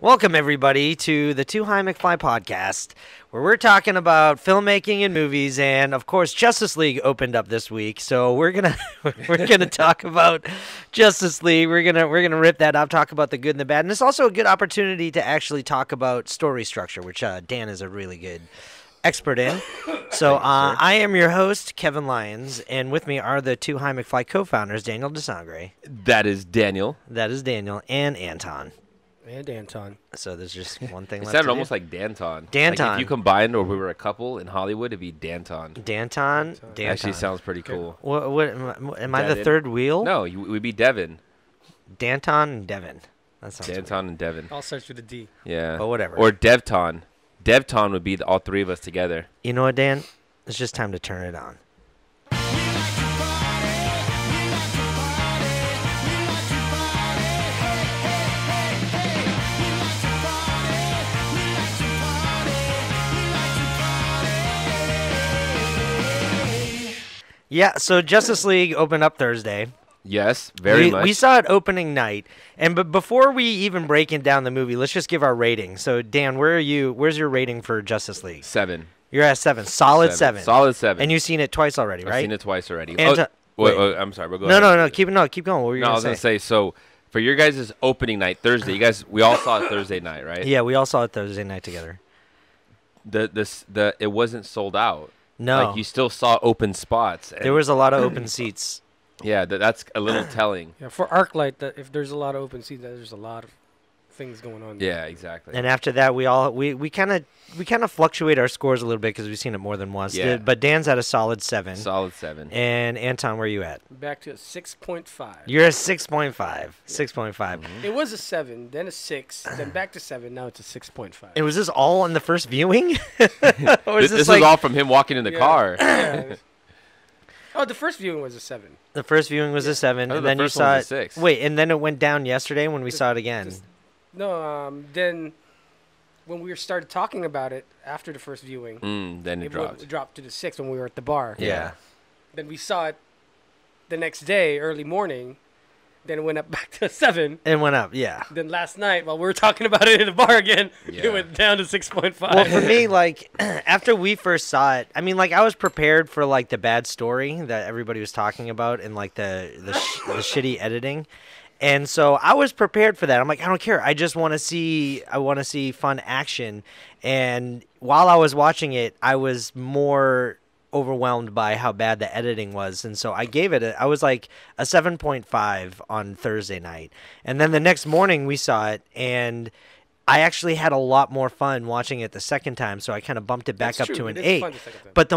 Welcome, everybody, to the Too High McFly podcast, where we're talking about filmmaking and movies, and, of course, Justice League opened up this week, so we're gonna talk about Justice League. We're gonna rip that up, talk about the good and the bad, and it's also a good opportunity to actually talk about story structure, which Dan is a really good expert in. So I am your host, Kevin Lyons, and with me are the Too High McFly co-founders, Daniel De Sangre. That is Daniel. That is Daniel, and Anton. And Anton. So there's just one thing left. It sounded almost like Danton. Danton. Like if you combined, or we were a couple in Hollywood, it'd be Danton. Danton. Danton. Actually, sounds pretty cool. What am I the third wheel? No, it would be Devin. Danton and Devin. That sounds Danton weird. And Devin. All starts with a D. Yeah. But whatever. Or Devton. Devton would be all three of us together. You know what, Dan? It's just time to turn it on. Yeah, so Justice League opened up Thursday. Yes, very much. We saw it opening night. And but before we even break down the movie, let's just give our rating. So, Dan, where are you? Where's your rating for Justice League? 7. You're at 7. Solid 7. Solid 7. And you've seen it twice already, right? I've seen it twice already. Wait, I'm sorry. We'll go ahead. No. Keep going. What were you going to say? I was going to say, so for your guys' opening night, Thursday, you guys, we all saw it Thursday night, right? Yeah, we all saw it Thursday night together. It wasn't sold out. No. Like, you still saw open spots. There was a lot of open seats. Yeah, that's a little telling. Yeah, for ArcLight, if there's a lot of open seats, there's a lot of things going on there. Yeah, exactly. And after that, we kind of fluctuate our scores a little bit because we've seen it more than once. Yeah. But Dan's at a solid 7. Solid 7. And Anton, where are you at? Back to a 6.5. You're a 6.5. 6.5. Mm-hmm. It was a 7, then a 6, then back to 7. Now it's a 6.5. And was this all on the first viewing? Or is this like... is all from him walking in the car. Yeah. Oh, the first viewing was a 7. The first viewing was a 7, and then you saw it. 6. Wait, and then it went down yesterday when we saw it again. No, then when we started talking about it after the first viewing, then it dropped. It dropped to the 6th when we were at the bar. Yeah. Then we saw it the next day, early morning. Then it went up back to 7. It went up, yeah. Then last night, while we were talking about it in the bar again, it went down to 6.5. Well, for me, like, after we first saw it, I mean, like, I was prepared for, like, the bad story that everybody was talking about and, like, the shitty editing. And so I was prepared for that. I'm like, I don't care. I just want to see. I want to see fun action. And while I was watching it, I was more overwhelmed by how bad the editing was. And so I gave it. I was like a 7.5 on Thursday night. And then the next morning we saw it, and I actually had a lot more fun watching it the second time. So I kind of bumped it back up to an 8. But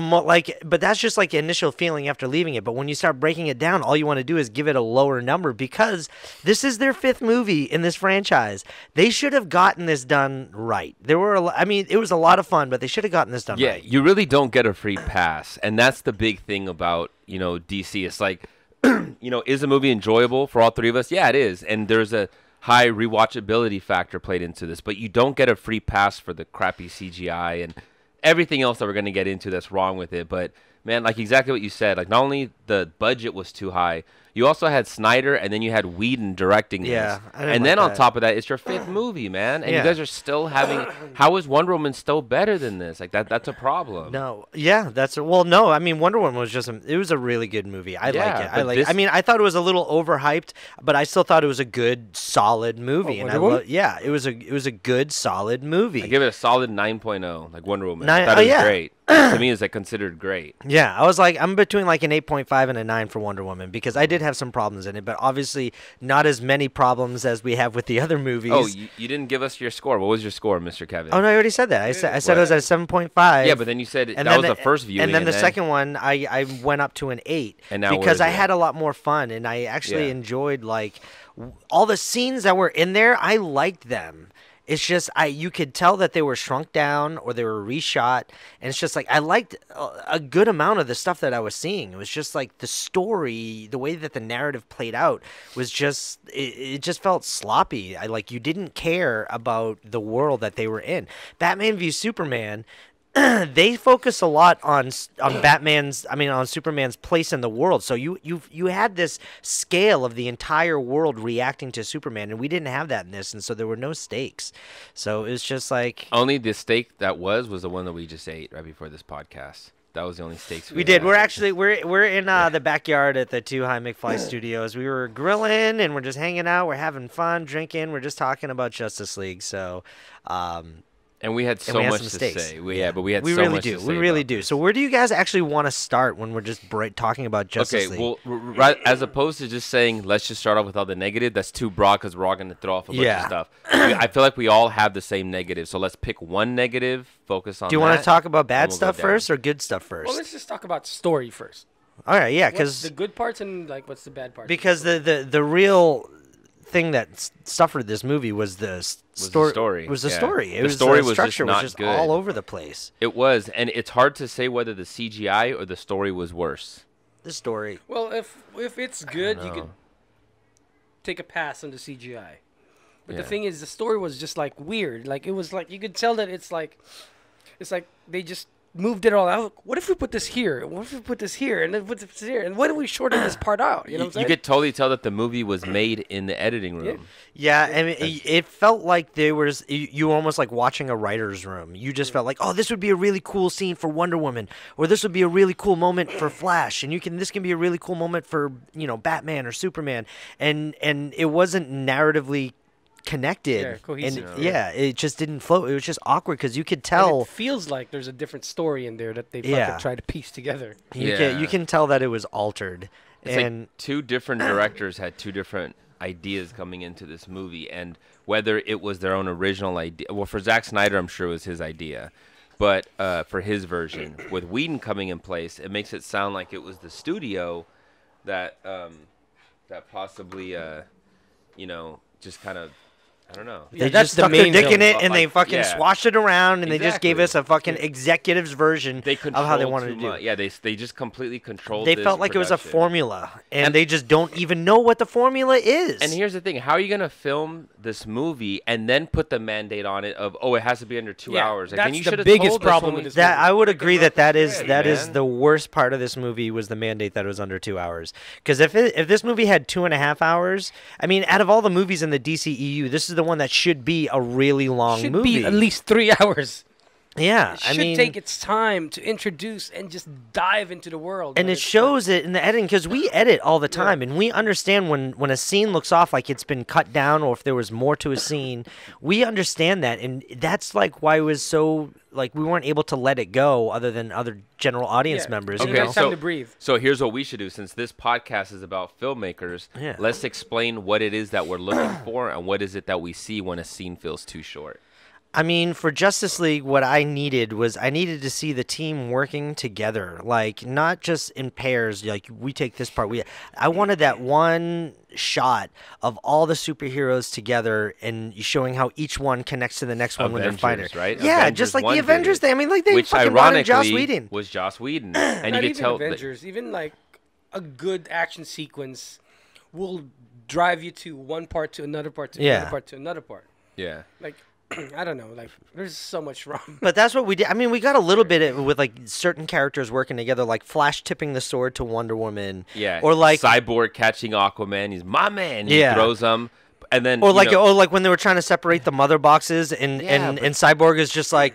that's just like the initial feeling after leaving it. But when you start breaking it down, all you want to do is give it a lower number because this is their 5th movie in this franchise. They should have gotten this done right. I mean, it was a lot of fun, but they should have gotten this done right. Yeah, you really don't get a free pass, and that's the big thing about DC. It's like, is the movie enjoyable for all three of us? Yeah, it is, and there's a high rewatchability factor played into this, but you don't get a free pass for the crappy CGI and everything else that we're going to get into that's wrong with it. But man, like exactly what you said, like not only the budget was too high, you also had Snyder and then you had Whedon directing this. And then on top of that, it's your 5th movie, man. And you guys are still having, how is Wonder Woman still better than this? Like that's a problem. No. Yeah, well, no, I mean, Wonder Woman was it was a really good movie. I like it. I mean, I thought it was a little overhyped, but I still thought it was a good, solid movie. It was a good, solid movie. I give it a solid 9.0, like Wonder Woman. I thought it was great. To me, is that considered great? Yeah, I was like, I'm between like an 8.5 and a 9 for Wonder Woman because I did have some problems in it, but obviously not as many problems as we have with the other movies. Oh, you didn't give us your score. What was your score, Mr. Kevin? Oh no, I already said that. I said it was at 7.5. Yeah, but then you said that was the first viewing, and then the second one, I went up to an 8, and now because I had a lot more fun and I actually enjoyed like all the scenes that were in there. I liked them. It's just you could tell that they were shrunk down or they were reshot, and it's just like I liked a good amount of the stuff that I was seeing. It was just like the story, the way that the narrative played out was just it just felt sloppy. Like you didn't care about the world that they were in. Batman v Superman they focus a lot on Batman's, I mean, on Superman's place in the world. So you had this scale of the entire world reacting to Superman, and we didn't have that in this, and so there were no stakes. So it's just like only the steak that was the one that we just ate right before this podcast. That was the only steaks we did. Had. We're actually we're in the backyard at the 2 High McFly Studios. We were grilling and we're just hanging out. We're having fun, drinking. We're just talking about Justice League. So. And we had so much to say. Yeah, but we had so much to say. We really do. So where do you guys actually want to start when we're just talking about Justice League? Okay, well, right, as opposed to just saying, let's just start off with all the negative, that's too broad because we're all going to throw off a bunch of stuff. I feel like we all have the same negative. So let's pick one negative, focus on that. Do you want to talk about bad stuff first or good stuff first? Well, let's just talk about story first. All right, yeah. What's the good parts and like what's the bad parts? Because the real thing that suffered this movie was the story. Was the story. It was the story. The structure was just all over the place. It was, and it's hard to say whether the CGI or the story was worse. The story. Well, if it's good, you could take a pass on the CGI. But the thing is, the story was just like weird. Like it was like you could tell that it's like they just moved it all out. What if we put this here? What if we put this here? And then put this here? And what if we shorten this part out? You know what I'm saying? You could totally tell that the movie was made in the editing room. Yeah, I mean, it felt like there was you almost like watching a writer's room. You just felt like, oh, this would be a really cool scene for Wonder Woman, or this would be a really cool moment for Flash, and this can be a really cool moment for Batman or Superman, and it wasn't narratively connected, cohesive, and it just didn't flow. It was just awkward because you could tell. And it feels like there's a different story in there that they fucking tried to piece together. You can tell that it was altered. It's and like two different directors had two different ideas coming into this movie, and whether it was their own original idea. Well, for Zack Snyder, I'm sure it was his idea, but for his version, with Whedon coming in place, it makes it sound like it was the studio that that possibly just kind of. I don't know. They just stuck their dick in it, and they fucking swashed it around, and they just gave us a fucking executive's version of how they wanted to do it. Yeah, they just completely controlled it. They felt like it was a formula, and they just don't even know what the formula is. And here's the thing. How are you going to film this movie and then put the mandate on it of, oh, it has to be under 2 hours? Like, that's the biggest problem. That I would agree that is the worst part of this movie was the mandate that it was under 2 hours. Because if this movie had 2.5 hours, I mean, out of all the movies in the DCEU, this is the one that should be a really long movie. Should be at least 3 hours. Yeah, it should take its time to introduce and just dive into the world. And it shows it in the editing because we edit all the time, and we understand when a scene looks off, like it's been cut down, or if there was more to a scene, we understand that, and that's like why it was so like we weren't able to let it go, other than other general audience members. Okay, time to breathe. So here's what we should do, since this podcast is about filmmakers. Yeah. Let's explain what it is that we're looking for, and what is it that we see when a scene feels too short. I mean, for Justice League, what I needed was I needed to see the team working together, like not just in pairs. Like we take this part. I wanted that one shot of all the superheroes together and showing how each one connects to the next one when they're fighting. Right? Yeah, Avengers, just like the Avengers thing. I mean, like they fucking brought in Joss Whedon. Was Joss Whedon, and you could tell Avengers, even like a good action sequence will drive you to one part to another part to another part to another part. Yeah, like. I don't know, like there's so much wrong. But that's what we did. I mean, we got a little bit with like certain characters working together, like Flash tipping the sword to Wonder Woman. Yeah. Or like Cyborg catching Aquaman. He's my man. He throws him. And then, or like, oh, like when they were trying to separate the mother boxes, and Cyborg is just like,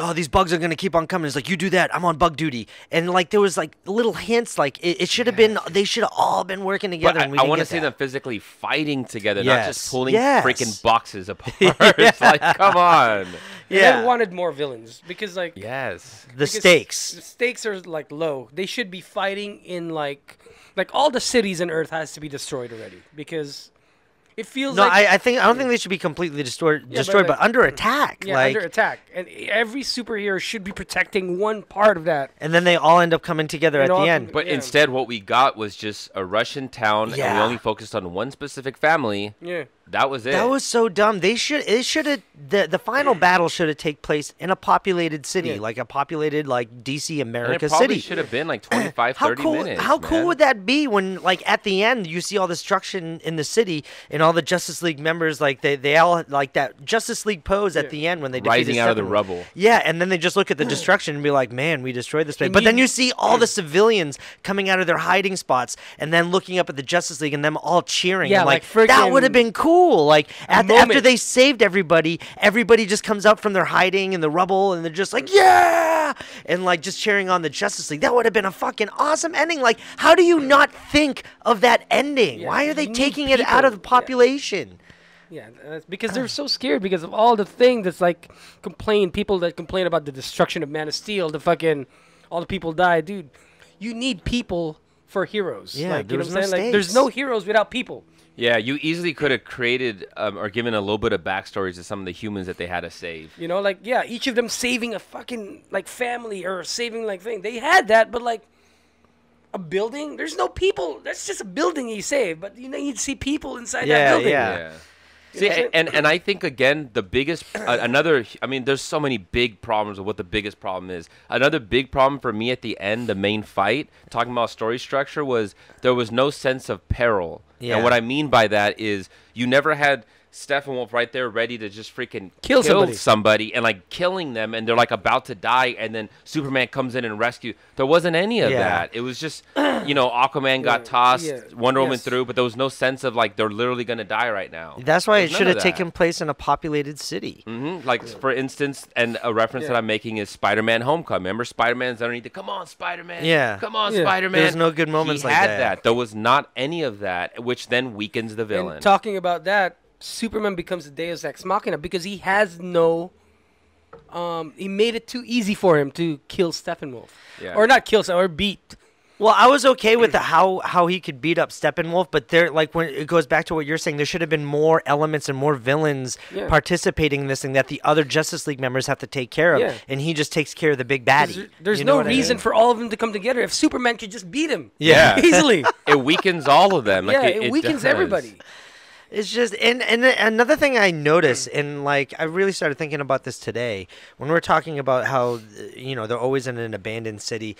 oh, these bugs are gonna keep on coming. It's like, you do that, I'm on bug duty. And like there was like little hints, like it should have been, they should have all been working together. But I want to see them physically fighting together, not just pulling freaking boxes apart. It's like, come on. Yeah, I wanted more villains because like the stakes are like low. They should be fighting in like all the cities on Earth has to be destroyed already because. It feels like... No, I don't think they should be completely destroyed, but under attack. Yeah, like, under attack. And every superhero should be protecting one part of that. And then they all end up coming together at the end. But instead, what we got was just a Russian town, and we only focused on one specific family. Yeah. That was it. That was so dumb. They should. It should have. The final battle should have taken place in a populated city, like a populated DC America and it probably city. Should have been like 25, 30 minutes. How cool would that be when at the end you see all the destruction in the city and all the Justice League members they all that Justice League pose at the end when they rising out of the rubble. Yeah, and then they just look at the destruction and be like, man, we destroyed this place. But then you see all the civilians coming out of their hiding spots and then looking up at the Justice League and them all cheering. Yeah, and that would have been cool. Like after they saved everybody, everybody just comes up from their hiding in the rubble and they're just like, yeah, and just cheering on the Justice League. That would have been a fucking awesome ending. Like, how do you not think of that ending? Yeah. Why are they taking it out of the population? Yeah, that's because they're so scared because of all the things that's people that complain about the destruction of Man of Steel, the fucking all the people die, dude. You need people for heroes. Yeah, you know what I'm saying? Like, there's no heroes without people. Yeah, you easily could have created or given a little bit of backstories to some of the humans that they had to save. You know, each of them saving a fucking, family or saving, thing. They had that, but, a building? There's no people. That's just a building you save, but, you know, you'd see people inside that building. Yeah. See, and I think, again, the biggest, I mean, there's so many big problems of what the biggest problem is. Another big problem for me at the end, the main fight, talking about story structure, was there was no sense of peril. Yeah. And what I mean by that is you never had Steppenwolf right there ready to just freaking kill somebody and killing them and they're about to die and then Superman comes in and rescues. There wasn't any of that. It was just, you know, Aquaman got tossed, Wonder Woman threw, but there was no sense of they're literally going to die right now. That's why it should have taken place in a populated city. Mm-hmm. For instance, and a reference that I'm making is Spider-Man Homecoming. Remember Spider-Man's underneath the, come on, Spider-Man. Yeah. Come on, Spider-Man. There's no good moments like that. There was not any of that, which then weakens the villain. And talking about that, Superman becomes a Deus Ex Machina because he has no he made it too easy for him to kill Steppenwolf. Yeah. Or not kill or beat. Well, I was okay with the how he could beat up Steppenwolf, but there when it goes back to what you're saying, there should have been more elements and more villains participating in this thing that the other Justice League members have to take care of, and he just takes care of the big baddie. There's no reason for all of them to come together if Superman could just beat him easily. It weakens all of them. It weakens everybody. It's just, and another thing I noticed, and I really started thinking about this today, when we're talking about how, you know, they're always in an abandoned city.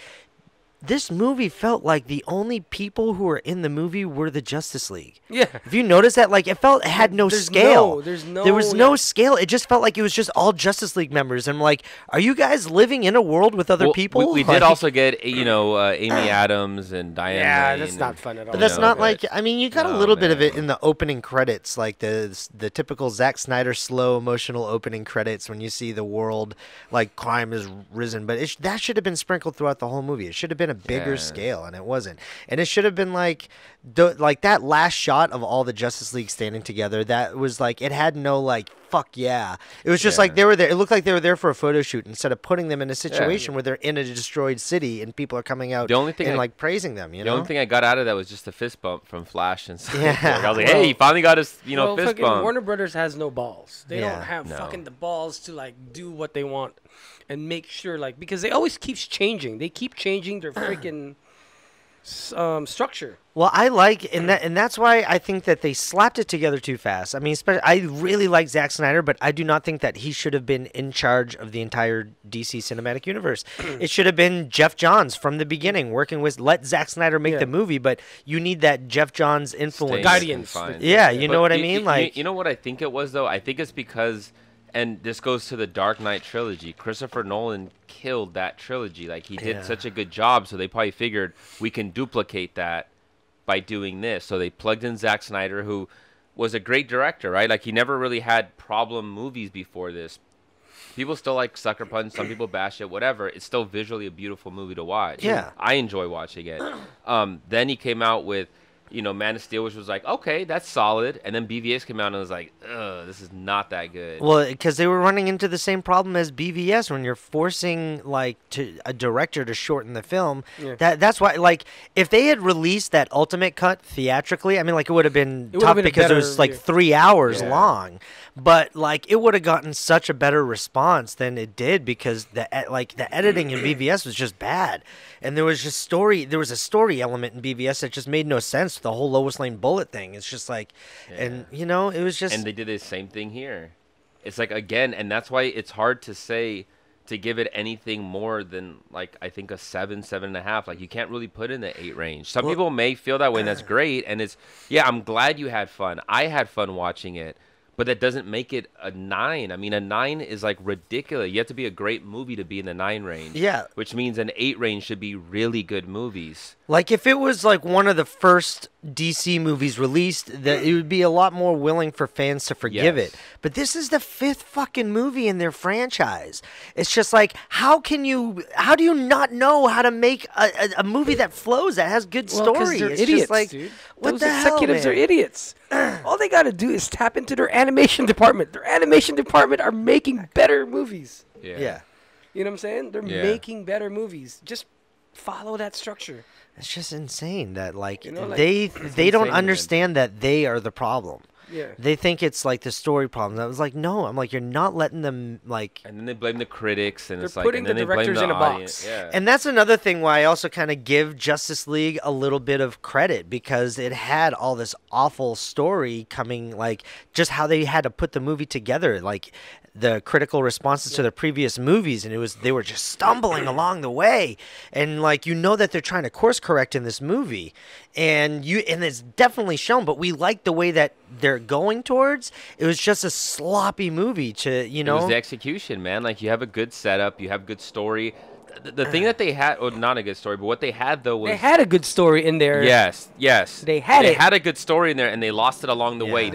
This movie felt like the only people who were in the movie were the Justice League. Yeah. If you notice that, it felt, it had no scale. There was no scale. It just felt like it was just all Justice League members. And I'm like, are you guys living in a world with other people? We did also get, you know, Amy Adams and Diane. Yeah, that's not fun at all. But that's not I mean, you got a little bit of it in the opening credits, the typical Zack Snyder slow emotional opening credits when you see the world, crime has risen. But that should have been sprinkled throughout the whole movie. It should have been a bigger scale, and it wasn't. And it should have been that last shot of all the Justice League standing together. That was it had no fuck yeah. It was just they were there. It looked like they were there for a photo shoot instead of putting them in a situation where they're in a destroyed city and people are coming out and praising them. You know? The only thing I got out of that was just the fist bump from Flash and stuff. Yeah. I was like, hey, he finally got his fist bump. Warner Brothers has no balls. They don't have fucking the balls to do what they want and make sure because they always keeps changing. They keep changing their freaking structure. Well, I that's why I think that they slapped it together too fast. I mean, I really like Zack Snyder, but I do not think that he should have been in charge of the entire DC cinematic universe. It should have been Jeff Johns from the beginning, working with, let Zack Snyder make the movie, but you need that Jeff Johns influence. Guardians. Yeah, you know what I mean? You know what I think it was, though? I think it's because, and this goes to the Dark Knight trilogy, Christopher Nolan killed that trilogy. He did such a good job, so they probably figured we can duplicate that by doing this. So they plugged in Zack Snyder, who was a great director, right? He never really had problem movies before this. People still like Sucker Punch. Some people bash it, whatever. It's still visually a beautiful movie to watch. Yeah. I enjoy watching it. Then he came out with, you know, Man of Steel, which was okay, that's solid. And then BVS came out and was ugh, this is not that good. Well, because they were running into the same problem as BVS when you're forcing, a director to shorten the film. Yeah. That's why, if they had released that ultimate cut theatrically, I mean, it would have been tough because it was, 3 hours long. But, it would have gotten such a better response than it did because, the editing in BVS was just bad. And there was a story element in BVS that just made no sense the whole Lois Lane bullet thing. It's just like, and you know, it was just. And they did the same thing here. It's like, again, and that's why it's hard to say, to give it anything more than, like, I think a 7, 7.5. Like, you can't really put in the 8 range. Some people may feel that way, and that's great. And it's, yeah, I'm glad you had fun. I had fun watching it. But that doesn't make it a 9. I mean, a 9 is like ridiculous. You have to be a great movie to be in the 9 range. Yeah. Which means an 8 range should be really good movies. Like, if it was like one of the first DC movies released, that it would be a lot more willing for fans to forgive it. But this is the 5th fucking movie in their franchise. It's just like, how can you, how do you not know how to make a movie that flows, that has good story? It's idiots, just like, dude. What Those the executives hell, man? Are idiots. All they got to do is tap into their animation department. Their animation department are making better movies. Yeah. You know what I'm saying? They're making better movies. Just follow that structure. It's just insane that, like, you know, like they don't understand that they are the problem. Yeah. They think it's like the story problem. I was like, no, I'm like, you're not letting them, like. And then they blame the critics, and it's like, and then they blame the audience. Yeah. And that's another thing why I also kind of give Justice League a little bit of credit, because it had all this awful story coming, like just how they had to put the movie together, like the critical responses to their previous movies, and it was, they were just stumbling along the way, and like, you know, that they're trying to course correct in this movie, and you, and it's definitely shown. But we like the way that they're going towards. It was just a sloppy movie to, you know, it was the execution, man. Like, you have a good setup, you have good story. The thing that they had, well, not a good story, but what they had, though, was... They had a good story in there. Yes, yes. They had They had a good story in there, and they lost it along the way.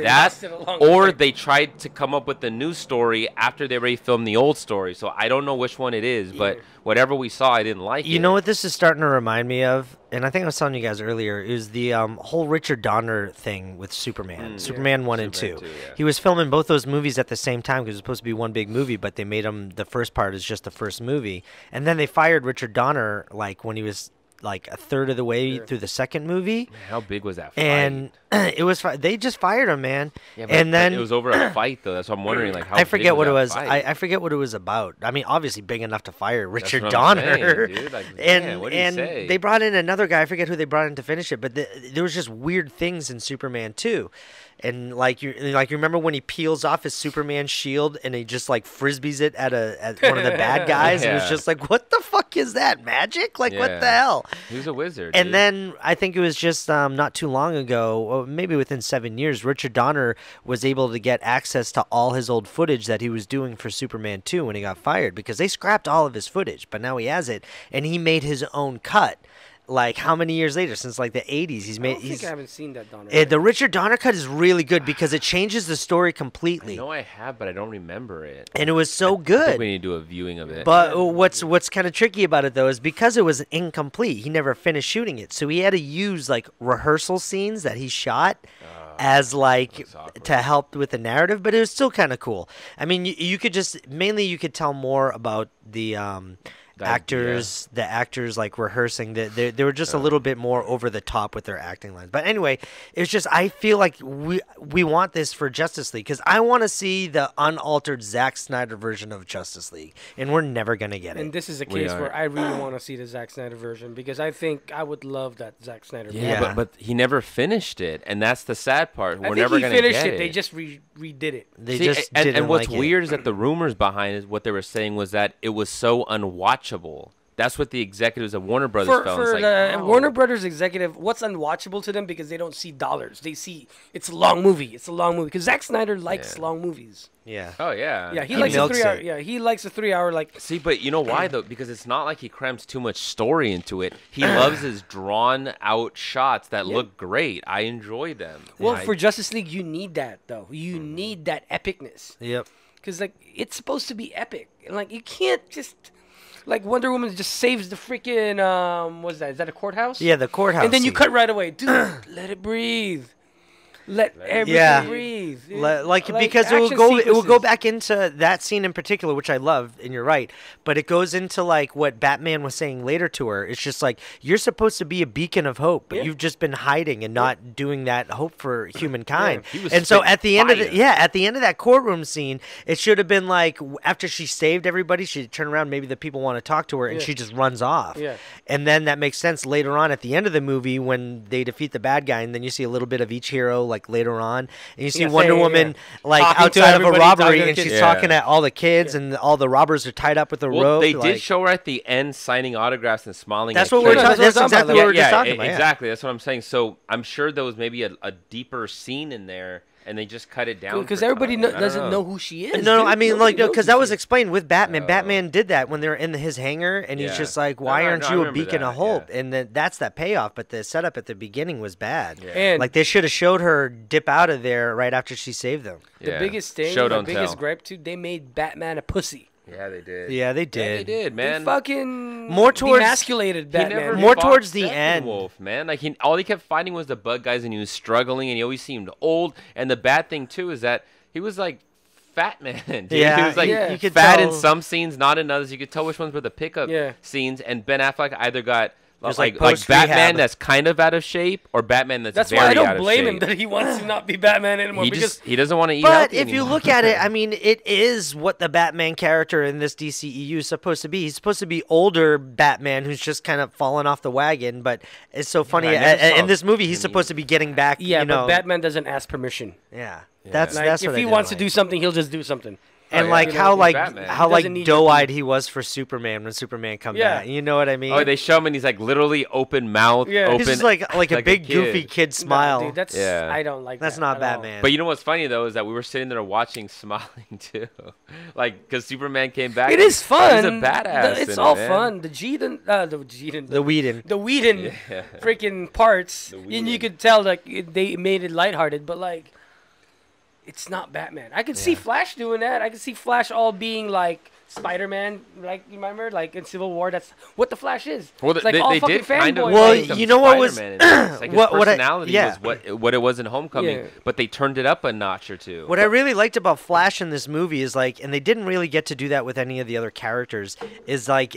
Or they tried to come up with a new story after they already filmed the old story. So I don't know which one it is, but whatever we saw, I didn't like it. You know what this is starting to remind me of? And I think I was telling you guys earlier, it was the whole Richard Donner thing with Superman. Superman 1 and 2. He was filming both those movies at the same time because it was supposed to be one big movie, but they made them, the first part is just the first movie. And then they fired Richard Donner, like, when he was like a third of the way through the second movie. Man, how big was that fight? And it was, they just fired him, man. Yeah, but and then it was over a fight, though. That's what I'm wondering. Like, how I forget big what was it was. I forget what it was about. I mean, obviously big enough to fire Richard Donner. Saying, dude. Like, and what do you say? They brought in another guy. I forget who they brought in to finish it, but there was just weird things in Superman 2. And like you remember when he peels off his Superman shield and he just like frisbees it at one of the bad guys. It was just like, what the fuck is that, magic? Like, what the hell? He was a wizard. And then I think it was just not too long ago, maybe within 7 years, Richard Donner was able to get access to all his old footage that he was doing for Superman 2 when he got fired, because they scrapped all of his footage, but now he has it, and he made his own cut. Like, how many years later? Since like the 80s, he's made. I haven't seen that Donner. The Richard Donner cut is really good because it changes the story completely. I know I have, but I don't remember it. And it was so good. I think we need to do a viewing of it. But what's kind of tricky about it, though, is because it was incomplete, he never finished shooting it, so he had to use like rehearsal scenes that he shot as like to help with the narrative. But it was still kind of cool. I mean, you could just mainly you could tell more about the. The actors like rehearsing that they were just a little bit more over the top with their acting lines. But anyway, it's just, I feel like we want this for Justice League, because I want to see the unaltered Zack Snyder version of Justice League, and we're never gonna get it. And this is a case where I really want to see the Zack Snyder version, because I think I would love that Zack Snyder version. Yeah, but he never finished it, and that's the sad part. We're never gonna get it. I think he finished it. They just redid it. They just didn't like it. And what's weird is that the rumors behind it, what they were saying was that it was so unwatchable. That's what the executives of Warner Brothers felt. It's like, Warner Brothers executive, what's unwatchable to them? Because they don't see dollars. They see it's a long movie. It's a long movie. Because Zack Snyder likes long movies. Yeah. Oh yeah. Yeah, he likes a 3 hour. Yeah, he likes a 3 hour like. See, but you know why though? Because it's not like he crams too much story into it. He loves his drawn out shots that look great. I enjoy them. Well, for Justice League, you need that though. You need that epicness. Yep. Because like it's supposed to be epic, and like you can't just. Like Wonder Woman just saves the freaking what's that? Is that a courthouse? Yeah, the courthouse. And then you cut right away, dude. Let it breathe. Let everything breathe. Because it will go back into that scene in particular, which I love, and you're right. But it goes into like what Batman was saying later to her. It's just like, you're supposed to be a beacon of hope, but you've just been hiding and not doing that hope for humankind. And so at the end of that courtroom scene, it should have been like, after she saved everybody, she turned around, maybe the people want to talk to her, and she just runs off. And then that makes sense later on at the end of the movie when they defeat the bad guy, and then you see a little bit of each hero like later on, and you see Wonder Woman like talking outside of a robbery, and she's talking at all the kids, and all the robbers are tied up with a rope. They did show her at the end signing autographs and smiling. That's exactly what we're talking about. Exactly, that's what I'm saying. So I'm sure there was maybe a deeper scene in there, and they just cut it down because everybody doesn't know who she is. No, I mean, like, because that was explained with Batman. Batman did that when they were in his hangar, and he's just like, "Why aren't you a beacon of hope?" And that's that payoff. But the setup at the beginning was bad. And like, they should have showed her dip out of there right after she saved them. The biggest thing, the biggest gripe too, they made Batman a pussy. Yeah, they did. Yeah, they did. Yeah, they did, man. They fucking emasculated Batman. More towards the end. Wolf, man. Like, all he kept fighting was the bug guys, and he was struggling, and he always seemed old. And the bad thing, too, is that he was, like, fat, man. Dude. Yeah. He was, like, you could fat in some scenes, not in others. You could tell which ones were the pickup scenes. And Ben Affleck either got... Like Batman that's kind of out of shape, or Batman that's very out of shape. That's why I don't blame him that he wants to not be Batman anymore. He doesn't want to eat healthy anymore. But if you look at it, I mean, it is what the Batman character in this DCEU is supposed to be. He's supposed to be older Batman who's just kind of fallen off the wagon. But it's so funny. In this movie, he's supposed to be getting back. Yeah, but Batman doesn't ask permission. Yeah. That's what I did. If he wants to do something, he'll just do something. And how doe-eyed he was for Superman when Superman comes out. You know what I mean? Oh, they show him and he's like literally open mouth. Yeah, he's just like a big goofy kid smile. No, dude, that's I don't like. That's not Batman. But you know what's funny though is that we were sitting there watching, smiling too, like because Superman came back. It is fun. He's a badass. It's all fun. The Whedon freaking parts, and you could tell like they made it lighthearted, but like. It's not Batman. I could see Flash doing that. I could see Flash all being like Spider-Man, like you remember, like in Civil War. That's what the Flash is. Well, it's like they did kind of. Well, you know what was like his personality was what it was in Homecoming, but they turned it up a notch or two. What I really liked about Flash in this movie is like, and they didn't really get to do that with any of the other characters. Is like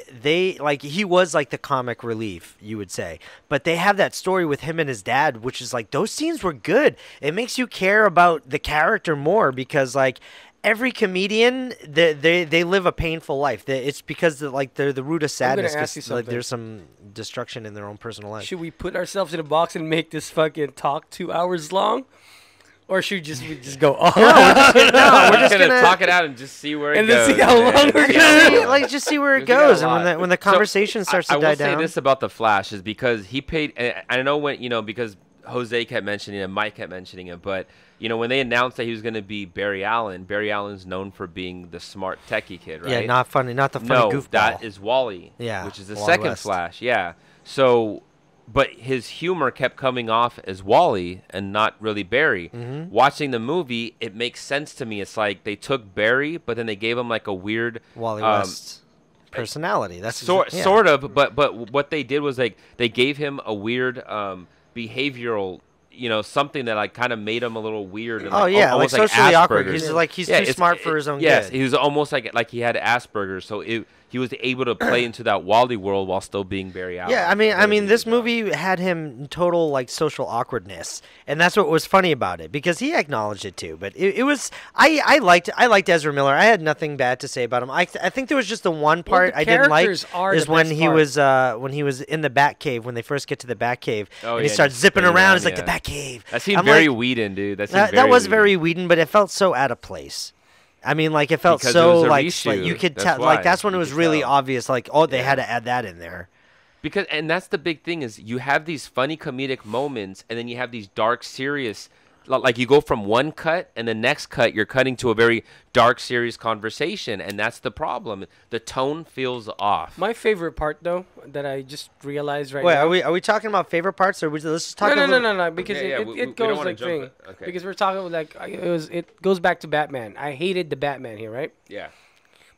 he was like the comic relief, you would say, but they have that story with him and his dad, which is like those scenes were good. It makes you care about the character more because like. Every comedian, they live a painful life. It's because like they're the root of sadness. Because like, there's some destruction in their own personal life. Should we put ourselves in a box and make this fucking talk 2 hours long, or should we just go all out? No, we're just gonna talk it out and just see where it goes. And then see how long we're gonna just see where it goes. And when the conversation starts to die down. I will say this about the Flash is because he paid. I know when because Jose kept mentioning it, Mike kept mentioning it, but. You know, when they announced that he was going to be Barry Allen, Barry Allen's known for being the smart techie kid, right? Yeah, not the funny goofball. That is Wally, which is the second Flash, So, but his humor kept coming off as Wally and not really Barry. Watching the movie, it makes sense to me. It's like they took Barry, but then they gave him like a weird Wally West personality. That's sort of, but what they did was like they gave him a weird behavioral. You know, something that like kind of made him a little weird. And, like, almost like socially awkward. He's like he's too smart for his own. Yes, he was almost like he had Asperger's, so he was able to play into that Wally world while still being Barry Allen. Yeah, I mean, this movie had him in total like social awkwardness, and that's what was funny about it because he acknowledged it too. But it was I liked Ezra Miller. I had nothing bad to say about him. I think there was just the one part I didn't like is when he was in the Batcave when they first get to the Batcave and he starts zipping around. He's like the Batcave. Cave. That seemed very Whedon, dude. That was very Whedon, but it felt so out of place. I mean, like it felt like you could tell. Like that's when it was really obvious. Like they had to add that in there. Because that's the big thing is you have these funny comedic moments, and then you have these dark, serious. Like you go from one cut and the next cut you're cutting to a very dark, serious conversation, and that's the problem. The tone feels off. My favorite part, though, that I just realized now. Are we talking about favorite parts, or let's just talk? No. Because it goes like thing. Okay. Because we're talking like it goes back to Batman. I hated the Batman here, right? Yeah.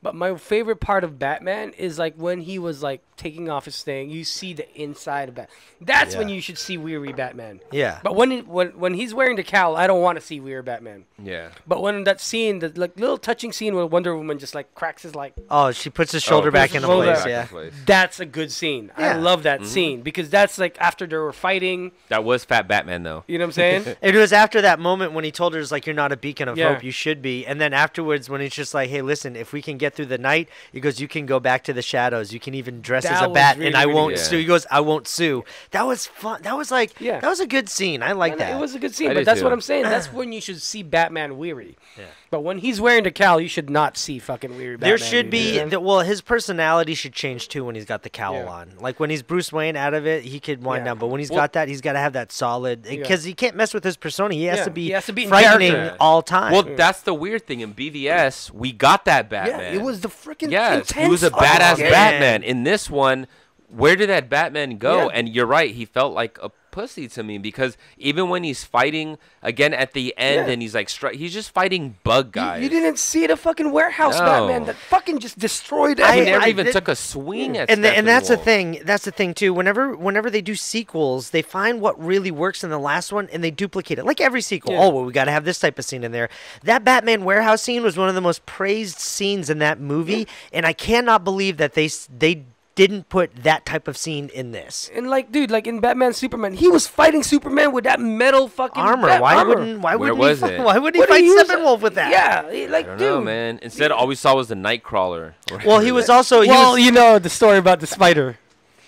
But my favorite part of Batman is like when he was like taking off his thing, you see the inside of Batman. That's when you should see weary Batman. Yeah. But when he's wearing the cowl, I don't want to see weary Batman. Yeah. But when that scene, the like little touching scene where Wonder Woman just like cracks his like. Oh, she puts his shoulder back into place. Yeah. That's a good scene. Yeah. I love that scene because that's like after they were fighting. That was Fat Batman though. You know what I'm saying? It was after that moment when he told her, it's like, you're not a beacon of hope, you should be. And then afterwards when it's just like, hey, listen, if we can get through the night, he goes, you can go back to the shadows, you can even dress as a bat, and I won't sue. He goes, I won't sue. That was fun. That was like, that was a good scene. I like that. It was a good scene, but that's what I'm saying. That's when you should see Batman weary. Yeah. But when he's wearing the cowl, you should not see fucking weary Batman. There should be, well, his personality should change too when he's got the cowl on. Like when he's Bruce Wayne out of it, he could wind down, but when he's got that, he's got to have that solid, because he can't mess with his persona. He has to be frightening all time. Well, that's the weird thing. In BVS, we got that Batman. Yeah, it was the freaking intense. He was a badass Batman. In this one, where did that Batman go? And you're right, he felt like a pussy to me because even when he's fighting again at the end and he's like, he's just fighting bug guys. You didn't see the fucking warehouse Batman that fucking just destroyed everything. He never even took a swing at Steppenwolf. And that's the thing. That's the thing too. Whenever they do sequels, they find what really works in the last one and they duplicate it. Like every sequel. Yeah. Oh, well, we got to have this type of scene in there. That Batman warehouse scene was one of the most praised scenes in that movie, and I cannot believe that they didn't put that type of scene in this. And like, dude, like in Batman Superman, he was fighting Superman with that metal fucking armor. Why wouldn't he fight Steppenwolf with that? Yeah, like, I don't know, man. Instead, all we saw was the Nightcrawler. Well, he was also you know the story about the spider.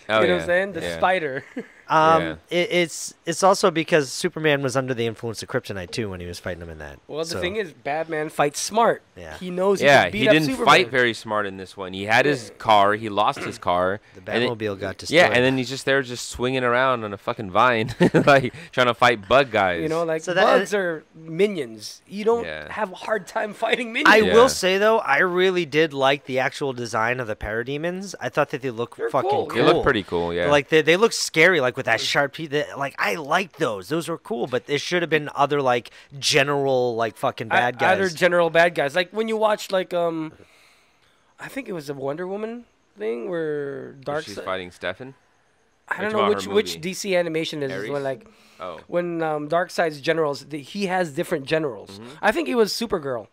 Oh, you know what I'm saying? The spider. It's also because Superman was under the influence of kryptonite too when he was fighting him in that. Well, the thing is, Batman fights smart. Yeah, he knows. Yeah, he didn't fight very smart in this one. He had his car. He lost his car. The Batmobile got destroyed. Yeah, and then he's just there, just swinging around on a fucking vine, like trying to fight bug guys. You know, like bugs are minions. You don't have a hard time fighting minions. I will say though, I really did like the actual design of the Parademons. I thought that they looked fucking cool. They look pretty cool. Yeah, like they look scary. Like with that sharp piece, like I liked those. Those were cool, but there should have been other like general like fucking bad guys. Other general bad guys. Like when you watch like I think it was a Wonder Woman thing where Darkseid fighting Stefan. I don't know which DC animation is when like when Darkseid's generals, he has different generals. I think it was Supergirl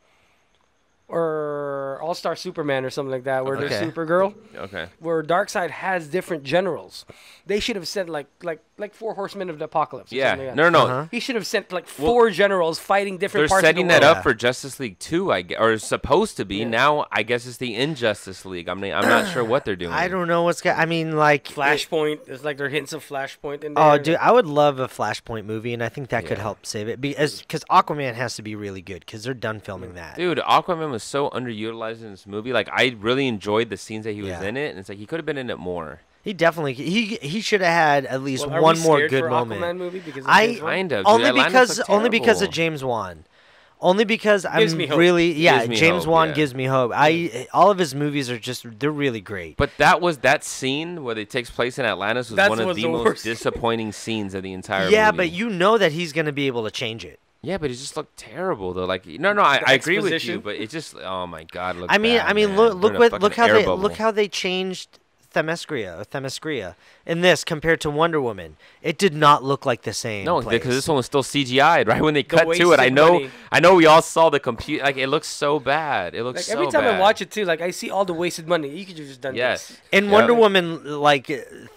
or All-Star Superman or something like that, where there's Supergirl. Okay. Where Darkseid has different generals. They should have sent like four horsemen of the apocalypse. Yeah. Like he should have sent like four generals fighting different parts of the world. They're setting that up for Justice League 2, I guess, or supposed to be. Yeah. Now I guess it's the Injustice League. I mean, I'm not sure what they're doing. I don't know what's going. I mean, like Flashpoint. It's like they're hitting some Flashpoint in there. Oh, dude, I would love a Flashpoint movie, and I think that could help save it because Aquaman has to be really good because they're done filming that. Dude, Aquaman was so underutilized in this movie. Like I really enjoyed the scenes that he was in it, and it's like he could have been in it more. He definitely he should have had at least one more good moment. Aquaman movie because only because of James Wan, only because I'm really James Wan gives me hope. All of his movies are just they're really great. But that scene where it takes place in Atlantis was one of the most disappointing scenes of the entire movie. Yeah, but you know that he's going to be able to change it. Yeah, but it just looked terrible though. Like I agree with you, but it just oh my god, look. I mean, look how they changed Themyscira in this compared to Wonder Woman. It did not look like the same. No, because this one was still CGI'd, right? When they cut to it, I know we all saw the computer. Like it looks so bad. It looks like, so every time I watch it too, like I see all the wasted money. You could have just done this. And Wonder Woman, like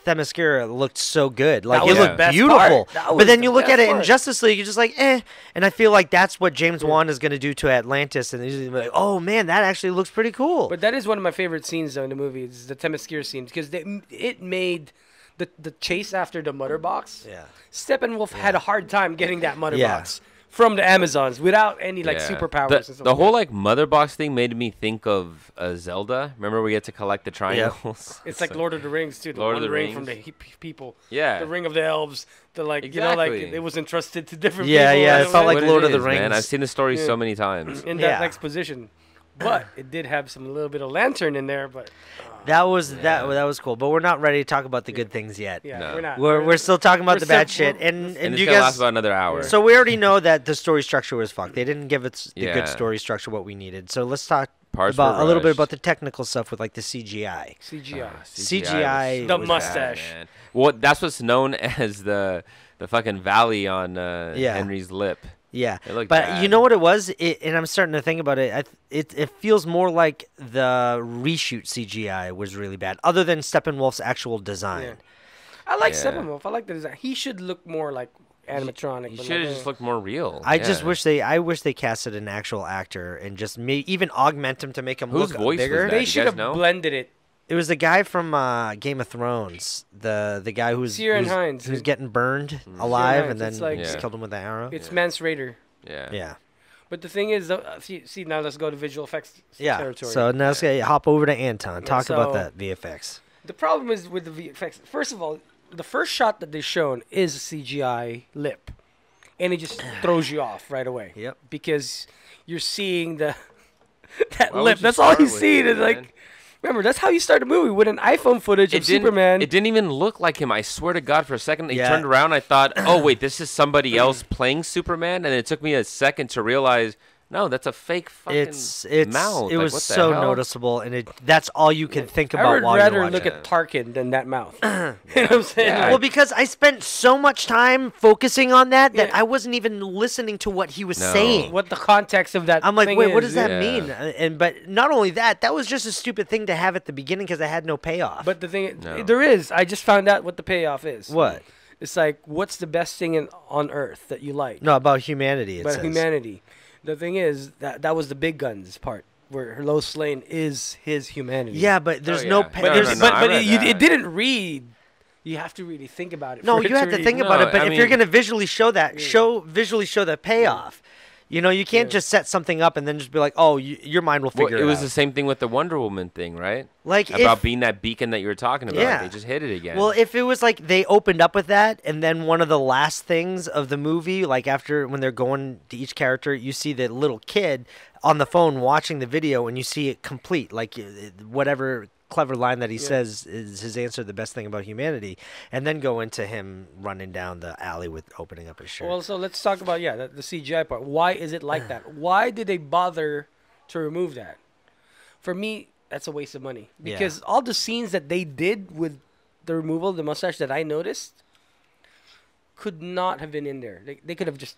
Themyscira looked so good. Like it looked beautiful. But then you look at it in Justice League, you're just like, eh. And I feel like that's what James Wan is going to do to Atlantis. And he's going to be like, oh man, that actually looks pretty cool. But that is one of my favorite scenes though in the movie. It's the Themyscira scene. Because it made the chase after the Mother Box. Yeah, Steppenwolf had a hard time getting that Mother Box from the Amazons without any like superpowers. The whole like Mother Box thing made me think of Zelda. Remember we get to collect the triangles. It's like Lord of the Rings too. The Lord of the Rings from the people. Yeah, the Ring of the Elves. The like you know like it was entrusted to different people. Yeah, it felt like Lord of the Rings. Man, I've seen the story so many times. In that exposition. But it did have some little bit of lantern in there, but that was cool. But we're not ready to talk about the good things yet. Yeah, no. We're not. We're still talking about the bad shit, and you guys last about another hour. So we already know that the story structure was fucked. They didn't give us the good story structure what we needed. So let's talk parts about, were a little bit about the technical stuff with like the CGI. CGI. The mustache. Bad, well, that's what's known as the fucking valley on Henry's lip. Yeah, but bad. You know what it was? And I'm starting to think about it. It feels more like the reshoot CGI was really bad, other than Steppenwolf's actual design. Yeah. I like Steppenwolf. I like the design. He should look more like animatronic. He should have just looked more real. I wish they casted an actual actor and just even augment him to make him look bigger. They should have blended it. It was the guy from Game of Thrones, the guy who's getting burned alive, and then just killed him with an arrow. It's Mance Raider. Yeah. Yeah. But the thing is, see, now let's go to visual effects territory. So now let's hop over to Anton. Talk about that VFX. The problem is with the VFX. First of all, the first shot that they shown is a CGI lip, and it just throws you off right away. Yep. Because you're seeing that lip. That's all you see. It's like. Remember, that's how you start a movie with an iPhone footage of Superman. It didn't even look like him. I swear to God, for a second, he turned around. I thought, oh, wait, this is somebody else playing Superman. And it took me a second to realize, no, that's a fake fucking mouth. It was what the so hell? Noticeable. And that's all you can think about while you're watching. I would rather look at Tarkin than that mouth. You know what I'm saying? Yeah. Well, because I spent so much time focusing on that I wasn't even listening to what he was saying. What the context of that I'm like, wait, what does that mean? But not only that, that was just a stupid thing to have at the beginning because I had no payoff. But the thing there is, I just found out what the payoff is. What? It's like, what's the best thing on Earth that you like? No, about humanity, it says. About humanity. The thing is, that was the big guns part, where Lois Lane is his humanity. Yeah, but there's it didn't read. You have to really think about it. No, you have to think about it, but if you're going to visually show that, visually show the payoff. You know, you can't just set something up and then just be like, oh, your mind will figure it out. It was the same thing with the Wonder Woman thing, right? Like about being that beacon that you were talking about. Yeah. They just hit it again. Well, if it was like they opened up with that and then one of the last things of the movie, like after when they're going to each character, you see the little kid on the phone watching the video and you see it complete, like whatever clever line that he says is his answer, the best thing about humanity, and then go into him running down the alley with opening up his shirt. Well, so let's talk about the CGI part. Why is it like that? Why did they bother to remove that? For me, that's a waste of money because all the scenes that they did with the removal of the mustache that I noticed could not have been in there. They could have just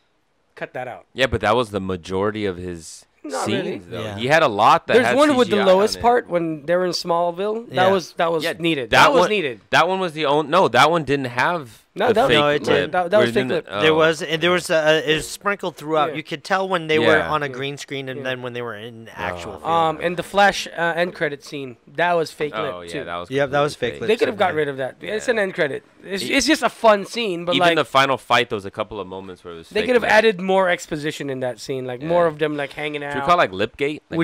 cut that out. Yeah, but that was the majority of his. Not scenes, really. Yeah. You had a lot that There's one CGI with the lowest part when they were in Smallville. That was needed. That was needed. That one was the only... No, that one didn't have... No, that was fake lip. Oh. There was it was sprinkled throughout. Yeah. You could tell when they were on a green screen and then when they were in actual film. And the Flash end credit scene, that was fake lip too. That was fake lip. They could have got rid of that. Yeah. It's an end credit. It's just a fun scene, but even like, the final fight, there was a couple of moments where it was. They could have added more exposition in that scene, like more of them like hanging out. Do you call like Lipgate? Like,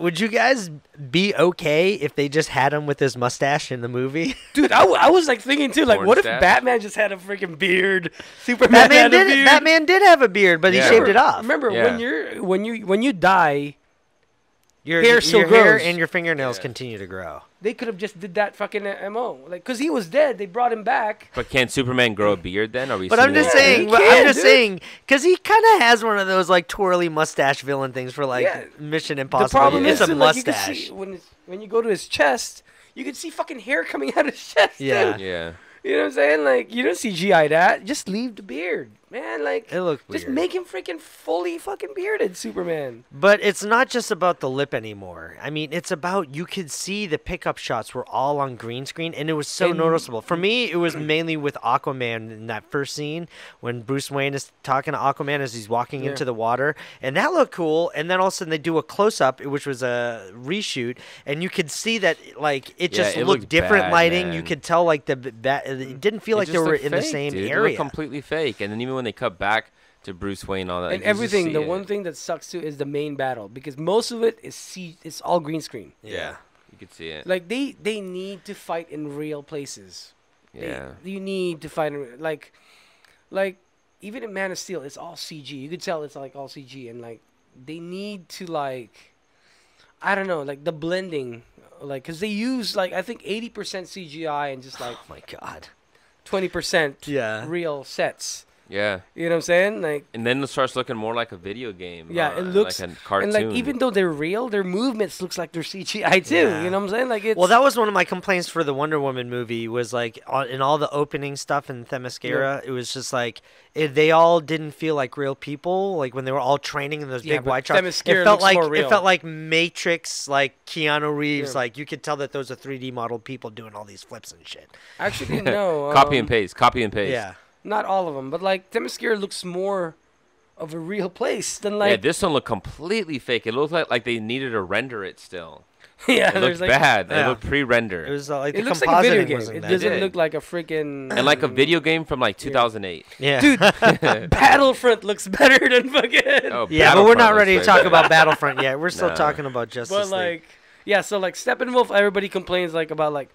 would you guys be okay if they just had him with his mustache in the movie? Dude, I was like thinking too, like what if Batman just had a freaking beard. Superman had a beard. Batman did have a beard, but he shaved it off. Remember, when you die, your hair still grows and your fingernails continue to grow. They could have just did that fucking MO, like because he was dead. They brought him back. But can Superman grow a beard then? I'm just saying, because he kind of has one of those like twirly mustache villain things for like Mission Impossible. The problem is a mustache. Like, you see, when you go to his chest, you can see fucking hair coming out of his chest. Yeah, dude. Yeah. You know what I'm saying? Like, you don't CGI that. Just leave the beard, man. Like, it looked weird. Just make him freaking fully fucking bearded, Superman. But it's not just about the lip anymore. I mean, it's about you could see the pickup shots were all on green screen, and it was so noticeable. For me, it was mainly with Aquaman in that first scene when Bruce Wayne is talking to Aquaman as he's walking into the water, and that looked cool. And then all of a sudden they do a close up, which was a reshoot, and you could see that like it just looked different bad, lighting. Man. You could tell like it didn't feel like they were in the same area. It looked completely fake, and then even when they cut back to Bruce Wayne and all that, and everything. The one thing that sucks too is the main battle because most of it is it's all green screen. Yeah, you could see it. Like they need to fight in real places. Yeah, you need to fight in like even in Man of Steel, it's all CG. You could tell it's like all CG, and like they need to like I don't know, like the blending, like because they use like I think 80% CGI and just like oh my god, 20% real sets. Yeah. You know what I'm saying? Like. And then it starts looking more like a video game. Yeah, it looks like a cartoon. And like, even though they're real, their movements looks like they're CGI too. Yeah. You know what I'm saying? Like, it's. Well, that was one of my complaints for the Wonder Woman movie was like in all the opening stuff in Themyscira, it was just like they all didn't feel like real people. Like when they were all training in those big white trucks, it felt like Matrix, like Keanu Reeves. Yeah. Like you could tell that those are 3D modeled people doing all these flips and shit. Actually, no. Copy and paste. Yeah. Not all of them, but like Themyscira looks more of a real place than like. Yeah, this one looked completely fake. It looked like they needed to render it still. Yeah, it looked bad. Yeah. It looked pre-rendered. It was like it looks like a video game. It doesn't look like a freaking and like a video game from like 2008. Yeah, dude, Battlefront looks better than fucking. Oh, yeah, but we're not ready to talk about Battlefront yet. We're still talking about Justice League. But like, yeah, so like Steppenwolf, everybody complains like about like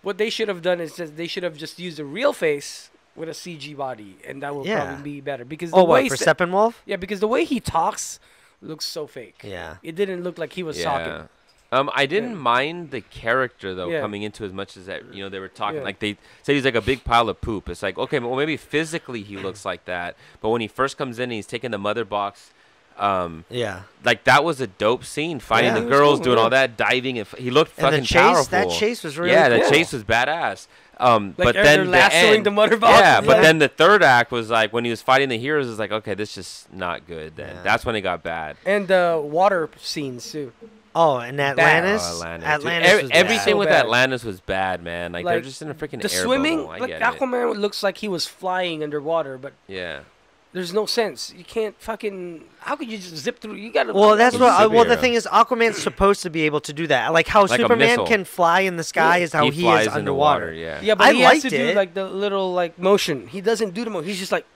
what they should have done is just they should have just used a real face with a CG body, and that will probably be better because the way for Steppenwolf, because the way he talks looks so fake. Yeah, it didn't look like he was talking. I didn't mind the character, though, coming into as much as that, you know, they were talking. Like, they say he's like a big pile of poop. It's like, okay, well, maybe physically he looks like that. But when he first comes in and he's taking the mother box, like, that was a dope scene. Fighting the girls, cool, doing all that, diving. And he looked fucking powerful. That chase was really cool. That chase was badass. Like but then lassoing the mother box. Yeah, but then the third act was like when he was fighting the heroes. It's like, okay, this is just not good. Then that's when it got bad. And the water scenes too. Oh, and Atlantis. Oh, Atlantis dude, everything with Atlantis was bad, man. Like they're just in a freaking air swimming. Bubble. Like Aquaman looks like he was flying underwater, but there's no sense. You can't fucking. How could you just zip through? You gotta. Well, that's what. Well, the thing is, Aquaman's supposed to be able to do that. Like how Superman can fly in the sky is how he is underwater. Yeah. Yeah, but he has to do like the little like motion. He doesn't do the motion. He's just like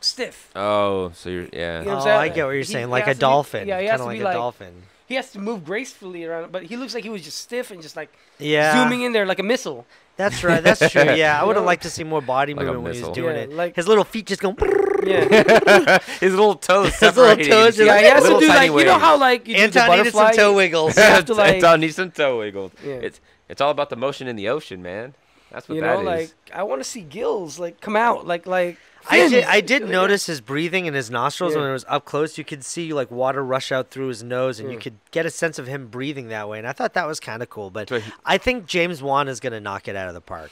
stiff. Oh, so you're You know I get what you're saying. Like a dolphin. Yeah, he has to be like a dolphin. He has to move gracefully around, but he looks like he was just stiff and just like zooming in there like a missile. That's right. That's true. Yeah, I would have liked to see more body movement when he was doing it. Like his little feet just going. His little toes. His little toes. Yeah, he has to do like you know how like you Anton needs some toe wiggles. Anton needs some toe wiggles. It's all about the motion in the ocean, man. That's what that is. Like I want to see gills like come out like. I did notice his breathing and his nostrils when it was up close. You could see like water rush out through his nose, and you could get a sense of him breathing that way. And I thought that was kind of cool. But I think James Wan is going to knock it out of the park.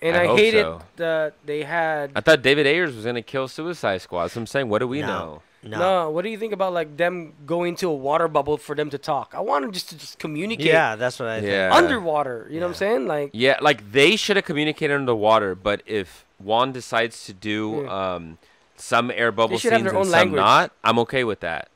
And I hated that they had. I thought David Ayers was going to kill Suicide Squad. So I'm saying, what do we know? No. What do you think about like them going to a water bubble for them to talk? I want them just to communicate. Yeah, that's what I think. Underwater, you know what I'm saying? Like like they should have communicated underwater. But if Juan decides to do some air bubble scenes and some language. Not, I'm okay with that.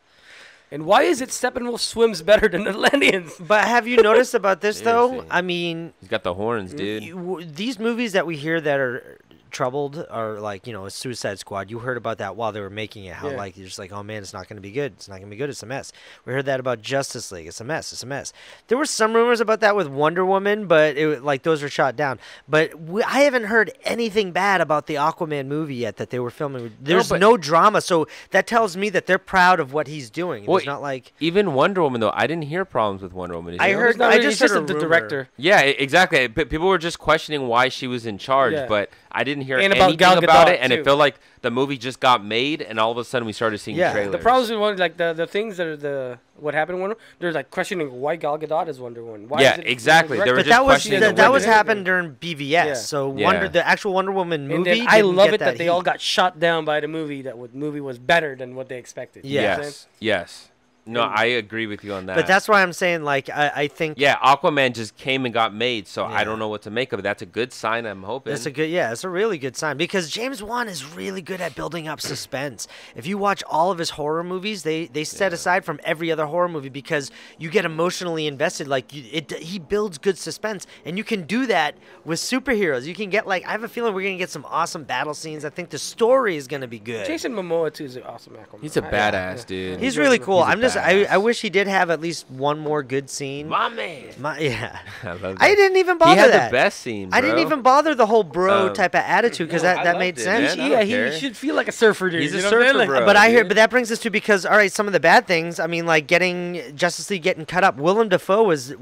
And why is it Steppenwolf swims better than Atlanteans? But have you noticed about this, though? I mean... He's got the horns, dude. These movies that we hear that are troubled are like, you know, Suicide Squad. You heard about that while they were making it. How, like, you're just like, oh, man, it's not going to be good. It's not going to be good. It's a mess. We heard that about Justice League. It's a mess. It's a mess. There were some rumors about that with Wonder Woman, but, like, those were shot down. But I haven't heard anything bad about the Aquaman movie yet that they were filming. There's no drama, so that tells me that they're proud of what he's doing. Well, it's not like even Wonder Woman though. I didn't hear problems with Wonder Woman. I heard. I just heard the director. Yeah, exactly. But people were just questioning why she was in charge, but I didn't hear anything about it. And it felt like the movie just got made, and all of a sudden we started seeing trailers. The problems with one like the things that are what happened. Wonder they're like questioning why Gal Gadot is Wonder Woman. Why is it exactly. They were just questioning that was happened during BVS. Yeah. So the actual Wonder Woman movie. I love it that they all got shot down by the movie. That movie was better than what they expected. Yes. Yes. No, I agree with you on that. But that's why I'm saying, like, I think... Yeah, Aquaman just came and got made, so I don't know what to make of it. That's a good sign, I'm hoping. That's a good... Yeah, it's a really good sign, because James Wan is really good at building up suspense. If you watch all of his horror movies, they set aside from every other horror movie because you get emotionally invested. Like, he builds good suspense, and you can do that with superheroes. You can get, like... I have a feeling we're going to get some awesome battle scenes. I think the story is going to be good. Jason Momoa, too, is an awesome Aquaman. He's a badass, dude. He's really cool. I'm just... I wish he did have at least one more good scene. My man. I didn't even bother that. He had the best scene, bro. I didn't even bother the whole bro type of attitude because that made sense. Yeah, he should feel like a surfer dude. He's a surfer bro. But, but that brings us to because, all right, some of the bad things. I mean, like Justice League getting cut up. Willem Dafoe was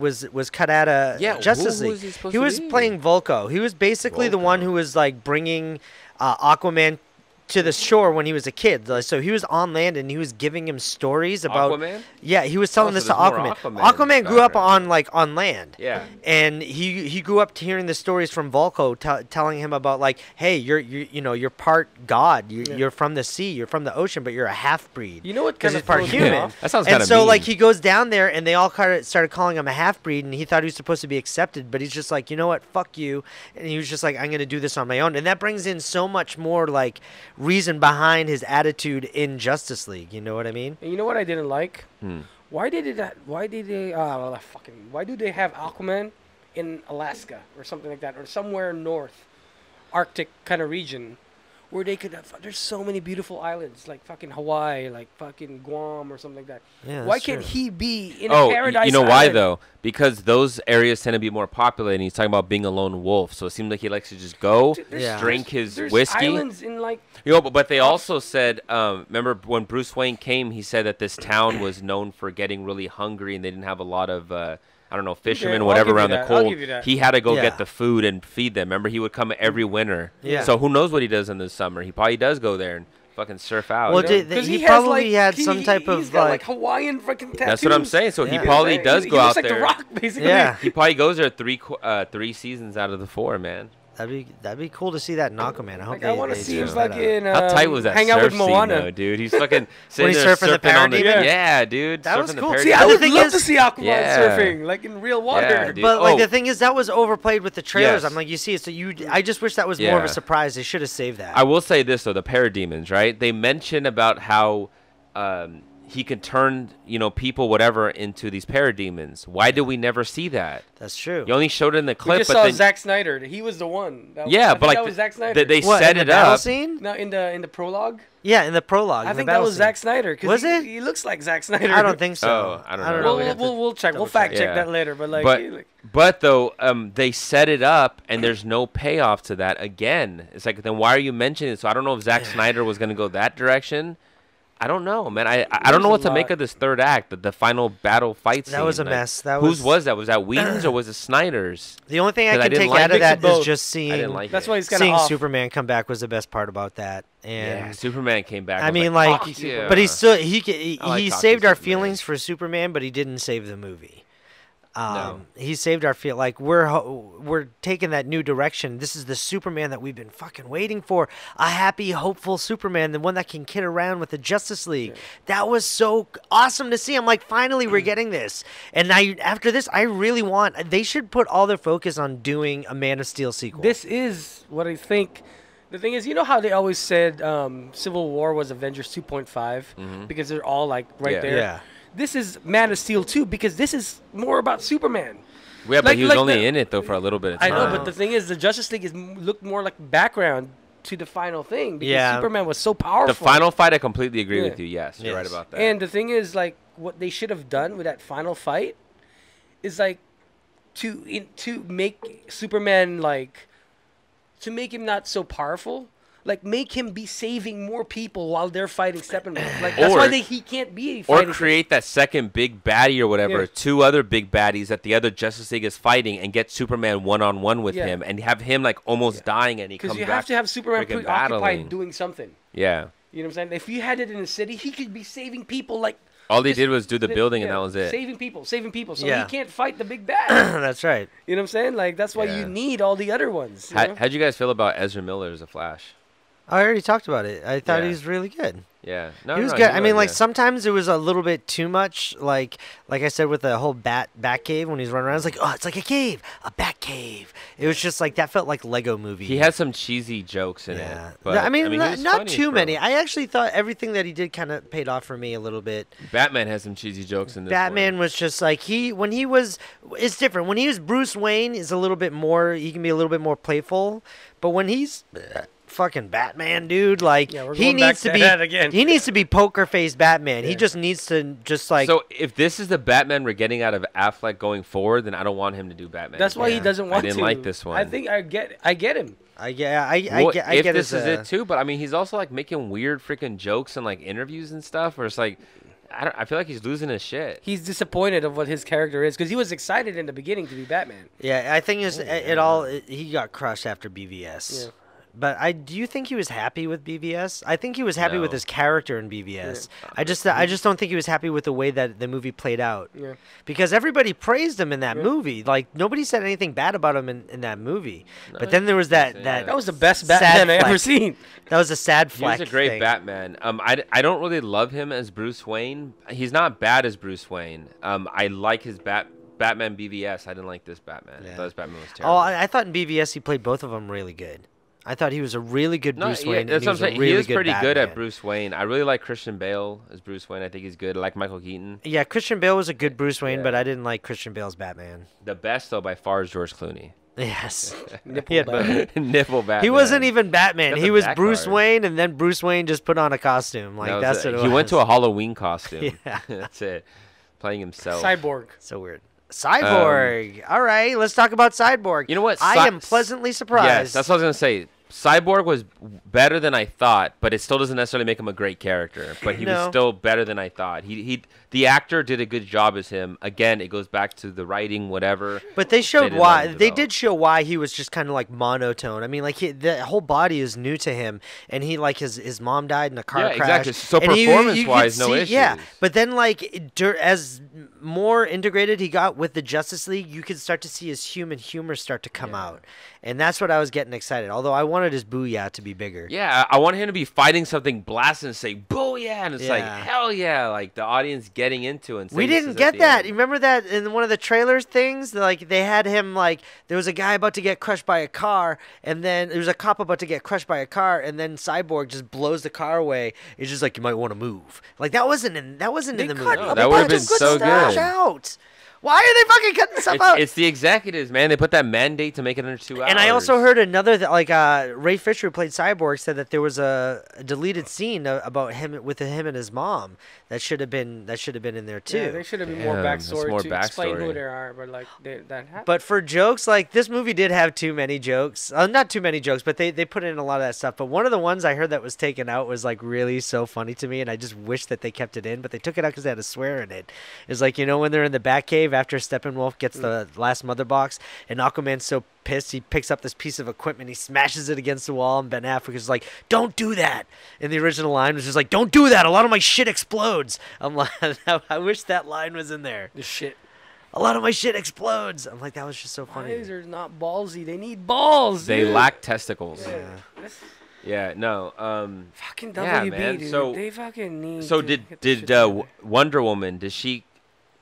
cut out of Justice League. He was playing Volko. He was basically the one who was like bringing Aquaman to the shore when he was a kid. So he was on land and he was giving him stories about Aquaman. Yeah, he was telling this to Aquaman. Aquaman grew up on like on land. Yeah, and he grew up hearing the stories from Volko telling him about like, hey, you're part god. You're from the sea. You're from the ocean, but you're a half breed. You know what? Because it's part human. Yeah. That sounds kind of mean. Like he goes down there and they all started calling him a half breed, and he thought he was supposed to be accepted, but he's just like, you know what? Fuck you. And he was just like, I'm gonna do this on my own. And that brings in so much more like reason behind his attitude in Justice League. You know what I mean? And you know what I didn't like? Why do they have Aquaman in Alaska or something like that, or somewhere north Arctic kind of region where they could have, there's so many beautiful islands like fucking Hawaii, like fucking Guam or something like that. Yeah, why can't he be in a paradise? You know why though? Because those areas tend to be more popular, and he's talking about being a lone wolf. So it seems like he likes to just go drink his whiskey. Islands in like, you know, but they also said, remember when Bruce Wayne came, he said that this town was known for getting really hungry, and they didn't have a lot of I don't know, fishermen, whatever, around the cold. He had to go get the food and feed them. Remember, he would come every winter. Yeah. So who knows what he does in the summer? He probably does go there and fucking surf out. Well, you know? He probably had some type of like Hawaiian freaking tattoos. That's what I'm saying. So he probably does go out there. He looks like The Rock, basically. Yeah. He probably goes there three seasons out of the four, man. That'd be cool to see that in Aquaman. I hope I want to see him like in how tight was that? Hang out with Moana, though, dude. He's fucking sitting there surfing the Parademons. Yeah, dude. That was cool. See, I would love to see Aquaman surfing like in real water. Yeah, but like the thing is, that was overplayed with the trailers. Yes. I'm like, you see, so I just wish that was more of a surprise. They should have saved that. I will say this though, the Parademons, right? They mention about how he can turn, you know, people, whatever, into these parademons. Why do we never see that? That's true. You only showed it in the clip. We just saw Zack Snyder. He was the one. Yeah, but like Zack Snyder. They set it up. No, in the prologue. Yeah, in the prologue. I think that was Zack Snyder. Was it? He looks like Zack Snyder. I don't think so. Oh, I don't know. We'll check. We'll fact check that later. But like, but though, they set it up, and there's no payoff to that. Again, it's like, then why are you mentioning it? So I don't know if Zack Snyder was going to go that direction. I don't know, man. I don't know what to make of this third act, the final battle fight scene. That was a mess. That was, whose was that? Was that Whedon's or was it Snyder's? The only thing I can take out of that is just seeing, that's why he's seeing Superman come back was the best part about that. And yeah, Superman came back. I mean, like but he still he saved our feelings for Superman, but he didn't save the movie. He saved our feel. Like we're taking that new direction. This is the Superman that we've been fucking waiting for. A happy, hopeful Superman, the one that can kid around with the Justice League. That was so awesome to see. I'm like, finally, we're getting this. And I, after this, I really want. They should put all their focus on doing a Man of Steel sequel. This is what I think. The thing is, you know how they always said Civil War was Avengers 2.5 because they're all like there. Yeah. This is Man of Steel 2 because this is more about Superman. Yeah, but he was only in it, though, for a little bit of time. I know, but the thing is, the Justice League looked more like background to the final thing because Superman was so powerful. The final fight, I completely agree with you. Yes, you're right about that. And the thing is, like, what they should have done with that final fight is, like, to make Superman, like, to make him not so powerful. Like, make him be saving more people while they're fighting Steppenwolf. Like, that's why he can't be fighting. Or create that second big baddie or whatever, two other big baddies that the other Justice League is fighting, and get Superman one-on-one with him and have him, like, almost dying, and he comes back. Because you have to have Superman preoccupied doing something. Yeah. You know what I'm saying? If you had it in the city, he could be saving people, like... All they did was do the building, and that was it. Saving people. So he can't fight the big bad. That's right. You know what I'm saying? Like, that's why you need all the other ones. How'd you guys feel about Ezra Miller as a Flash? I already talked about it. I thought he was really good. Yeah, no, he was good. I mean, like sometimes it was a little bit too much. Like I said, with the whole bat cave when he's running around, it's like, oh, it's like a cave, a bat cave. It was just like that felt like Lego Movie. He had some cheesy jokes in it. But, I mean not too many. I actually thought everything that he did kind of paid off for me a little bit. Batman has some cheesy jokes in this. Batman was just like it's different when he was Bruce Wayne. Is a little bit more. He can be a little bit more playful, but when he's fucking Batman, dude, like he needs to be again. He needs to be poker face Batman. He just needs to just like. So if this is the Batman we're getting out of Affleck going forward, then I don't want him to do Batman. That's why he doesn't want to. I didn't like this one. I think I get him. I get this is it too, but I mean he's also like making weird freaking jokes and like interviews and stuff where it's like I feel like he's losing his shit. He's disappointed of what his character is because he was excited in the beginning to be Batman. Yeah, I think it all he got crushed after BVS. Yeah. But do you think he was happy with BVS? I think he was happy with his character in BVS. Yeah. I just don't think he was happy with the way that the movie played out. Yeah. Because everybody praised him in that movie. Like, nobody said anything bad about him in that movie. No, but then there was that was the best Batman I ever seen. That was a sad fleck. He's a great Batman. I don't really love him as Bruce Wayne. He's not bad as Bruce Wayne. I like his Batman BVS. I didn't like this Batman. Yeah. I thought this Batman was terrible. Oh, I thought in BVS he played both of them really good. I thought he was a really good Bruce Wayne. That's what I'm saying. Really he is pretty good at Bruce Wayne. I really like Christian Bale as Bruce Wayne. I think he's good. I like Michael Keaton. Yeah, Christian Bale was a good Bruce Wayne, but I didn't like Christian Bale's Batman. The best, though, by far is George Clooney. Yes. Nipple Batman. He wasn't even Batman. He was Bruce Wayne, and then Bruce Wayne just put on a costume. Like, that's what it was. He went to a Halloween costume. Yeah. That's it. Playing himself. Cyborg. So weird. Cyborg. All right, let's talk about Cyborg. You know what? I am pleasantly surprised. Yes, that's what I was going to say. Cyborg was better than I thought, but it still doesn't necessarily make him a great character. But he was still better than I thought. The actor did a good job as him. Again, it goes back to the writing, whatever. But they showed why. They did show why he was just kind of like monotone. I mean, like the whole body is new to him, and he like his mom died in a car crash. Yeah, exactly. So performance-wise, no issues. Yeah, but then like as more integrated he got with the Justice League, you could start to see his human humor start to come out, and that's what I was getting excited. Although I wanted his booyah to be bigger. Yeah, I want him to be fighting something, blasting, and say booyah, and it's like hell yeah, like the audience getting into it. We didn't get that. Remember that in one of the trailers things? Like they had him like there was a guy about to get crushed by a car, and then there was a cop about to get crushed by a car, and then Cyborg just blows the car away. It's just like you might want to move. Like that wasn't in the movie. No, that would have been so good. Out. Why are they fucking cutting stuff out? It's the executives, man. They put that mandate to make it under 2 hours. And I also heard another Ray Fisher, who played Cyborg, said that there was a deleted scene about him and his mom that should have been in there too. Yeah, there should have been more backstory explain who they are, but like that happened. But for jokes, like this movie did have too many jokes. Not too many jokes, but they put in a lot of that stuff. But one of the ones I heard that was taken out was like really so funny to me, and I just wish that they kept it in, but they took it out because they had a swear in it. It's like, you know, when they're in the Batcave after Steppenwolf gets the last mother box and Aquaman's so pissed he picks up this piece of equipment, he smashes it against the wall, and Ben Affleck is like, don't do that. And the original line was just like, don't do that, a lot of my shit explodes. I'm like, I wish that line was in there. The shit. A lot of my shit explodes. I'm like, that was just so funny. Why is there not ballsy? They need balls. They lack testicles. Yeah. Yeah, no. Fucking WB, dude. So, they fucking need. So did Wonder Woman? Did she?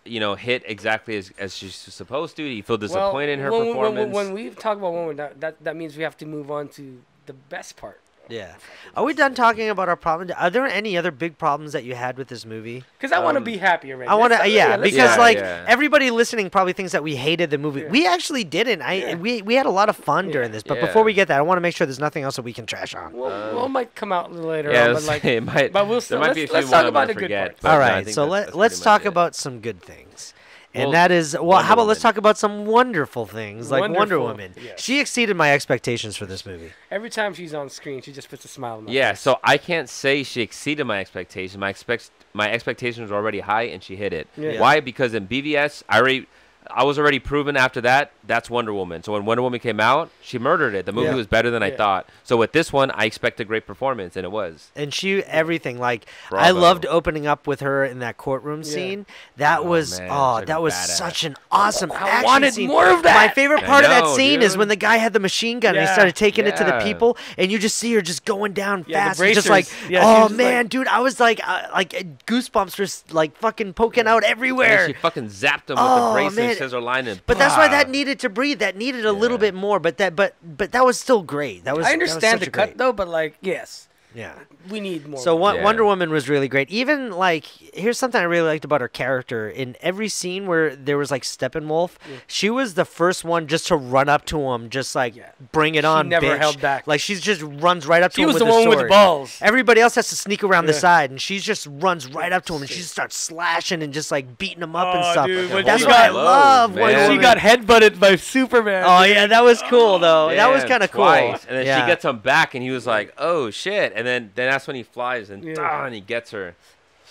You know, hit exactly as she's supposed to. You feel disappointed in her performance. When we talk about women, that means we have to move on to the best part. Yeah. Are we done talking about our problems? Are there any other big problems that you had with this movie? Because I want to be happy already. I want to, because everybody listening probably thinks that we hated the movie. Yeah. We actually didn't. We had a lot of fun during this. But before we get that, I want to make sure there's nothing else that we can trash on. Well, it might come out later on. But, like, but we'll still let's talk about the good parts. All right, so let's talk about some good things. And that is, how about let's talk about some wonderful things like Wonder Woman. Yes. She exceeded my expectations for this movie. Every time she's on screen, she just puts a smile on her face. So I can't say she exceeded my expectations. My expectations were already high, and she hit it. Yeah. Why? Because in BVS, I was already proven after that, that's Wonder Woman. So when Wonder Woman came out, she murdered it. The movie was better than I thought. So with this one, I expect a great performance, and it was. And she, everything. Like, bravo. I loved opening up with her in that courtroom scene. That was such an awesome action scene. More of that. My favorite part of that scene is when the guy had the machine gun and he started taking it to the people, and you just see her just going down fast. And just like, oh, just man, like, dude, I was like goosebumps were like fucking poking out everywhere. And she fucking zapped him with the braces. But that's why that needed to breathe. That needed a little bit more. But that was still great. That was. I understand the cut though, but like we need more. So Wonder Woman was really great. Even like here's something I really liked about her character. In every scene where there was like Steppenwolf, she was the first one just to run up to him, just like bring it on. She never held back. Like she just runs right up to him. She was the one with the balls. Everybody else has to sneak around the side, and she just runs right up to him, and she just starts slashing and just like beating him up and stuff. Dude, that's why I love when she got headbutted by Superman. Oh yeah, that was cool though. That was kind of cool. And then she gets him back, and he was like, "Oh shit!" And then that's when he flies and he gets her.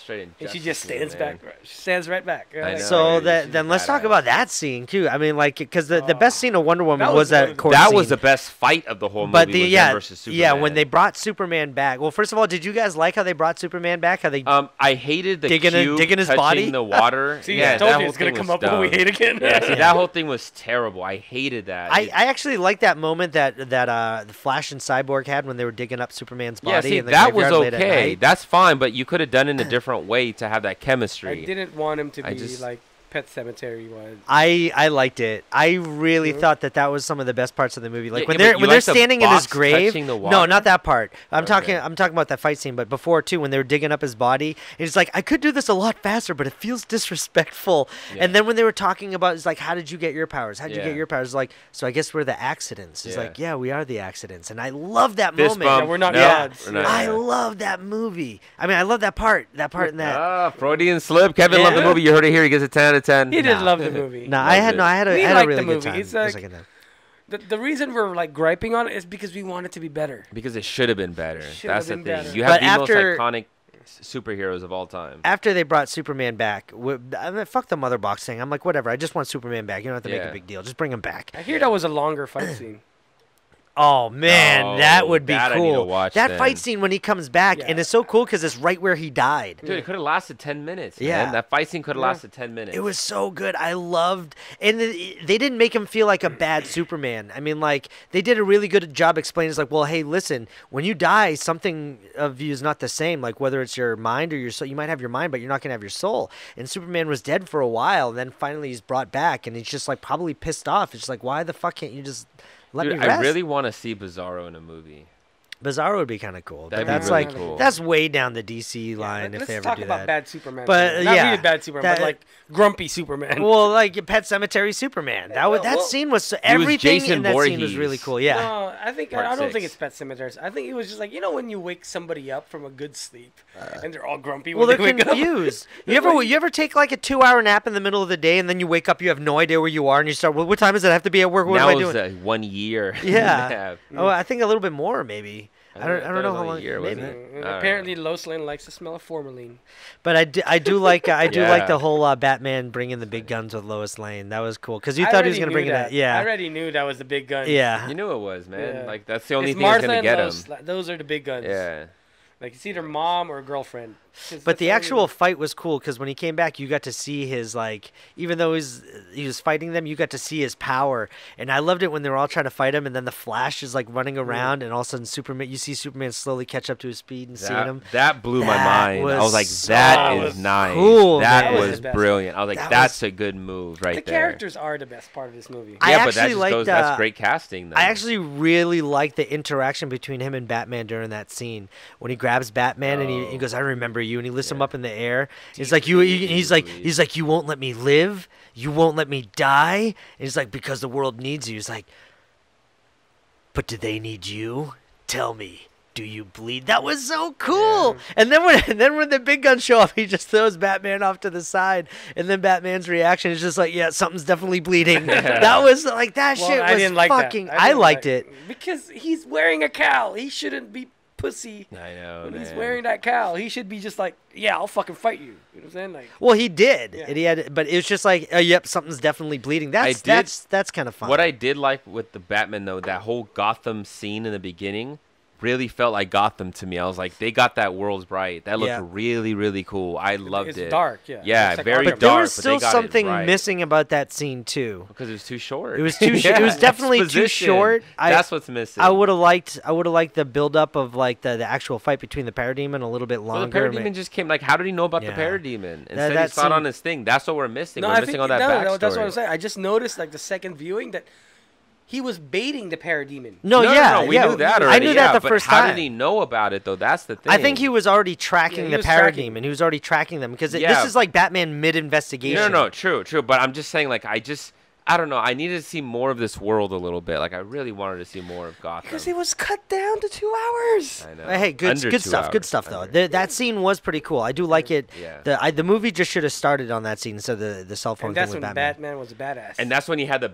straight in. And she just stands back. Right, she stands right back. Right? So then let's talk about that scene too. I mean, like, because the best scene of Wonder Woman was that court scene. That was the best fight of the whole movie. But the versus Superman. Yeah, when they brought Superman back. Well, first of all, did you guys like how they brought Superman back? How they I hated the digging his body in the water. See, yeah, I told you it's gonna come up when we hate again. Yeah, that whole thing was terrible. I hated that. I actually liked that moment that the Flash and Cyborg had when they were digging up Superman's body. Yeah, see, that was okay. That's fine, but you could have done it in a different way to have that chemistry. I didn't want him to be like Pet Cemetery was. I liked it. I really thought that that was some of the best parts of the movie. Like when they're standing in his grave. No, not that part. I'm talking about that fight scene, but before too, when they were digging up his body, it's like I could do this a lot faster, but it feels disrespectful. Yeah. And then when they were talking about, it's like, how did you get your powers? How did you get your powers? It's like, so I guess we're the accidents. It's like, yeah, we are the accidents. And I love that moment. Yeah, we're not gods. No, I love that movie. I mean, I love that part. That part in that. Freudian slip. Kevin loved the movie. You heard it here. He gets a 10. He did love the movie. I had a really good time. It's like, the reason we're like griping on it is because we want it to be better. Because it should have been better. That's the thing. You have the most iconic superheroes of all time. After they brought Superman back, I mean, fuck the Mother Box thing. I'm like, whatever. I just want Superman back. You don't have to make a big deal. Just bring him back. I hear that was a longer fight scene. Oh man, that would be cool. I need to watch that fight scene when he comes back, and it's so cool because it's right where he died. Dude, it could have lasted 10 minutes. Yeah, man. That fight scene could have lasted 10 minutes. It was so good. I loved, and they didn't make him feel like a bad Superman. I mean, like they did a really good job explaining. It's like, well, hey, listen, when you die, something of you is not the same. Like whether it's your mind or your soul, you might have your mind, but you're not gonna have your soul. And Superman was dead for a while, and then finally he's brought back, and he's just like probably pissed off. It's like, why the fuck can't you just? Dude, I really want to see Bizarro in a movie. Bizarro would be kind of cool. That'd that's really like cool. That's way down the DC line if they ever do that. Let's talk about bad Superman. But not really bad Superman, but like grumpy Superman. Well, like Pet Cemetery Superman. That scene was everything. Was in that Voorhees. Scene was really cool. Yeah. No, I think I don't think it's Pet Cemetery. I think it was just like, you know, when you wake somebody up from a good sleep and they're all grumpy. Well, they're confused. You ever take like a 2-hour nap in the middle of the day and then you wake up, you have no idea where you are, and you start. Well, what time is it? I have to be at work. What am I doing? That was 1 year. Yeah. Oh, I think a little bit more maybe. I don't know how long. Year, maybe. Apparently, Lois Lane likes the smell of formalin. But I do like the whole Batman bringing the big guns with Lois Lane. That was cool because you thought he was gonna bring that. Yeah, I already knew that was the big gun. Yeah, you knew it was, man. Yeah. Like that's the only thing that's gonna get him. Those are the big guns. Yeah. Like, it's either mom or girlfriend. But the actual fight was cool because when he came back, you got to see his, like, even though he was fighting them, you got to see his power. And I loved it when they were all trying to fight him, and then the Flash is, like, running around, and all of a sudden you see Superman slowly catch up to his speed and seeing him. That blew my mind. I was like, that is nice. Cool, that was brilliant. I was like, that's a good move right there. The characters are the best part of this movie. Yeah, but that's great casting, though. I actually really liked the interaction between him and Batman during that scene when he grabs Batman and he goes, I remember you, and he lifts him up in the air. He's like, he's like, you won't let me live, you won't let me die. And he's like, because the world needs you. He's like, but do they need you? Tell me, do you bleed? That was so cool. Yeah. And then when the big guns show up, he just throws Batman off to the side, and then Batman's reaction is just like, yeah, something's definitely bleeding. That was like I liked it because he's wearing a cowl. He shouldn't be pussy. I know, when he's wearing that cowl, he should be just like, yeah, I'll fucking fight you. You know what I'm saying? Like, well, he did. Yeah. And he had, but it was just like, oh, yep, something's definitely bleeding. That's kind of fun. What I did like with the Batman though, that whole Gotham scene in the beginning really felt like Gotham to me. I was like, they got that world's bright. That looked really, really cool. I loved it. It's dark, yeah. Yeah, like very dark. There was still something missing about that scene too. Because it was too short. It was too short. It was definitely too short. That's what's missing. I would have liked the build up of like the actual fight between the Parademon a little bit longer. Well, the Parademon just came. Like, how did he know about the Parademon? Instead, he's not on his thing. That's what we're missing. We're missing all that backstory. No, that's what I'm saying. I just noticed like the second viewing that he was baiting the Parademon. No, we knew that already. I knew that the first time. How did he know about it, though? That's the thing. I think he was already tracking the Parademon. He was already tracking them because this is like Batman mid-investigation. No, true, true. But I'm just saying, like, I just I don't know. I needed to see more of this world a little bit. Like, I really wanted to see more of Gotham. Because it was cut down to 2 hours. I know. Hey, good stuff, though. That scene was pretty cool. I do like it. Yeah. The movie just should have started on that scene, so the cell phone thing with Batman. And that's when Batman was a badass. And that's when he had the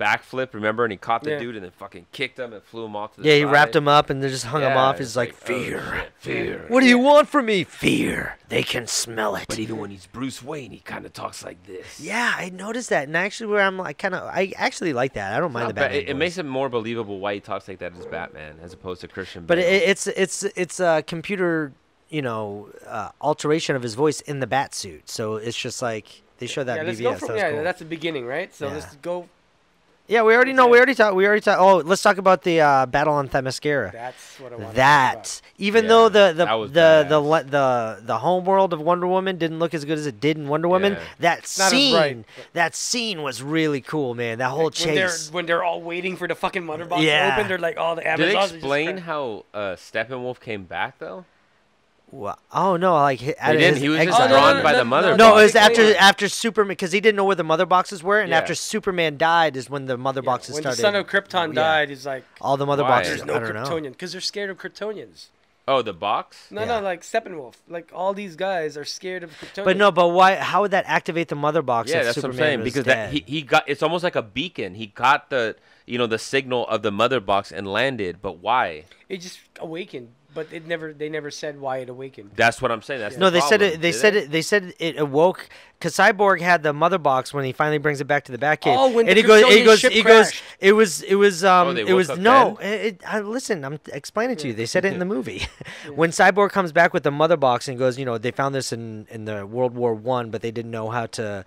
backflip, remember? And he caught the dude and then fucking kicked him and flew him off to the side. He wrapped him up and then just hung him off. He's like, fear. Fear. What do you want from me? Fear. They can smell it. But even when he's Bruce Wayne, he kind of talks like this. Yeah, I noticed that. And actually, where I'm like, I actually like that. I don't mind the Batman. It makes it more believable why he talks like that as Batman as opposed to Christian Bale. But it's a computer, you know, alteration of his voice in the bat suit. So it's just like they show that. Yeah, that's the beginning, right? So let's go. Yeah, we already know. We already talked. Oh, let's talk about the battle on Themyscira. That's what I wanted to talk about. Even though the homeworld of Wonder Woman didn't look as good as it did in Wonder Woman, that scene was really cool, man. That whole chase when they're all waiting for the fucking Mother Box to open, they're like all the Amazons. Did they explain how Steppenwolf came back though? Well, oh no! Like he was just drawn by the mother. No, it was after Superman, because he didn't know where the mother boxes were, and after Superman died is when the mother boxes started. When the son of Krypton died, he's like all the mother boxes. There's no Kryptonian because they're scared of Kryptonians. Oh, the box? No, no, like Steppenwolf, like all these guys are scared of Kryptonians. But no, but why? How would that activate the mother box? Yeah, that's Superman what I'm saying. Because that, he got, it's almost like a beacon. He got the the signal of the mother box and landed. But why? It just awakened. But it never. They never said why it awakened. That's what I'm saying. That's no. The problem. They said it awoke because Cyborg had the mother box when he finally brings it back to the Batcave. Oh, when he goes. It was. Listen, I'm explaining to you. They said it in the movie. When Cyborg comes back with the mother box and goes, they found this in the World War I, but they didn't know how to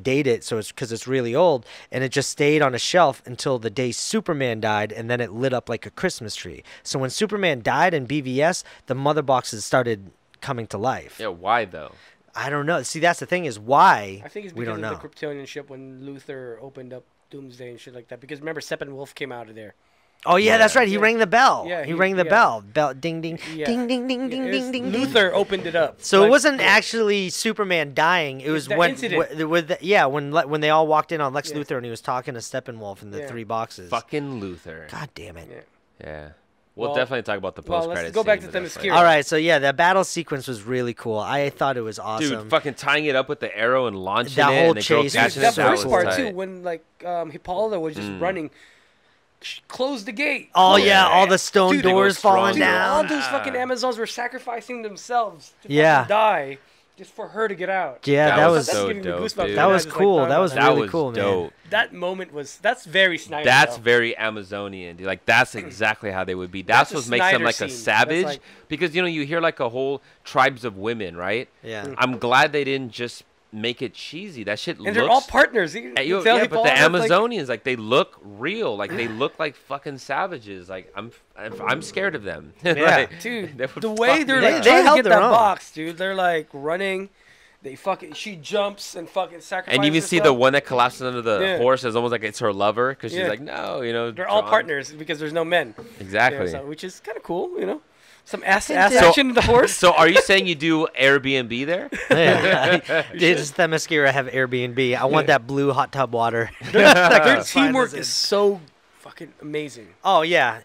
date it, so it's because it's really old, and it just stayed on a shelf until the day Superman died, and then it lit up like a Christmas tree. So when Superman died in BVS, the mother boxes started coming to life. Yeah, why though? I don't know. See, that's the thing is why. I think it's because of the Kryptonian ship when Luthor opened up Doomsday and shit like that. Because remember, Steppenwolf came out of there. Oh yeah, that's right. He rang the bell. Yeah, he rang the bell. Bell, ding, ding, ding, ding, ding, ding, ding, ding. Luthor opened it up. So it wasn't actually Superman dying. It was when they all walked in on Lex Luthor and he was talking to Steppenwolf in the three boxes. Fucking Luthor. God damn it. Yeah. We'll definitely talk about the post credits. Well, let's go back to Themyscira. All right, so yeah, that battle sequence was really cool. I thought it was awesome. Dude, fucking tying it up with the arrow and launching it. That whole chase. That first part too, when like Hippolyta was just running. Close the gate. Oh yeah, all the stone doors falling down. All those fucking Amazons were sacrificing themselves to die just for her to get out. Yeah, that was so dope. That was cool. That was really cool, man. That moment was very Snyder. That's very Amazonian, dude. Like that's exactly how they would be. That's what makes them like a savage, because you hear like a whole tribes of women, right? Yeah. I'm glad they didn't just make it cheesy. That shit looks... And they're all partners. But the Amazonians, like, they look real. Like, they look like fucking savages. Like, I'm scared of them. Yeah, dude. The way they're, like, trying to get that box, dude. They're, like, running. They fucking... She jumps and fucking sacrifices. And you even see the one that collapses under the horse as almost like it's her lover, because she's like, no, They're all partners because there's no men. Exactly. So, which is kind of cool, Some ass action in the horse. So are you saying you do Airbnb there? Does Themyscira have Airbnb? I want that blue hot tub water. Their teamwork is so fucking amazing. Oh, yeah.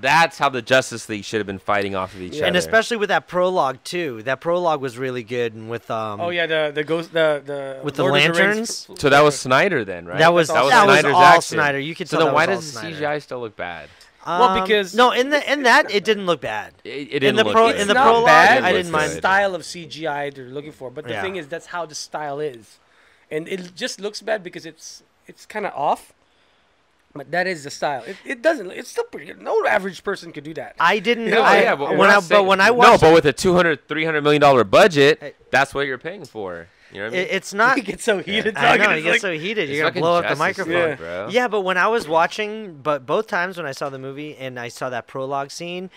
That's how the Justice League should have been fighting off of each other. And especially with that prologue, too. That prologue was really good. And with the ghost, with Lord the lanterns. So that was Snyder then, right? That was all Snyder's action. You could tell. So then why does the CGI still look bad? Well, because no, in that it didn't look bad. It didn't look bad in the prologue. I didn't mind the style of CGI they're looking for, but the thing is, that's how the style is, and it just looks bad because it's kind of off. But that is the style. It doesn't. It's still pretty. No average person could do that. I didn't. But when I watched, but with a $200–300 million budget, that's what you're paying for. You know what I mean? It's not. You get so heated. I know. You get so heated. You're gonna blow up the microphone, bro. Yeah, but when I was watching, both times when I saw the movie and I saw that prologue scene,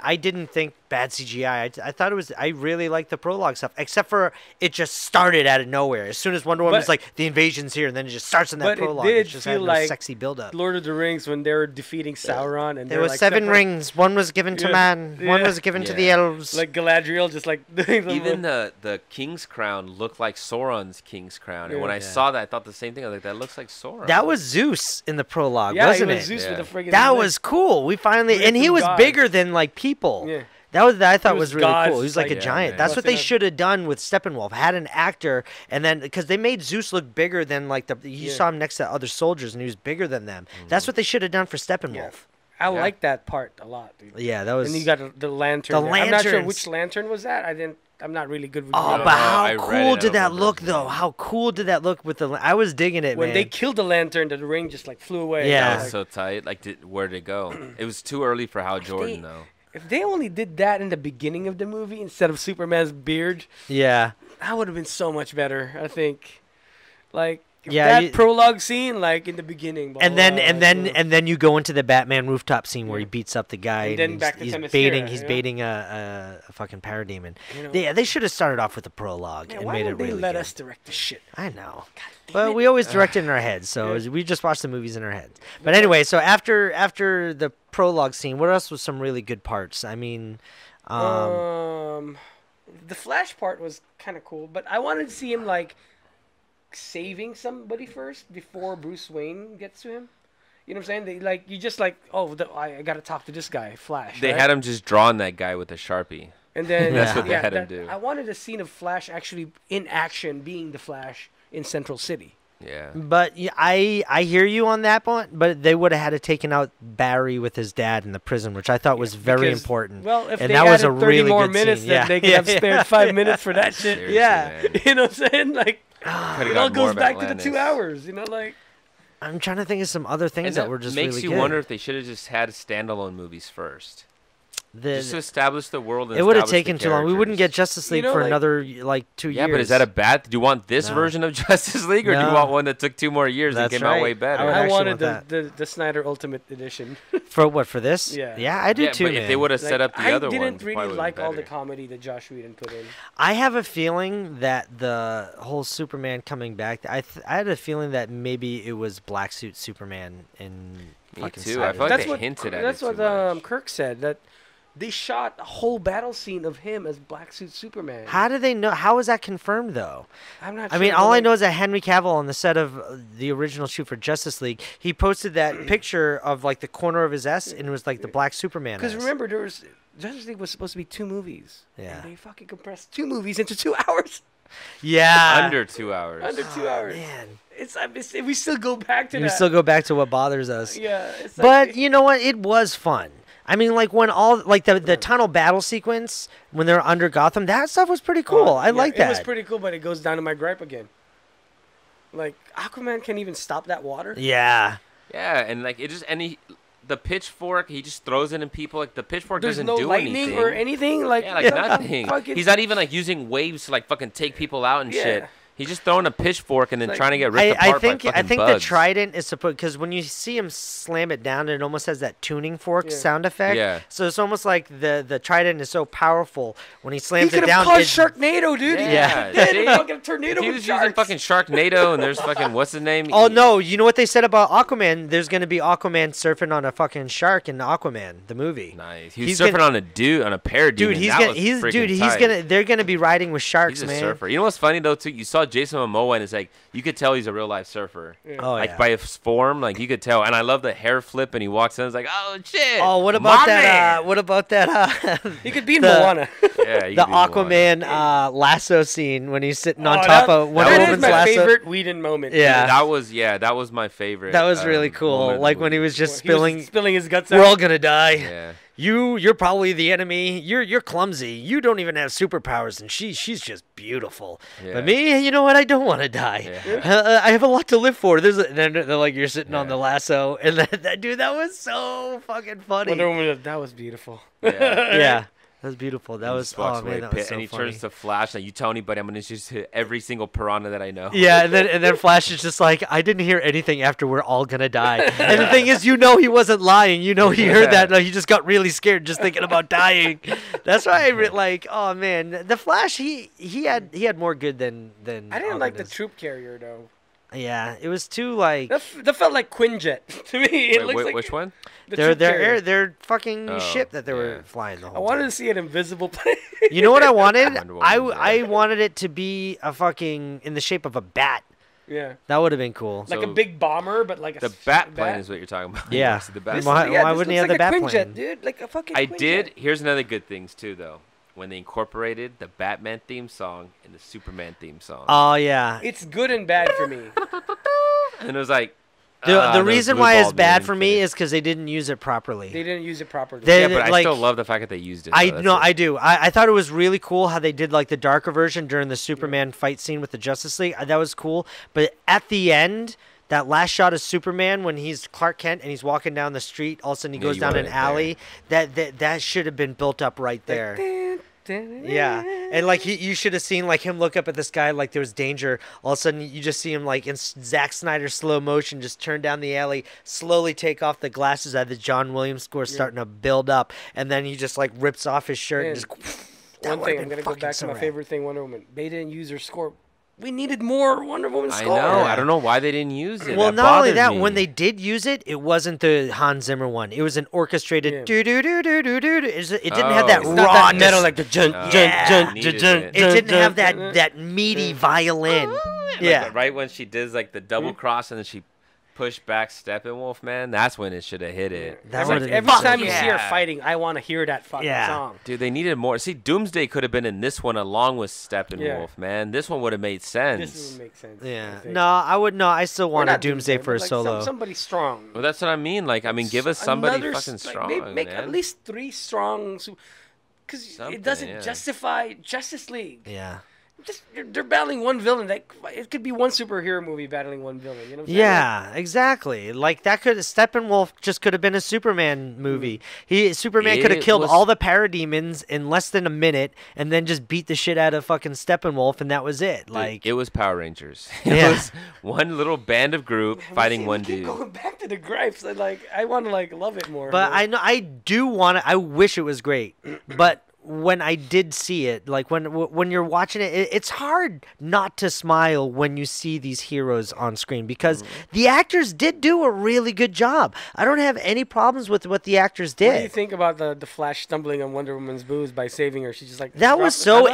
I didn't think bad CGI. I thought it was, I really liked the prologue stuff, except for it just started out of nowhere. As soon as Wonder Woman was like, the invasion's here, and then it just starts in that prologue. It just feel had like sexy buildup. Lord of the Rings when they were defeating Sauron. And there were like, seven rings. One was given to man. Yeah. One was given to the elves. Like Galadriel just like... Even the King's Crown looked like Sauron's King's Crown. And when I saw that, I thought the same thing. I was like, that looks like Sauron. That was Zeus in the prologue, wasn't it? Zeus with the friggin' that was cool. We finally... And he was bigger than like people. Yeah. That was I thought was really cool. He was like a giant. Man. That's what they should have done with Steppenwolf. Had an actor, and then because they made Zeus look bigger than like the you saw him next to other soldiers, and he was bigger than them. Mm-hmm. That's what they should have done for Steppenwolf. Yeah. I like that part a lot, dude. Yeah, that was. And you got the lantern. The lantern. I'm not sure which lantern was that. I didn't. I'm not really good with. Oh, but how cool did that look, though? How cool did that look with the? I was digging it, man. When they killed the lantern, the ring just like flew away. Yeah, that was so tight. Like, where'd it go? It was too early for Hal Jordan, though. If they only did that in the beginning of the movie instead of Superman's beard, that would have been so much better, I think. Like that prologue scene, like in the beginning, and then you go into the Batman rooftop scene where he beats up the guy, and then he's baiting a fucking parademon. You know? They should have started off with the prologue and made it really. Why did they let us direct the shit? I know. Well, we always direct it in our heads, so we just watch the movies in our heads. But anyway, so after the prologue scene, what else was some really good parts? I mean, the Flash part was kind of cool, but I wanted to see him like saving somebody first before Bruce Wayne gets to him. You know what I'm saying? They like you just like, oh, I gotta talk to this guy, Flash. They had him just drawing that guy with a Sharpie. And then that's what they had him do. I wanted a scene of Flash actually in action, being the Flash in Central City. Yeah, but I hear you on that point. But they would have had to taken out Barry with his dad in the prison, which I thought was very important. Well, if they added 30 more minutes, then they could have spared 5 minutes for that shit. Seriously, you know what I'm saying? Like, it all goes back to the 2 hours. You know, like I'm trying to think of some other things that were just really good. Makes you wonder if they should have just had standalone movies first. Just to establish the world. And it would have taken too long. We wouldn't get Justice League for another like 2 years. Yeah, but is that a bad? Do you want this version of Justice League, or do you want one that took 2 more years and came out way better? I wanted the Snyder Ultimate Edition. For what? For this? Yeah, I do too. But man, if they would have set up the other one, I didn't really like all the comedy that Joss Whedon put in. I have a feeling that the whole Superman coming back. I had a feeling that maybe it was Black Suit Superman and. Me too. I feel like they hinted at it. That's what Kirk said. That. They shot a whole battle scene of him as Black Suit Superman. How do they know? How is that confirmed, though? I'm not sure. I mean, all I know is that Henry Cavill on the set of the original shoot for Justice League, he posted that picture of, like, the corner of his S, and it was, like, the Black Superman. Because remember, there was Justice League was supposed to be 2 movies. Yeah. And they fucking compressed 2 movies into 2 hours. Yeah. Under 2 hours. Under 2 hours. Man. It's, we still go back to that. We still go back to what bothers us. Yeah. It's like, but you know what? It was fun. I mean, like when the tunnel battle sequence when they're under Gotham, that stuff was pretty cool. I like that. It was pretty cool, but it goes down to my gripe again. Like Aquaman can't even stop that water. Yeah. Yeah, and like it just the pitchfork, he just throws it in people. Like the pitchfork doesn't do anything. There's no lightning or anything. Like, nothing. He's not even like using waves to like fucking take people out and shit. He's just throwing a pitchfork and then trying to get ripped apart by fucking bugs. The trident is supposed, because when you see him slam it down, it almost has that tuning fork sound effect. Yeah. So it's almost like the trident is so powerful when he slams it down. He could have caused Sharknado, dude. Yeah. He fucking tornado with sharks. He was using fucking Sharknado, and there's fucking what's his name? Oh no! You know what they said about Aquaman? There's gonna be Aquaman surfing on a fucking shark in Aquaman the movie. Nice. He's surfing on a dude on a parademon. Dude, They're gonna be riding with sharks, man. He's a surfer. You know what's funny though too? You saw Jason Momoa, and it's like you could tell he's a real life surfer. Yeah. Oh, like by his form, like you could tell. And I love the hair flip, and he walks in, and it's like, oh shit. Oh, what about that? What about that? You could be in Moana. Yeah, the Aquaman lasso scene when he's sitting on top of Wonder Woman's lasso. That is my favorite Whedon moment. Yeah, that was my favorite. That was really cool. Like when he was just spilling his guts out. We're all gonna die. Yeah. You're probably the enemy. You're clumsy. You don't even have superpowers, and she's just beautiful. Yeah. But me, you know what? I don't want to die. Yeah. I have a lot to live for. Then they're like you're sitting on the lasso, and that dude, that was so fucking funny. Wonder Woman, that was beautiful. Yeah. That was beautiful. That was, oh man, that was so funny. And he turns to Flash, like, you tell anybody, I'm going to just hit every single piranha that I know. Yeah, and then Flash is just like, I didn't hear anything after we're all going to die. And the thing is, you know he wasn't lying. You know he heard that. Like, he just got really scared just thinking about dying. That's why I like, oh man. The Flash, he had more good than I didn't like the troop carrier, though. Yeah, it was too like that felt like Quinjet to me. It looks like which one? Their fucking ship that they were flying the whole time. I wanted to see an invisible plane. You know what I wanted? I wanted it to be a fucking in the shape of a bat. Yeah, that would have been cool. Like a big bomber, but like the bat plane is what you're talking about. Yeah, the bat. Why wouldn't he have the bat plane, dude? Like a fucking. I did. Here's another good things too, though. When they incorporated the Batman theme song and the Superman theme song. Oh, yeah. It's good and bad for me. And it was like... the reason why it's bad for me is because they didn't use it properly. They didn't use it properly. Yeah, but I still love the fact that they used it. I do. I thought it was really cool how they did like the darker version during the Superman fight scene with the Justice League. That was cool. But at the end... That last shot of Superman when he's Clark Kent and he's walking down the street, all of a sudden he goes down an alley. That should have been built up right there. Yeah, and like you should have seen like him look up at the sky like there was danger. All of a sudden you just see him like in Zack Snyder's slow motion just turn down the alley, slowly take off the glasses at the John Williams score, starting to build up, and then he just like rips off his shirt and just. One thing I'm gonna go back to my favorite thing, Wonder Woman. They didn't use her score. We needed more Wonder Woman score. I know. I don't know why they didn't use it. Well, not only that, when they did use it, it wasn't the Hans Zimmer one. It was an orchestrated do-do-do-do-do-do. It didn't have that raw metal like the jun-jun-jun-jun-jun. It didn't have that meaty violin. Yeah. Right when she does like the double cross and then she pushed back Steppenwolf, man, that's when it should have hit it. Every time you see her fighting, I want to hear that fucking song. Dude, they needed more. See, Doomsday could have been in this one along with Steppenwolf, man. This one would have made sense. This would make sense. Yeah. No, I would not. I still wanted Doomsday for a solo. Somebody strong. Well, that's what I mean. Like, I mean, give us somebody fucking strong. Make at least three strong. Because it doesn't justify Justice League. Yeah. Just, they're battling one villain. That it could be one superhero movie battling one villain. You know what I'm saying? Exactly. Like that could Steppenwolf just could have been a Superman movie. Superman could have killed all the Parademons in less than a minute, and then just beat the shit out of fucking Steppenwolf, and that was it. Like it was Power Rangers. It was one little band of group fighting one dude. Going back to the gripes, I want to love it more. But I know I do want to. I wish it was great, but. When I did see it, like when you're watching it, it's hard not to smile when you see these heroes on screen because the actors did do a really good job. I don't have any problems with what the actors did. What do you think about the Flash stumbling on Wonder Woman's boobs by saving her? She's just like that was so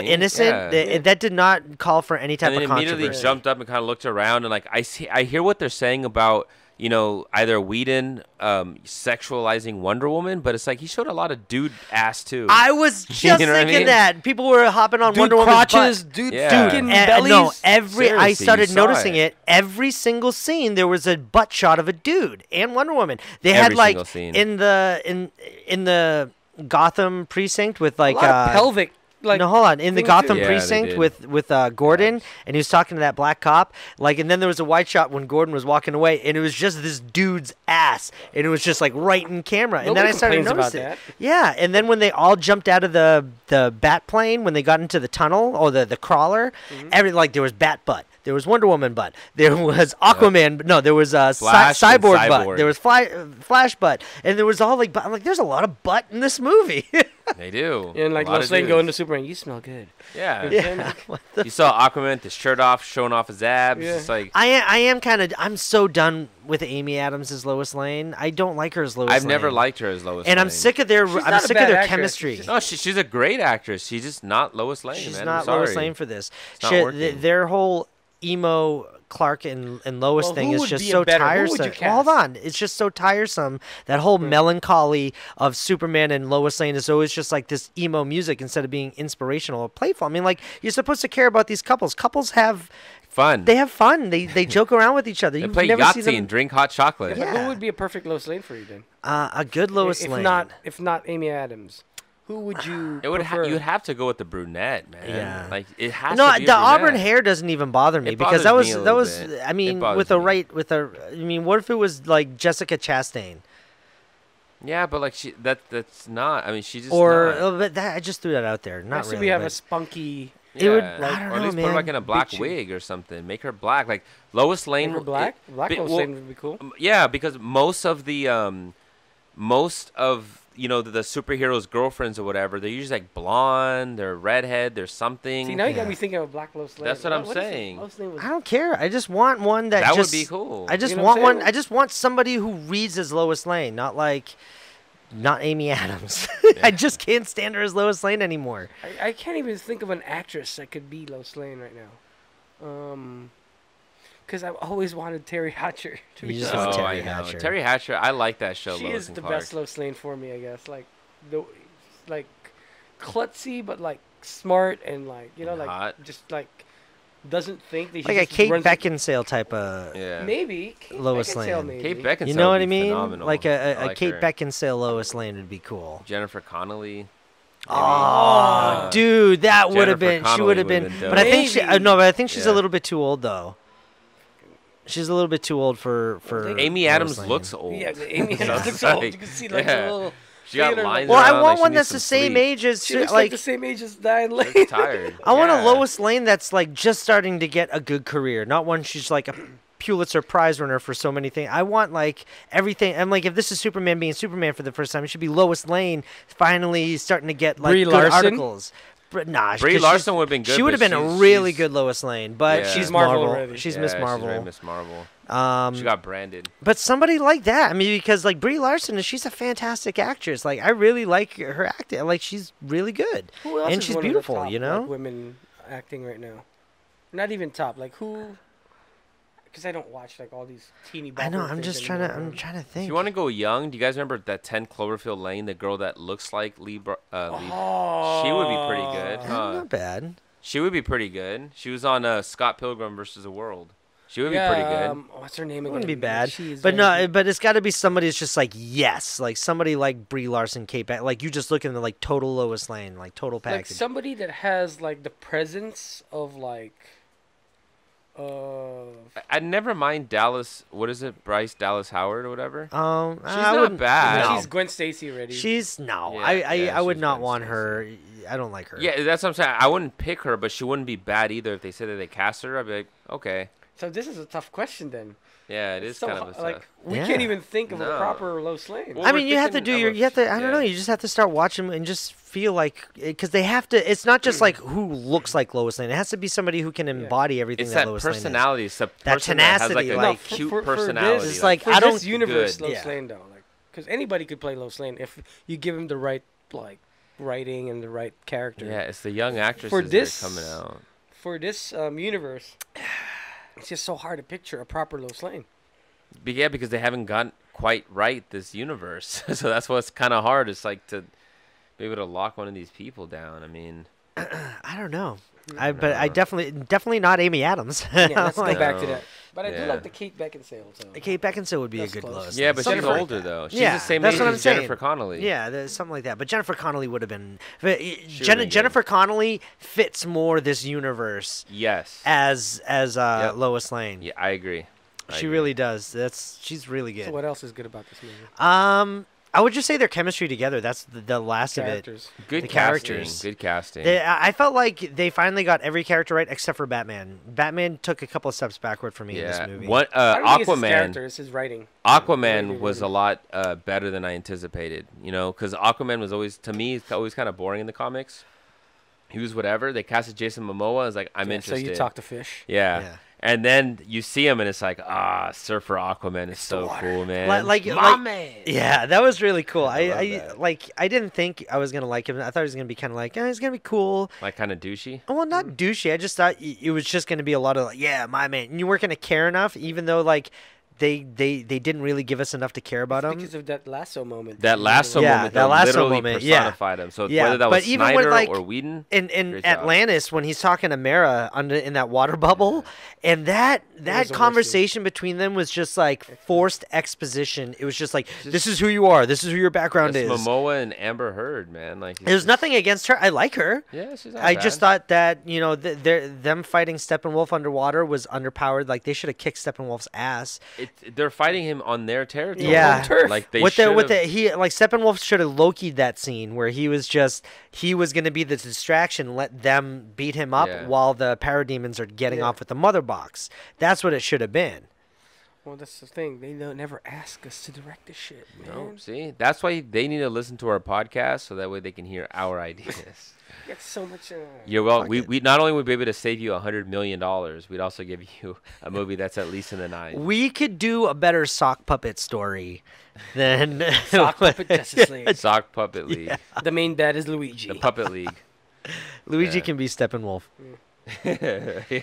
innocent. Yeah. That did not call for any type of controversy. Immediately jumped up and kind of looked around and like I hear what they're saying about. You know, either Whedon sexualizing Wonder Woman, but it's like he showed a lot of dude ass too. I was just thinking that people were hopping on Wonder Woman's crotches, dude, bellies. No, I started noticing it. Every single scene there was a butt shot of a dude and Wonder Woman. They had like in the Gotham precinct with like a lot of pelvic. Like, no, hold on. In the Gotham precinct with Gordon, and he was talking to that black cop. Like, and then there was a wide shot when Gordon was walking away, and it was just this dude's ass, and it was just like right in camera. Nobody and then I started noticing, yeah. And then when they all jumped out of the bat plane, when they got into the tunnel or the crawler, like there was bat butt. There was Wonder Woman butt. There was Aquaman. No, there was Cyborg butt. There was Flash butt. And there was all like, I'm like, there's a lot of butt in this movie. They do. And like Lois Lane going to Superman, you smell good. Yeah. You saw Aquaman with his shirt off, showing off his abs. Yeah. It's like I am kind of. I'm so done with Amy Adams as Lois Lane. I don't like her as Lois. I've never liked her as Lois. And Lane. I'm sick of their. I'm sick of their chemistry. She's a great actress. She's just not Lois Lane. She's not Lois Lane for this. Their whole. Emo Clark and Lois thing is just so tiresome. Well, hold on, it's just so tiresome. That whole melancholy of Superman and Lois Lane is always just like this emo music instead of being inspirational or playful. I mean, like you're supposed to care about these couples. Couples have fun. They have fun. They joke around with each other. You play Yahtzee and drink hot chocolate. Yeah. Who would be a perfect Lois Lane for you then? A good Lois Lane. If not Amy Adams. Who would you? You'd have to go with the brunette, man. Yeah, like it has. No, to be the auburn hair doesn't even bother me because that was. I mean, with a right, with a. I mean, what if it was like Jessica Chastain? Yeah, but like that's not. I mean, she just I just threw that out there. Not really. We have a spunky. Yeah. It would. Like, I don't know, Or at least put her like in a black wig or something. Make her black, like Lois Lane. Make her black. Lois Lane would be cool. Yeah, because most of the superheroes' girlfriends or whatever, they're usually like blonde, they're redhead, they're something. See, now you got me thinking of a black Lois Lane. That's what I'm saying. I don't care. I just want one that just would be cool. I just want one. I just want somebody who reads as Lois Lane, not like. Not Amy Adams. Yeah. I just can't stand her as Lois Lane anymore. I can't even think of an actress that could be Lois Lane right now. Because I've always wanted Terry Hatcher to be Lois Lane. Oh, I know. Terry Hatcher, I like that show. She is the best Lois Lane for me, I guess. Like klutzy, but like smart and like like hot. Just like doesn't think that like a Kate Beckinsale type of maybe Lois Lane. Maybe. Kate Beckinsale, you know what I mean? Phenomenal. Like a Kate Beckinsale Lois Lane would be cool. Jennifer Connelly. Maybe. Oh, dude, that would have been. She would have been. But I think she. No, but I think she's a little bit too old though. She's a little bit too old for. Amy Adams looks old. Yeah, Amy Adams looks old. You can see like a little. She got lines well, I want one that's the same age as she looks like the same age as Diane Lane. Tired. I want a Lois Lane that's like just starting to get a good career, not one she's like a Pulitzer Prize winner for so many things. I want like everything. I'm like, if this is Superman being Superman for the first time, it should be Lois Lane finally starting to get like good articles. Nah, Brie Larson would have been good. She would have been a really good Lois Lane, but she's Marvel. She's Miss Marvel. She's Miss Marvel. She got branded. But somebody like that, I mean, because like Brie Larson, she's a fantastic actress. Like I really like her acting. Like she's really good. Who else? And she's beautiful. Of the top, like, women acting right now. Not even top. Like who? Because I don't watch like all these teeny. I know. I'm just trying to. I'm trying to think. If you want to go young? Do you guys remember that 10 Cloverfield Lane? The girl that looks like Lee. Oh. She would be pretty good. Not bad. She would be pretty good. She was on Scott Pilgrim versus the World. She would be pretty good. What's her name? It wouldn't be bad. But no, but it's got to be somebody that's just like somebody like Brie Larson, Kate, like you just look in the like total Lois Lane, like total package. Like somebody that has like the presence of like. I'd never mind Dallas. What is it, Bryce Dallas Howard or whatever? She's not bad. No. She's Gwen Stacy already. She's I would not want her. I don't like her. Yeah, that's what I'm saying. I wouldn't pick her, but she wouldn't be bad either. If they said that they cast her, I'd be like, okay. So this is a tough question then. Yeah, it is kind of a tough. Like we can't even think of a proper Lois Lane. Well, I mean, you have to do your. You have to. I don't know. You just have to start watching and just feel like because they have to. It's not just like who looks like Lois Lane. It has to be somebody who can embody everything it's that Lois Lane is. That tenacity, that has like a cute personality. It's like I don't universe Lois Lane though, like because anybody could play Lois Lane if you give him the right like writing and the right character. Yeah, it's the young actresses that are coming out for this universe. It's just so hard to picture a proper Lois Lane. But yeah, because they haven't gotten quite right this universe. So that's what's kind of hard. It's like to be able to lock one of these people down. I mean, I don't know. But I definitely not Amy Adams. Yeah, let's go back to that. But I do like the Kate Beckinsale. So. Kate Beckinsale would be a good Lois. Yeah, but she's older though. She's the same age as Jennifer Connelly. Yeah, something like that. But Jennifer Connelly would have been. Jennifer Connelly fits more this universe. Yes. As Lois Lane. Yeah, I agree. She really does. She's really good. So what else is good about this movie? I would just say their chemistry together. That's the last of it. Good characters. Good casting. I felt like they finally got every character right except for Batman. Batman took a couple of steps backward for me in this movie. I don't think it's his character, it's his writing. Aquaman was a lot better than I anticipated, because Aquaman was always, to me, it's always kind of boring in the comics. He was whatever. They casted Jason Momoa. I was like, I'm interested. So you talk to fish. Yeah. And then you see him, and it's like, Surfer Aquaman is so cool, man. Like, yeah, that was really cool. I didn't think I was gonna like him. I thought he was gonna be kind of like, he's gonna be cool, like kind of douchey. Well, not douchey. I just thought it was just gonna be a lot of like, yeah, my man. And you weren't gonna care enough, even though like they didn't really give us enough to care about him because of that lasso moment. That lasso moment literally personified him. So whether that was Snyder or Whedon, in Atlantis when he's talking to Mera in that water bubble, and that conversation between them was just like forced exposition. It was just like this is who you are, this is who your background is. Momoa and Amber Heard, man. Like there's nothing against her. I like her. Yeah, she's not bad. Just thought that them fighting Steppenwolf underwater was underpowered. Like they should have kicked Steppenwolf's ass. they're fighting him on their territory. Yeah, turf. Like they should. Like Steppenwolf should have Loki'd that scene where he was just going to be the distraction, let them beat him up while the Parademons are getting off with the Mother Box. That's what it should have been. Well, that's the thing. They don't never ask us to direct this shit, man. No, see? That's why they need to listen to our podcast so that way they can hear our ideas. That's so much. Yeah, well, we not only would be able to save you $100 million, we'd also give you a movie that's at least in the 9s. We could do a better sock puppet story than sock puppet Justice League. Sock puppet league. Yeah. The main dad is Luigi. The puppet league. Luigi can be Steppenwolf. Mm.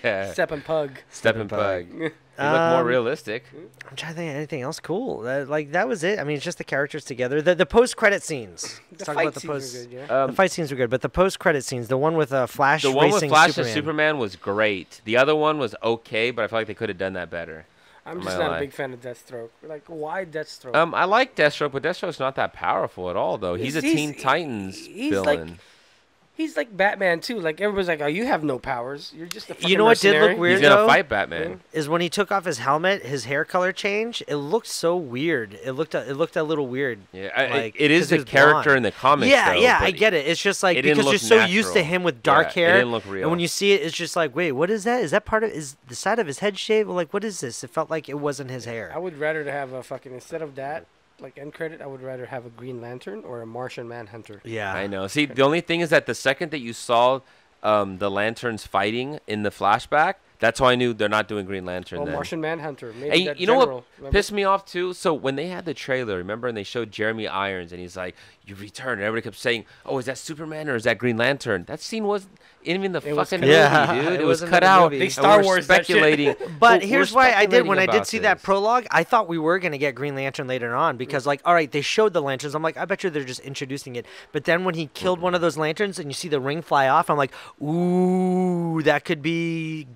Yeah. Step and pug. You look more realistic. I'm trying to think of anything else cool. Like that was it. I mean, it's just the characters together. The post credit scenes. The fight scenes were good, but the post credit scenes, the one with Flash, the one with Flash and Superman was great. The other one was okay, but I feel like they could have done that better. I'm just not a big fan of Deathstroke. Like, why Deathstroke? I like Deathstroke, but Deathstroke's not that powerful at all, though. He's a Teen Titans villain. He's like Batman, too. Like, everybody's like, oh, you have no powers. You're just a fucking mercenary. You know what did look weird, He's going to fight Batman. Is when he took off his helmet, his hair color changed. It looked so weird. It looked a little weird. Yeah, like, it is a character blonde. In the comics, though. Yeah, I get it. It's just like, because you're so used to him with dark hair. It didn't look real. And when you see it, it's just like, wait, what is that? Is that part of, is the side of his head shaved? Like, what is this? It felt like it wasn't his hair. I would rather have a fucking, instead of that, like end credit, I would rather have a Green Lantern or a Martian Manhunter. Yeah, I know. See, the only thing is that the second that you saw the Lanterns fighting in the flashback, that's how I knew they're not doing Green Lantern. Well, Martian Manhunter. Maybe that you know what pissed me off too? So when they had the trailer, remember, and they showed Jeremy Irons, and he's like, "You return," and everybody kept saying, "Oh, is that Superman or is that Green Lantern?" That scene was even the fucking movie, dude. It was cut out. They Star Wars speculating. But here's why I did when I did see that prologue, I thought we were gonna get Green Lantern later on because, like, all right, they showed the lanterns. I'm like, I bet you they're just introducing it. But then when he killed one of those lanterns and you see the ring fly off, I'm like, ooh, that could be.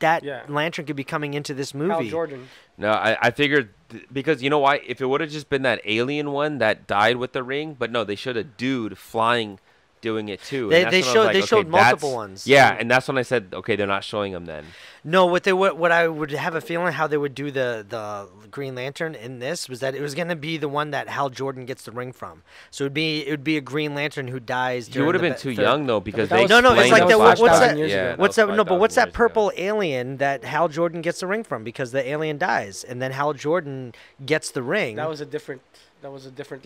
That lantern could be coming into this movie. Hal Jordan. No, I figured because you know why? If it would have just been that alien one that died with the ring, but no, they showed a dude flying, doing it too. They showed multiple ones. Yeah, and that's when I said, okay, they're not showing them then. No, what I would have a feeling how they would do the Green Lantern in this was that it was going to be the one that Hal Jordan gets the ring from. So it would be a Green Lantern who dies. He would have been too young though because they it's like that. What's that purple alien that Hal Jordan gets the ring from because the alien dies and then Hal Jordan gets the ring. That was a different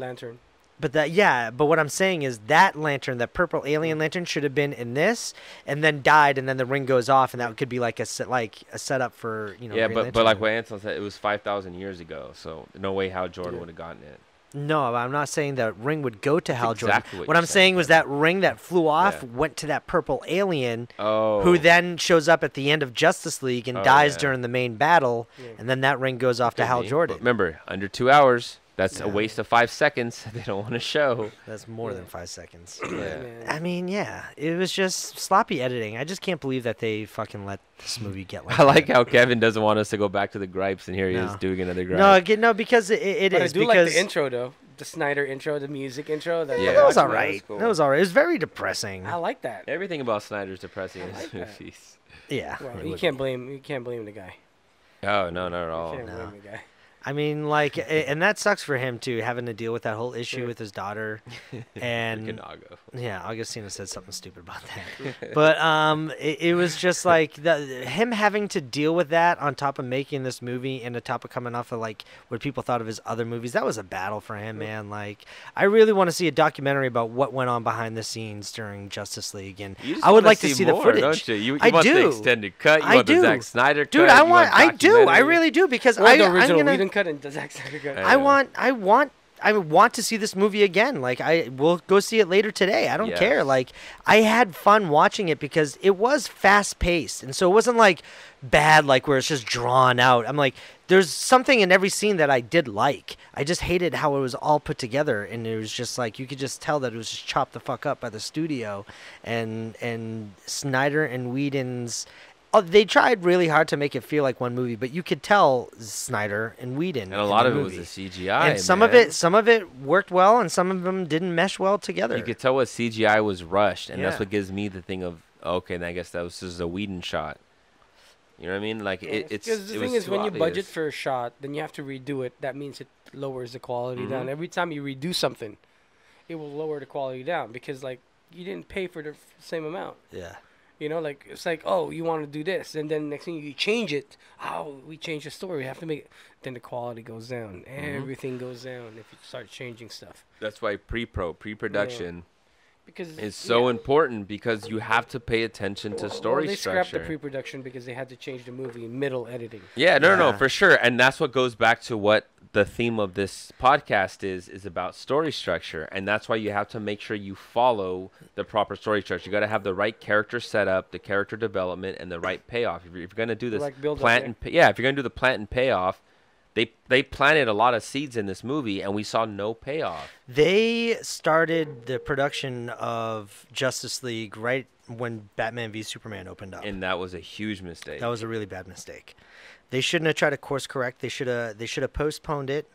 lantern. But but what I'm saying is that lantern, that purple alien lantern, should have been in this, and then died, and then the ring goes off, and that could be like a setup for Green Lantern. But like what Anton said, it was 5,000 years ago, so no way Hal Jordan would have gotten it. No, I'm not saying that ring would go to Hal Jordan. What I'm saying was that ring that flew off went to that purple alien who then shows up at the end of Justice League and dies during the main battle, and then that ring goes off to Hal Jordan. But remember, under 2 hours. That's a waste of 5 seconds they don't want to show. That's more than 5 seconds. Yeah. I mean, it was just sloppy editing. I just can't believe that they fucking let this movie get like that. I like how Kevin doesn't want us to go back to the gripes, and here he is doing another gripe. No, because it is. I do like the intro, though. The Snyder intro, the music intro. That was all right. That was all right. It was very depressing. I like that. Everything about Snyder's depressing in his movies. Yeah. Well, you can't blame the guy. Oh, no, not at all. You can't blame the guy. I mean, like, and that sucks for him, too, having to deal with that whole issue with his daughter. And yeah, Augustina said something stupid about that. But it was just like him having to deal with that on top of making this movie and on top of coming off of, like, what people thought of his other movies. That was a battle for him, man. Like, I really want to see a documentary about what went on behind the scenes during Justice League. And I would like to see more, the footage. Don't you? You want the extended cut. You want the Zack Snyder cut. Dude, I do. I really do because I want to see this movie again. Like, I will go see it later today. I don't care. Like, I had fun watching it because it was fast paced, and so it wasn't like bad, like where it's just drawn out. I'm like, there's something in every scene that I did like. I just hated how it was all put together, and it was just like you could just tell that it was just chopped the fuck up by the studio, and Snyder and Whedon's. Oh, they tried really hard to make it feel like one movie, but you could tell Snyder and Whedon. And a lot of it was the CGI. And some of it worked well, and some of them didn't mesh well together. You could tell what CGI was rushed, and that's what gives me the thing of okay. And I guess that was just a Whedon shot. You know what I mean? Like, it's because the thing is, when you budget for a shot, then you have to redo it. That means it lowers the quality down. Every time you redo something, it will lower the quality down because, like, you didn't pay for the same amount. Yeah. You know, like, it's like, oh, you want to do this. And then next thing you change it. Oh, we changed the story. We have to make it. Then the quality goes down. Everything goes down if you start changing stuff. That's why pre-production because it's so important, because you have to pay attention to story structure. They scrapped the pre-production because they had to change the movie in middle editing. Yeah, no, for sure. And that's what goes back to what the theme of this podcast is about story structure. And that's why you have to make sure you follow the proper story structure. You got to have the right character setup, the character development, and the right payoff. If you're going to do this like if you're going to do the plant and payoff, They planted a lot of seeds in this movie, and we saw no payoff. They started the production of Justice League right when Batman v Superman opened up. And that was a huge mistake. That was a really bad mistake. They shouldn't have tried to course correct. They should have postponed it,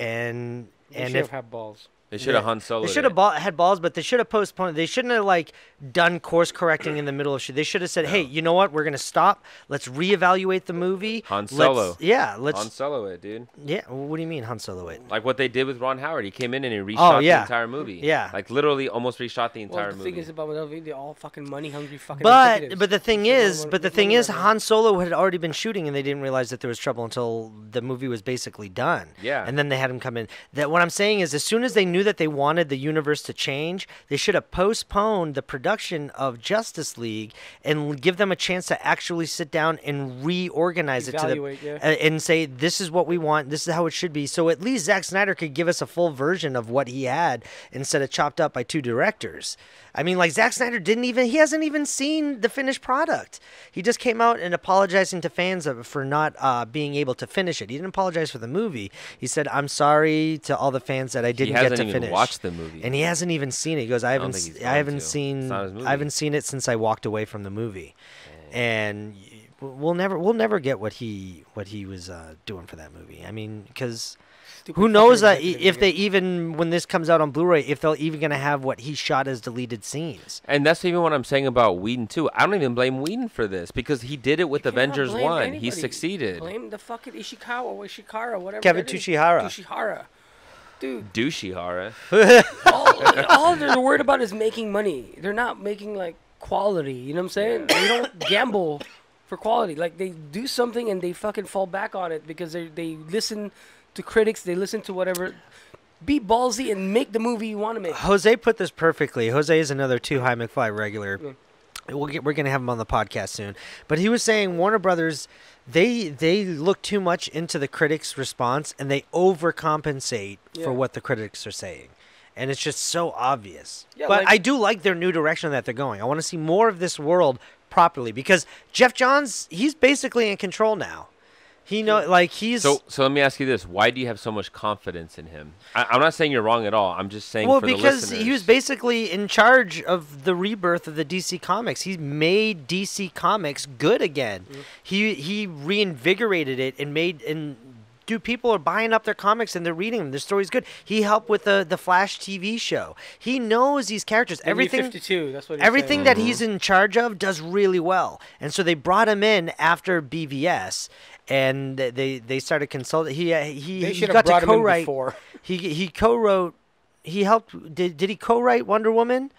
and they should have had balls. They should have Han Solo'd. They should have had balls, but they should have postponed. They shouldn't have, like, done course correcting in the middle of shit. They should have said, "Hey, you know what? We're gonna stop. Let's reevaluate the movie." Han Solo. Let's Han Solo it, dude. Yeah. What do you mean Han Solo it? Like what they did with Ron Howard. He came in and he reshot the entire movie. Yeah. Like literally almost reshot the entire movie. The thing is about Marvel, they're all fucking money hungry fucking. But the thing is, Han Solo had already been shooting, and they didn't realize that there was trouble until the movie was basically done. Yeah. And then they had him come in. That what I'm saying is, as soon as they knew that they wanted the universe to change, they should have postponed the production of Justice League and give them a chance to actually sit down and reorganize and say, this is what we want, this is how it should be. So at least Zack Snyder could give us a full version of what he had instead of chopped up by two directors. I mean, like, Zack Snyder he hasn't even seen the finished product. He just came out and apologizing to fans for not being able to finish it. He didn't apologize for the movie. He said, I'm sorry to all the fans that I didn't get to finish. He hasn't even watched the movie. And he hasn't even seen it. He goes, I haven't seen it since I walked away from the movie. And we'll never get what he was doing for that movie. I mean, because who knows that if they even, when this comes out on Blu-ray, if they're even going to have what he shot as deleted scenes. And that's even what I'm saying about Whedon, too. I don't even blame Whedon for this, because he did it with Avengers 1. He succeeded. Blame the fucking Ishikawa or Ishikara, whatever. Kevin Tushihara. Dude. Douchihara. all they're worried about is making money. They're not making, like, quality. You know what I'm saying? They don't gamble for quality. Like, they do something and they fucking fall back on it because they listen to critics. They listen to whatever. Be ballsy and make the movie you want to make. Jose put this perfectly. Jose is another Two High McFly regular. We're going to have him on the podcast soon. But he was saying Warner Brothers, they look too much into the critics' response, and they overcompensate for what the critics are saying. And it's just so obvious. Yeah, but I do like their new direction that they're going. I want to see more of this world properly, because Jeff Johns, he's basically in control now. He know, like, he's so. Let me ask you this: why do you have so much confidence in him? I'm not saying you're wrong at all. I'm just saying. Well, for because the listeners, he was basically in charge of the rebirth of the DC Comics. He made DC Comics good again. He reinvigorated it and made Dude, people are buying up their comics and they're reading them. Their story's good. He helped with the Flash TV show. He knows these characters. Everything, 52, that's what he's everything that he's in charge of does really well. And so they brought him in after BVS, and they started consulting. He got to co-write. He co-wrote. He helped. Did he co-write Wonder Woman?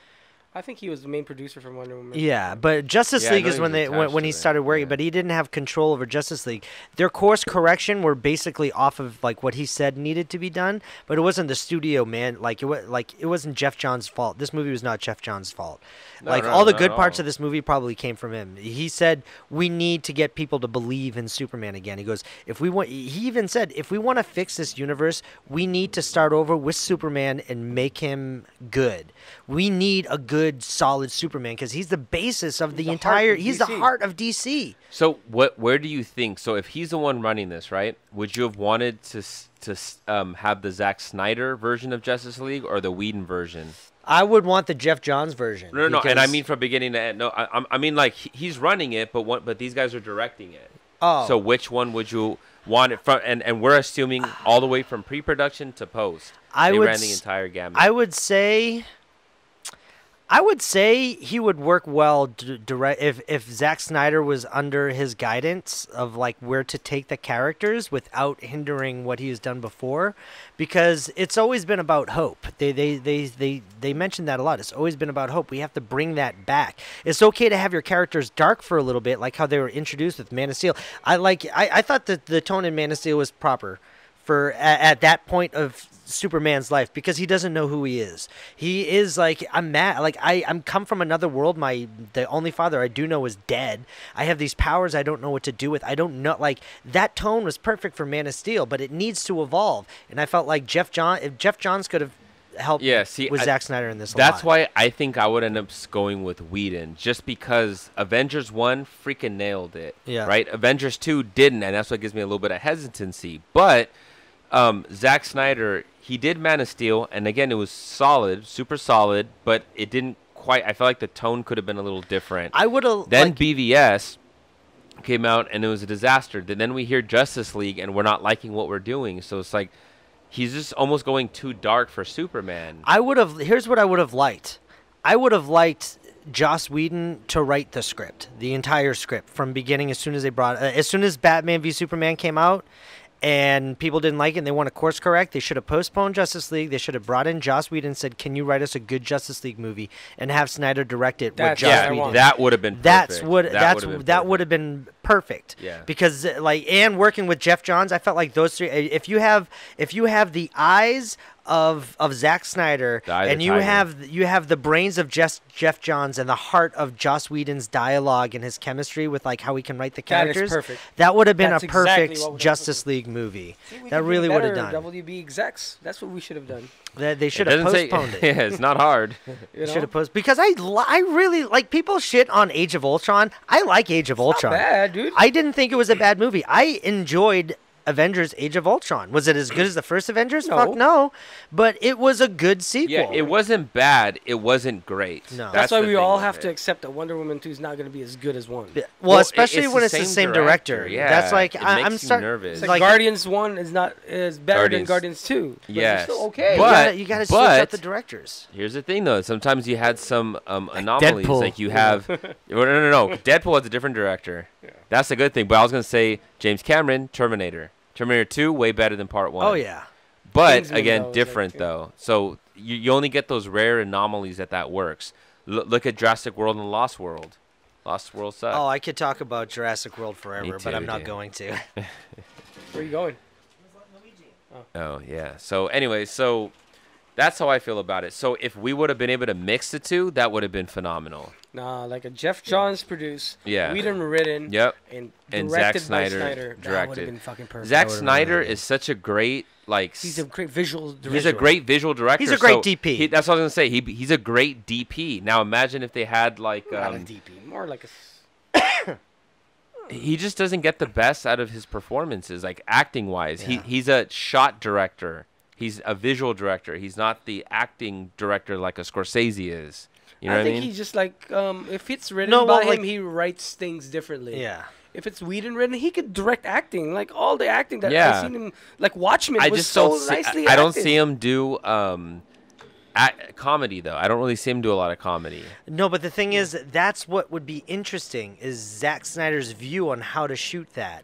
I think he was the main producer for Wonder Woman. Yeah, but Justice League is when he started working, but he didn't have control over Justice League. Their course correction were basically off of like what he said needed to be done, but it wasn't the studio, man. It wasn't Jeff Johns' fault. This movie was not Jeff Johns' fault. All the good parts of this movie probably came from him. He said, "We need to get people to believe in Superman again." He goes, "If we want," he even said, "If we want to fix this universe, we need to start over with Superman and make him good. We need a good, solid Superman, because he's the basis of the entire, he's the heart of DC." So where do you think, so if he's the one running this, right, would you have wanted to have the Zack Snyder version of Justice League or the Whedon version? I would want the Jeff Johns version. No, and I mean from beginning to end. No, I mean, like, he's running it, but these guys are directing it. Oh. So which one would you want it from? And we're assuming all the way from pre-production to post. They ran the entire gamut. I would say I would say he would work well direct if Zack Snyder was under his guidance of like where to take the characters without hindering what he has done before, because it's always been about hope. They mentioned that a lot. It's always been about hope. We have to bring that back. It's okay to have your characters dark for a little bit, like how they were introduced with Man of Steel. I thought that the tone in Man of Steel was proper for at that point of Superman's life, because he doesn't know who he is. He is like, I'm mad, like I'm come from another world. The only father I do know is dead. I have these powers I don't know what to do with. I don't know, like that tone was perfect for Man of Steel, but it needs to evolve. And I felt like Jeff Johns could have helped with Zack Snyder in this. That's why I think I would end up going with Whedon, just because Avengers 1 freaking nailed it. Yeah. Right. Avengers 2 didn't, and that's what gives me a little bit of hesitancy, but. Zack Snyder, he did Man of Steel, and again, it was solid, super solid, but it didn't quite. I felt like the tone could have been a little different. I would have. Then like, BVS came out, and it was a disaster. Then we hear Justice League, and we're not liking what we're doing. So it's like he's just almost going too dark for Superman. I would have. Here's what I would have liked. I would have liked Joss Whedon to write the script, the entire script from beginning. As soon as they brought, as soon as Batman v Superman came out. And people didn't like it, and they want to course correct. They should have postponed Justice League. They should have brought in Joss Whedon and said, can you write us a good Justice League movie, and have Snyder direct it with Joss Whedon. That would have been perfect. That would have been perfect. Yeah. Because like, and working with Jeff Johns, I felt like those three, if you have the eyes of Zack Snyder, and you have the brains of Jeff Johns and the heart of Joss Whedon's dialogue and his chemistry with like how he can write the characters. That would have been a perfect Justice League movie. That really would have done. WB execs. That's what we should have done. They should have postponed it. Yeah, it's not hard. Should have postponed, because I really like, people shit on Age of Ultron. I like Age of Ultron. Not bad, dude. I didn't think it was a bad movie. I enjoyed Avengers Age of Ultron. Was it as good as the first Avengers? No. Fuck no. But it was a good sequel. Yeah, it wasn't bad. It wasn't great. No. That's why we all have to accept that Wonder Woman 2 is not going to be as good as 1. Well, especially when it's the same director. Yeah. That's like, I'm starting. It's like Guardians 1 is not as better than Guardians 2. Yeah. Still okay. But you got to switch out the directors. Here's the thing, though. Sometimes you had some anomalies. Deadpool. Like you have. No. Deadpool has a different director. Yeah. That's a good thing. But I was going to say James Cameron, Terminator. Terminator 2, way better than Part 1. Oh, yeah. But, Kingsman, again, different, though. So you only get those rare anomalies that works. Look at Jurassic World and Lost World. Lost World sucks. Oh, I could talk about Jurassic World forever, but I'm not going to. Where are you going? Oh, yeah. So, anyway, so that's how I feel about it. So, if we would have been able to mix the two, that would have been phenomenal. Nah, like a Jeff Johns produced, Whedon written, and Zack Snyder directed. Zack Snyder is such a great, like, he's a great visual director. He's a great visual director. He's a great DP. That's what I was gonna say. He's a great DP. Now imagine if they had like not a DP, more like a. He just doesn't get the best out of his performances, like acting wise. Yeah. He's a shot director. He's a visual director. He's not the acting director like a Scorsese is. You know I think he's just like, if it's written by him, he writes things differently. Yeah. If it's Whedon written, he could direct acting. Like, all the acting that I've seen him, like Watchmen was so nicely acted. I don't see him do comedy, though. I don't really see him do a lot of comedy. No, but the thing is, that's what would be interesting, is Zack Snyder's view on how to shoot that.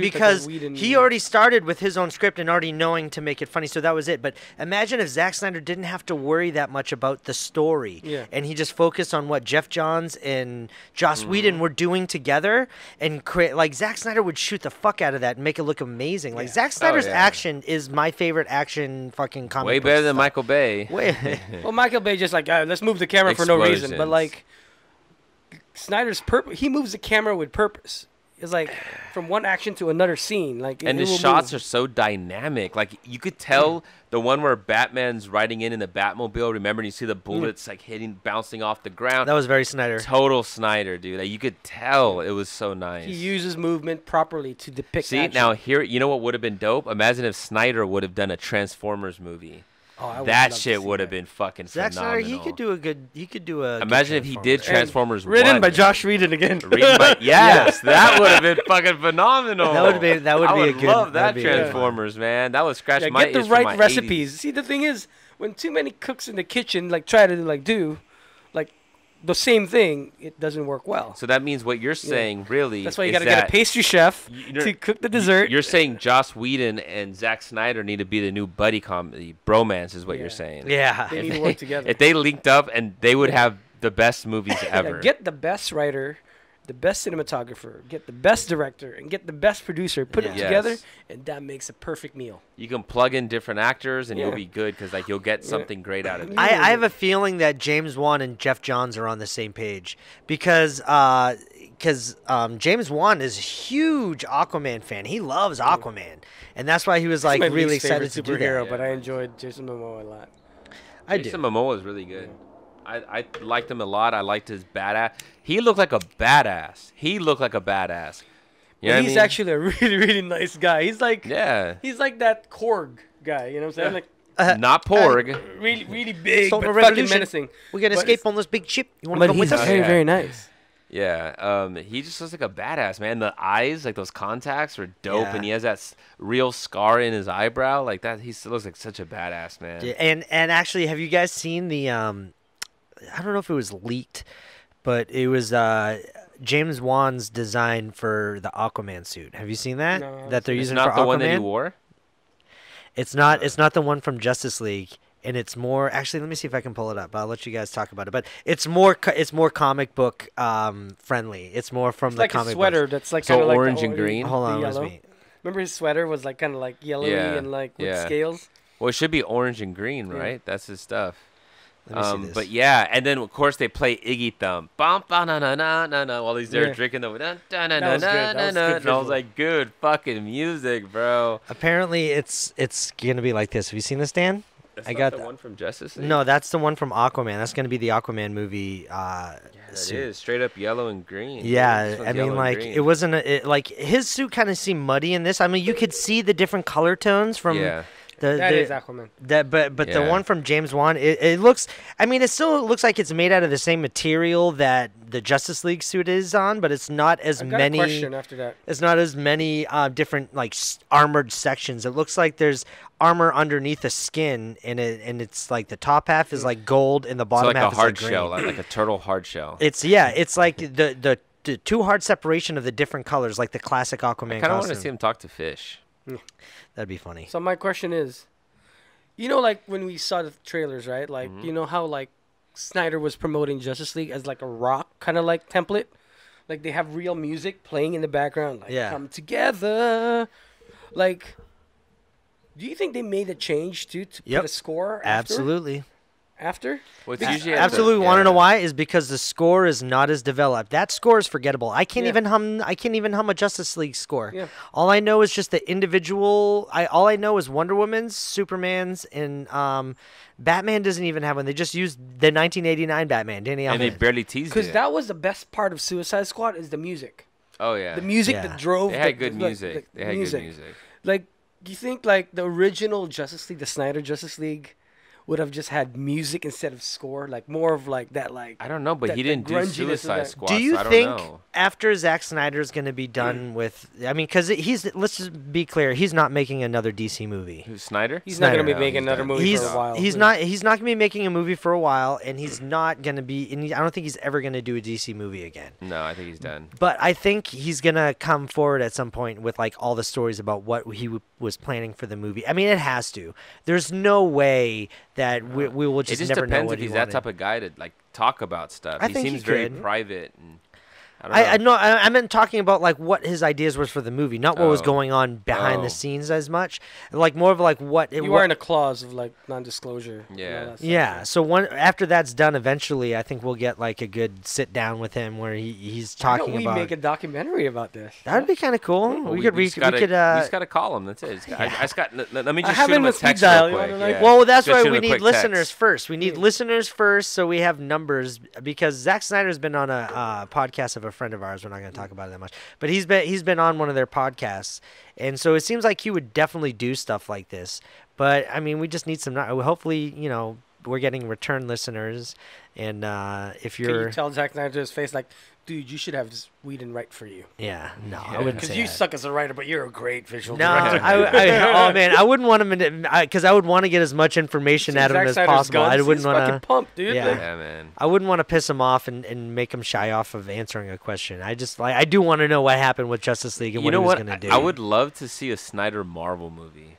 Because he already started with his own script and already knowing to make it funny, so that was it. But imagine if Zack Snyder didn't have to worry that much about the story, and he just focused on what Jeff Johns and Joss Whedon were doing together, and like Zack Snyder would shoot the fuck out of that and make it look amazing. Like Zack Snyder's action is my favorite action fucking comic. Way better than Michael Bay. Well, Michael Bay just like, let's move the camera for no reason. But like Snyder's purpose, he moves the camera with purpose. It's like from one action to another scene. Like, and his shots are so dynamic. Like you could tell the one where Batman's riding in the Batmobile. Remember, and you see the bullets like hitting, bouncing off the ground. That was very Snyder. Total Snyder, dude. Like, you could tell it was so nice. He uses movement properly to depict. See, action. Now here, you know what would have been dope? Imagine if Snyder would have done a Transformers movie. Oh, that shit would have been fucking phenomenal. Zack Snyder, he could do a good. He could do a. Imagine if he did Transformers 1. Written by Josh Whedon again. Yes, that would have been fucking phenomenal. That would be. That would be a good. I love that Transformers, man. That would scratch my itch for my 80s. Get the right recipes. See, the thing is, when too many cooks in the kitchen like try to like do, the same thing, it doesn't work well. So that means what you're saying, really, that's why you got to get a pastry chef to cook the dessert. You're saying Joss Whedon and Zack Snyder need to be the new buddy comedy bromance, is what you're saying. Yeah, they need to work together. If they linked up, and they would have the best movies ever. Get the best writer, the best cinematographer, get the best director, and get the best producer. Put it together, and that makes a perfect meal. You can plug in different actors, and you'll be good, because like, you'll get something great out of it. I have a feeling that James Wan and Jeff Johns are on the same page, because James Wan is a huge Aquaman fan. He loves Aquaman, and that's why he was like really excited to do that. Yeah. But I enjoyed Jason Momoa a lot. Jason Momoa is really good. I liked him a lot. I liked his badass. He looked like a badass. You know what I mean? He's actually a really, really nice guy. He's like, he's like that Korg guy. You know what I'm saying? Like, not Porg. Really, really big, but fucking menacing. We're gonna escape on this big ship. You want to come with us? Very, very nice. Yeah, he just looks like a badass, man. The eyes, like those contacts, are dope, and he has that real scar in his eyebrow, like that. He still looks like such a badass, man. Yeah, and actually, have you guys seen the I don't know if it was leaked, but it was James Wan's design for the Aquaman suit. Have you seen that? No, that they're using for Aquaman? It's not the one that he wore? It's not. It's not the one from Justice League, and it's more. Actually, let me see if I can pull it up. I'll let you guys talk about it. But it's more. It's more comic book friendly. It's more from the comic book. Like a sweater that's like so orange and green. Hold on, let me. Remember his sweater was like kind of like yellowy and like with scales. Well, it should be orange and green, right? That's his stuff. But yeah, and then of course they play Iggy Thumb. Bum ba na na na na na. While he's there drinking the dun dun na na na na. And I was like, good fucking music, bro. Apparently, it's gonna be like this. Have you seen this, Dan? That's I got the one from Justice League? No, that's the one from Aquaman. That's gonna be the Aquaman movie. Suit. It is straight up yellow and green. Yeah, I mean, like it wasn't like his suit kind of seemed muddy in this. I mean, you could see the different color tones from. Yeah. That is Aquaman. But the one from James Wan, it looks. I mean, it still looks like it's made out of the same material that the Justice League suit is on, but it's not as many. I've got a question after that. It's not as many different like armored sections. It looks like there's armor underneath the skin, and it's like the top half is like gold, and the bottom half is like green. Shell, like a turtle hard shell. It's like the too hard separation of the different colors, like the classic Aquaman. I kind of want to see him talk to fish. That'd be funny. So my question is, you know, like when we saw the trailers, right? Like, you know how like Snyder was promoting Justice League as like a rock kind of like template? Like they have real music playing in the background. Like, come together. Like, do you think they made a change too to put a score after? Absolutely. After? Well, absolutely. Want to know why? Is because the score is not as developed. That score is forgettable. I can't even hum. I can't even hum a Justice League score. Yeah. All I know is just the individual. All I know is Wonder Woman's, Superman's, and Batman doesn't even have one. They just used the 1989 Batman. Danny Elfman. And they barely teased it. Because that was the best part of Suicide Squad is the music. Oh yeah. The music that drove. They had good music. They had good music. Like, do you think like the original Justice League, the Snyder Justice League? Would have just had music instead of score, like more of like that, like I don't know, but he didn't do Suicide Squad. Do you think after Zack Snyder's going to be done with? I mean, because he's let's just be clear, he's not making another DC movie. Who's Snyder? He's not going to be making another movie for a while. He's not. He's not going to be making a movie for a while, and he's not going to be. And I don't think he's ever going to do a DC movie again. No, I think he's done. But I think he's going to come forward at some point with like all the stories about what he was planning for the movie. I mean, it has to. There's no way that we will just never know what he wanted. It just depends if he's that type of guy to like talk about stuff. I think he seems very private. And I know. I meant talking about like what his ideas was for the movie, not what was going on behind the scenes as much. Like more of like what it was. You were in a clause of like non-disclosure. Yeah. Yeah. So after that's done, eventually, I think we'll get like a good sit down with him where he's talking about. Why don't we make a documentary about this? That would be kind of cool. Yeah, we just got to call him. That's it. Let me just shoot him a text real quick. Well, that's why we need listeners first. We need listeners first so we have numbers because Zack Snyder's been on a podcast of a friend of ours. We're not going to talk about it that much, but he's been on one of their podcasts, and so it seems like he would definitely do stuff like this. But I mean, we just need some. Hopefully, you know, we're getting return listeners, and if you're, can you tell Zack Snyder to his face like, dude, you should have Whedon write for you. Yeah, no, yeah. I wouldn't say that. Because you suck as a writer, but you're a great visual director. No, I, oh man, I wouldn't want him because I would want to get as much information out of him as possible. I wouldn't want to fucking pump, dude. Yeah. Yeah, man. I wouldn't want to piss him off and make him shy off of answering a question. I just like I do want to know what happened with Justice League and what he was going to do. I would love to see a Snyder Marvel movie.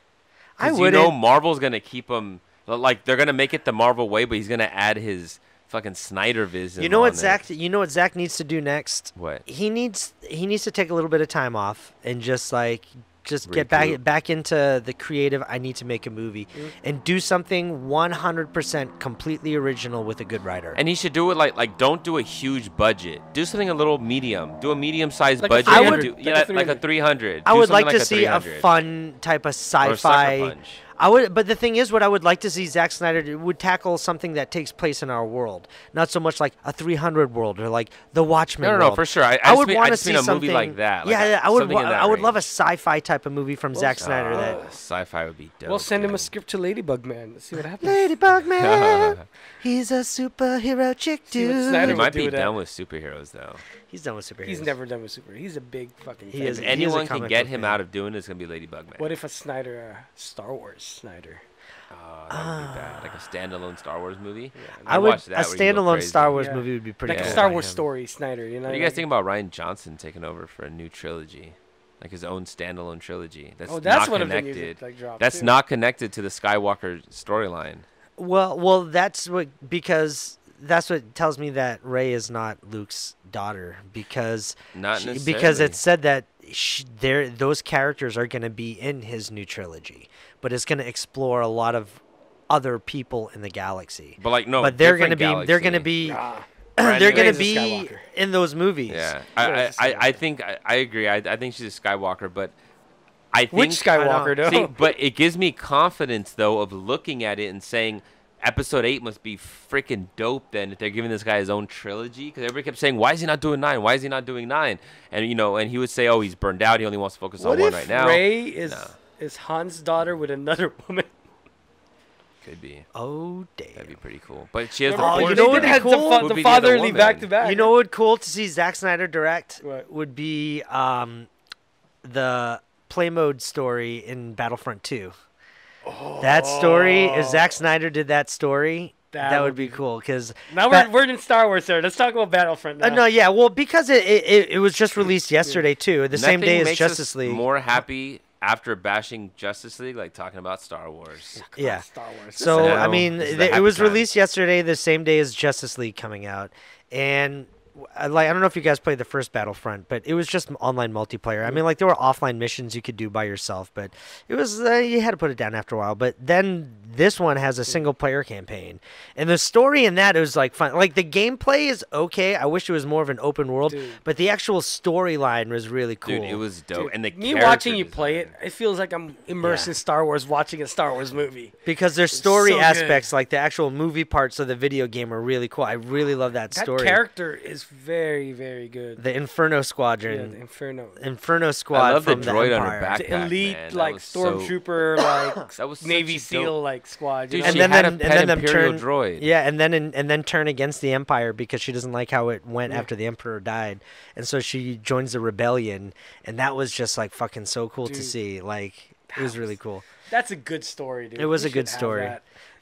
I would. You know, Marvel's going to keep him like they're going to make it the Marvel way, but he's going to add his fucking Snydervism. You know what Zach? You know what Zach needs to do next? What? He needs to take a little bit of time off and just like just get back into the creative. I need to make a movie and do something 100% completely original with a good writer. And he should do it like don't do a huge budget. Do something a little medium. Do a medium sized budget. I would, like a 300. I would like to see a fun type of sci-fi. I would, but the thing is, what I would like to see Zack Snyder do would tackle something that takes place in our world, not so much like a 300 world or like the Watchmen. No, no, for sure. I would want to see a movie like that. Yeah, yeah, I would. I would love a sci-fi type of movie from Zack Snyder. That sci-fi would be dope. We'll send him a script to Ladybug Man. Let's see what happens. Ladybug Man, he's a superhero chick dude. He might be done with superheroes though. He's done with superheroes. He's never done with superheroes. He's a big fucking. He is. If anyone can get him out of doing it, it's gonna be Ladybug Man. What if a Snyder Star Wars? Snyder. That would be bad. Like a standalone Star Wars movie. Yeah, I would watch that. A standalone Star Wars movie would be pretty good. Like a Star Wars story, Snyder. You know, what do you guys think about Rian Johnson taking over for a new trilogy? Like his own standalone trilogy. That's not connected. That's not connected to the Skywalker storyline. Well, that's what that's what tells me that Rey is not Luke's daughter because it said that those characters are going to be in his new trilogy, but it's going to explore a lot of other people in the galaxy. But like they're going to be in those movies. Yeah, I agree. I think she's a Skywalker, but I think which Skywalker though? See, but it gives me confidence though of looking at it and saying. Episode 8 must be freaking dope then if they're giving this guy his own trilogy because everybody kept saying, why is he not doing 9? Why is he not doing 9? And, you know, and he would say, oh, he's burned out. He only wants to focus on 1 right now. What if Rey is Han's daughter with another woman? Could be. Oh, damn. That'd be pretty cool. But she has you know what would cool? The fatherly back-to-back. You know what would cool to see Zack Snyder direct would be the play mode story in Battlefront 2. Oh. That story, if Zack Snyder did that story, that would be cool. Cause now we're in Star Wars, sir. Let's talk about Battlefront now. No, yeah, well, because it was just released yesterday, too. The same day as Justice League. More happy after bashing Justice League, like talking about Star Wars. Yeah. Star Wars. So, I mean, it was released yesterday, the same day as Justice League coming out. And... like I don't know if you guys played the first Battlefront, but it was just online multiplayer. I mean, like there were offline missions you could do by yourself, but it was you had to put it down after a while. But then this one has a single player campaign, and the story in that was like fun. Like the gameplay is okay. I wish it was more of an open world, but the actual storyline was really cool. Dude, it was dope. Dude, and the me watching you play it, it feels like I'm immersed in Star Wars, watching a Star Wars movie. Because there's story aspects, like the actual movie parts of the video game, are really cool. I really love that story. That character is. Very, very good. The Inferno Squadron. Yeah, the Inferno Squad. I love the droid on her backpack. The elite, like stormtrooper, like Navy SEAL, like squad. Dude, and then Imperial droid. Yeah, and then turn against the Empire because she doesn't like how it went after the Emperor died, and so she joins the rebellion, and that was just like fucking so cool to see. Like it was really cool. That's a good story, dude. It was a good story.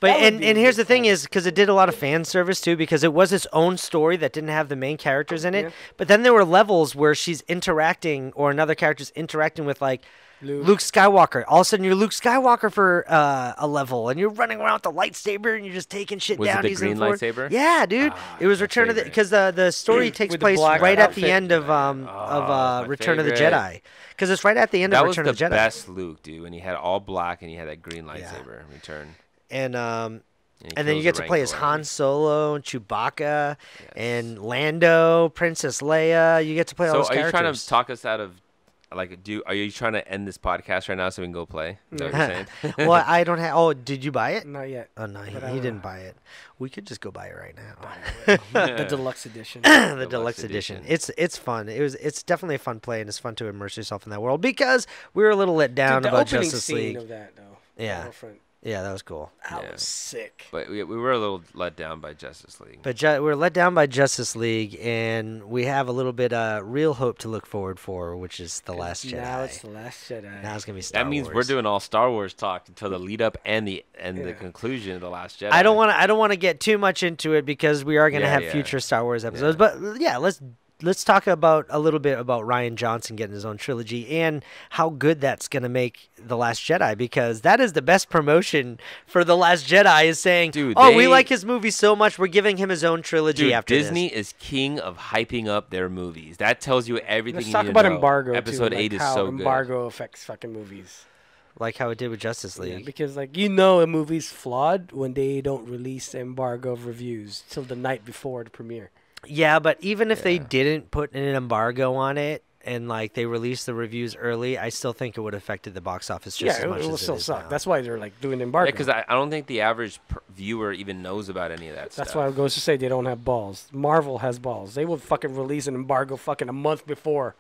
But, and here's the thing is, because it did a lot of fan service, too, because it was its own story that didn't have the main characters in it. Yeah. But then there were levels where she's interacting or another character's interacting with, like, Luke Skywalker. All of a sudden, you're Luke Skywalker for a level, and you're running around with the lightsaber, and you're just taking shit down. Was it the green lightsaber? Yeah, dude. It was Return of the... Because the story takes place right at the end of Return of the Jedi. Because it's right at the end of Return of the Jedi. That was the best Luke, dude, and he had all black, and he had that green lightsaber in Return. And then you get to play as Han Solo and Chewbacca and Lando, Princess Leia. You get to play all those characters. So are you trying to talk us out of, like, are you trying to end this podcast right now so we can go play? Is that what you're saying? Well, I don't have. Oh, did you buy it? Not yet. Oh, no, he didn't buy it. We could just go buy it right now. The deluxe edition. The deluxe edition. It's fun. It's definitely a fun play, and it's fun to immerse yourself in that world because we were a little let down about Justice League. The opening scene of that, though. Yeah. Yeah, that was cool. That was sick. But we were a little let down by Justice League. But we're let down by Justice League, and we have a little bit of real hope to look forward for, which is The Last Jedi. Now it's The Last Jedi. Now it's going to be Star Wars. That means we're doing all Star Wars talk until the lead up and the conclusion of The Last Jedi. I don't want to get too much into it because we are going to have future Star Wars episodes. Yeah. But yeah, let's talk about a little bit about Rian Johnson getting his own trilogy and how good that's going to make The Last Jedi, because that is the best promotion for The Last Jedi is saying, dude, we like his movie so much, we're giving him his own trilogy after this. Disney is king of hyping up their movies. That tells you everything you need to know. Let's talk about embargo. Episode 8 is so good. Embargo affects fucking movies. Like how it did with Justice League. Yeah, because, like, you know a movie's flawed when they don't release embargo of reviews till the night before the premiere. Yeah, but even if they didn't put an embargo on it and, like, they released the reviews early, I still think it would have affected the box office just as much as it will still suck. Now. That's why they're, like, doing embargo. Yeah, because I don't think the average viewer even knows about any of that stuff. That's why I was going to say they don't have balls. Marvel has balls. They will fucking release an embargo fucking a month before.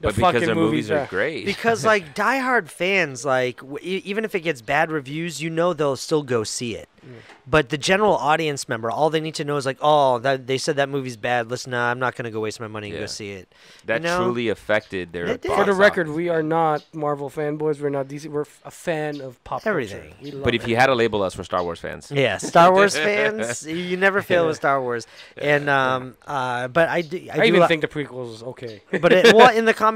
But because their movies are great. Because, like, diehard fans, like, even if it gets bad reviews, you know they'll still go see it. Mm. But the general audience member, all they need to know is, like, oh, they said that movie's bad. Listen, nah, I'm not going to go waste my money and go see it. That truly affected their box office. For the record, we are not Marvel fanboys. We're not DC. We're a fan of pop culture. Everything. But if you had to label us, we're Star Wars fans. Yeah, Star Wars fans. You never fail with Star Wars. And but I even think the prequels is okay. But in the comic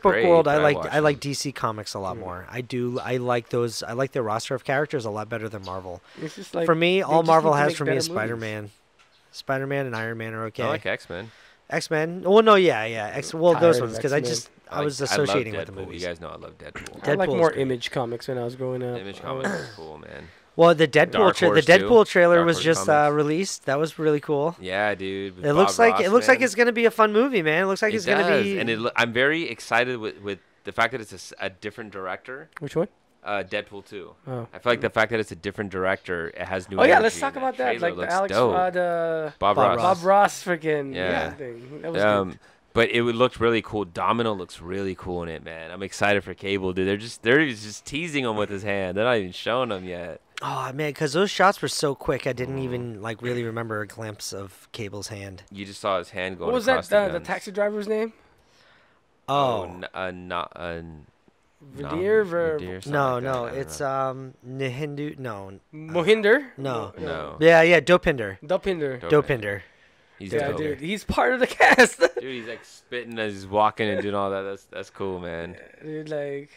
book world, I like DC Comics a lot more. I do. I like their roster of characters a lot better than Marvel. It's just like, for me, all Marvel has for me is Spider-Man. Spider-Man and Iron Man are okay. I like X-Men. X-Men. Well, no, yeah. Those ones, because I was associating with the movies. You guys know I love Deadpool. I like more Image Comics when I was growing up. Image Comics is cool, man. Well, the Deadpool trailer was just released. That was really cool. Yeah, dude. It looks like it's gonna be a fun movie, man. It looks like it's gonna be. And I'm very excited with the fact that it's a different director. Which one? Deadpool 2. Oh. I feel like the fact that it's a different director, it has new. Oh yeah, let's talk about that. Like Bob Ross freaking thing. That was good. But it looked really cool. Domino looks really cool in it, man. I'm excited for Cable, dude. They're just teasing him with his hand. They're not even showing him yet. Oh man, because those shots were so quick, I didn't even like really remember a glimpse of Cable's hand. You just saw his hand going. What was that? The taxi driver's name? Nadir? No. It's Nahindu. No. Mohinder? No. Yeah. Dopinder. Dude, he's part of the cast. Dude, he's like spitting as he's walking and doing all that. That's cool, man. Dude, like,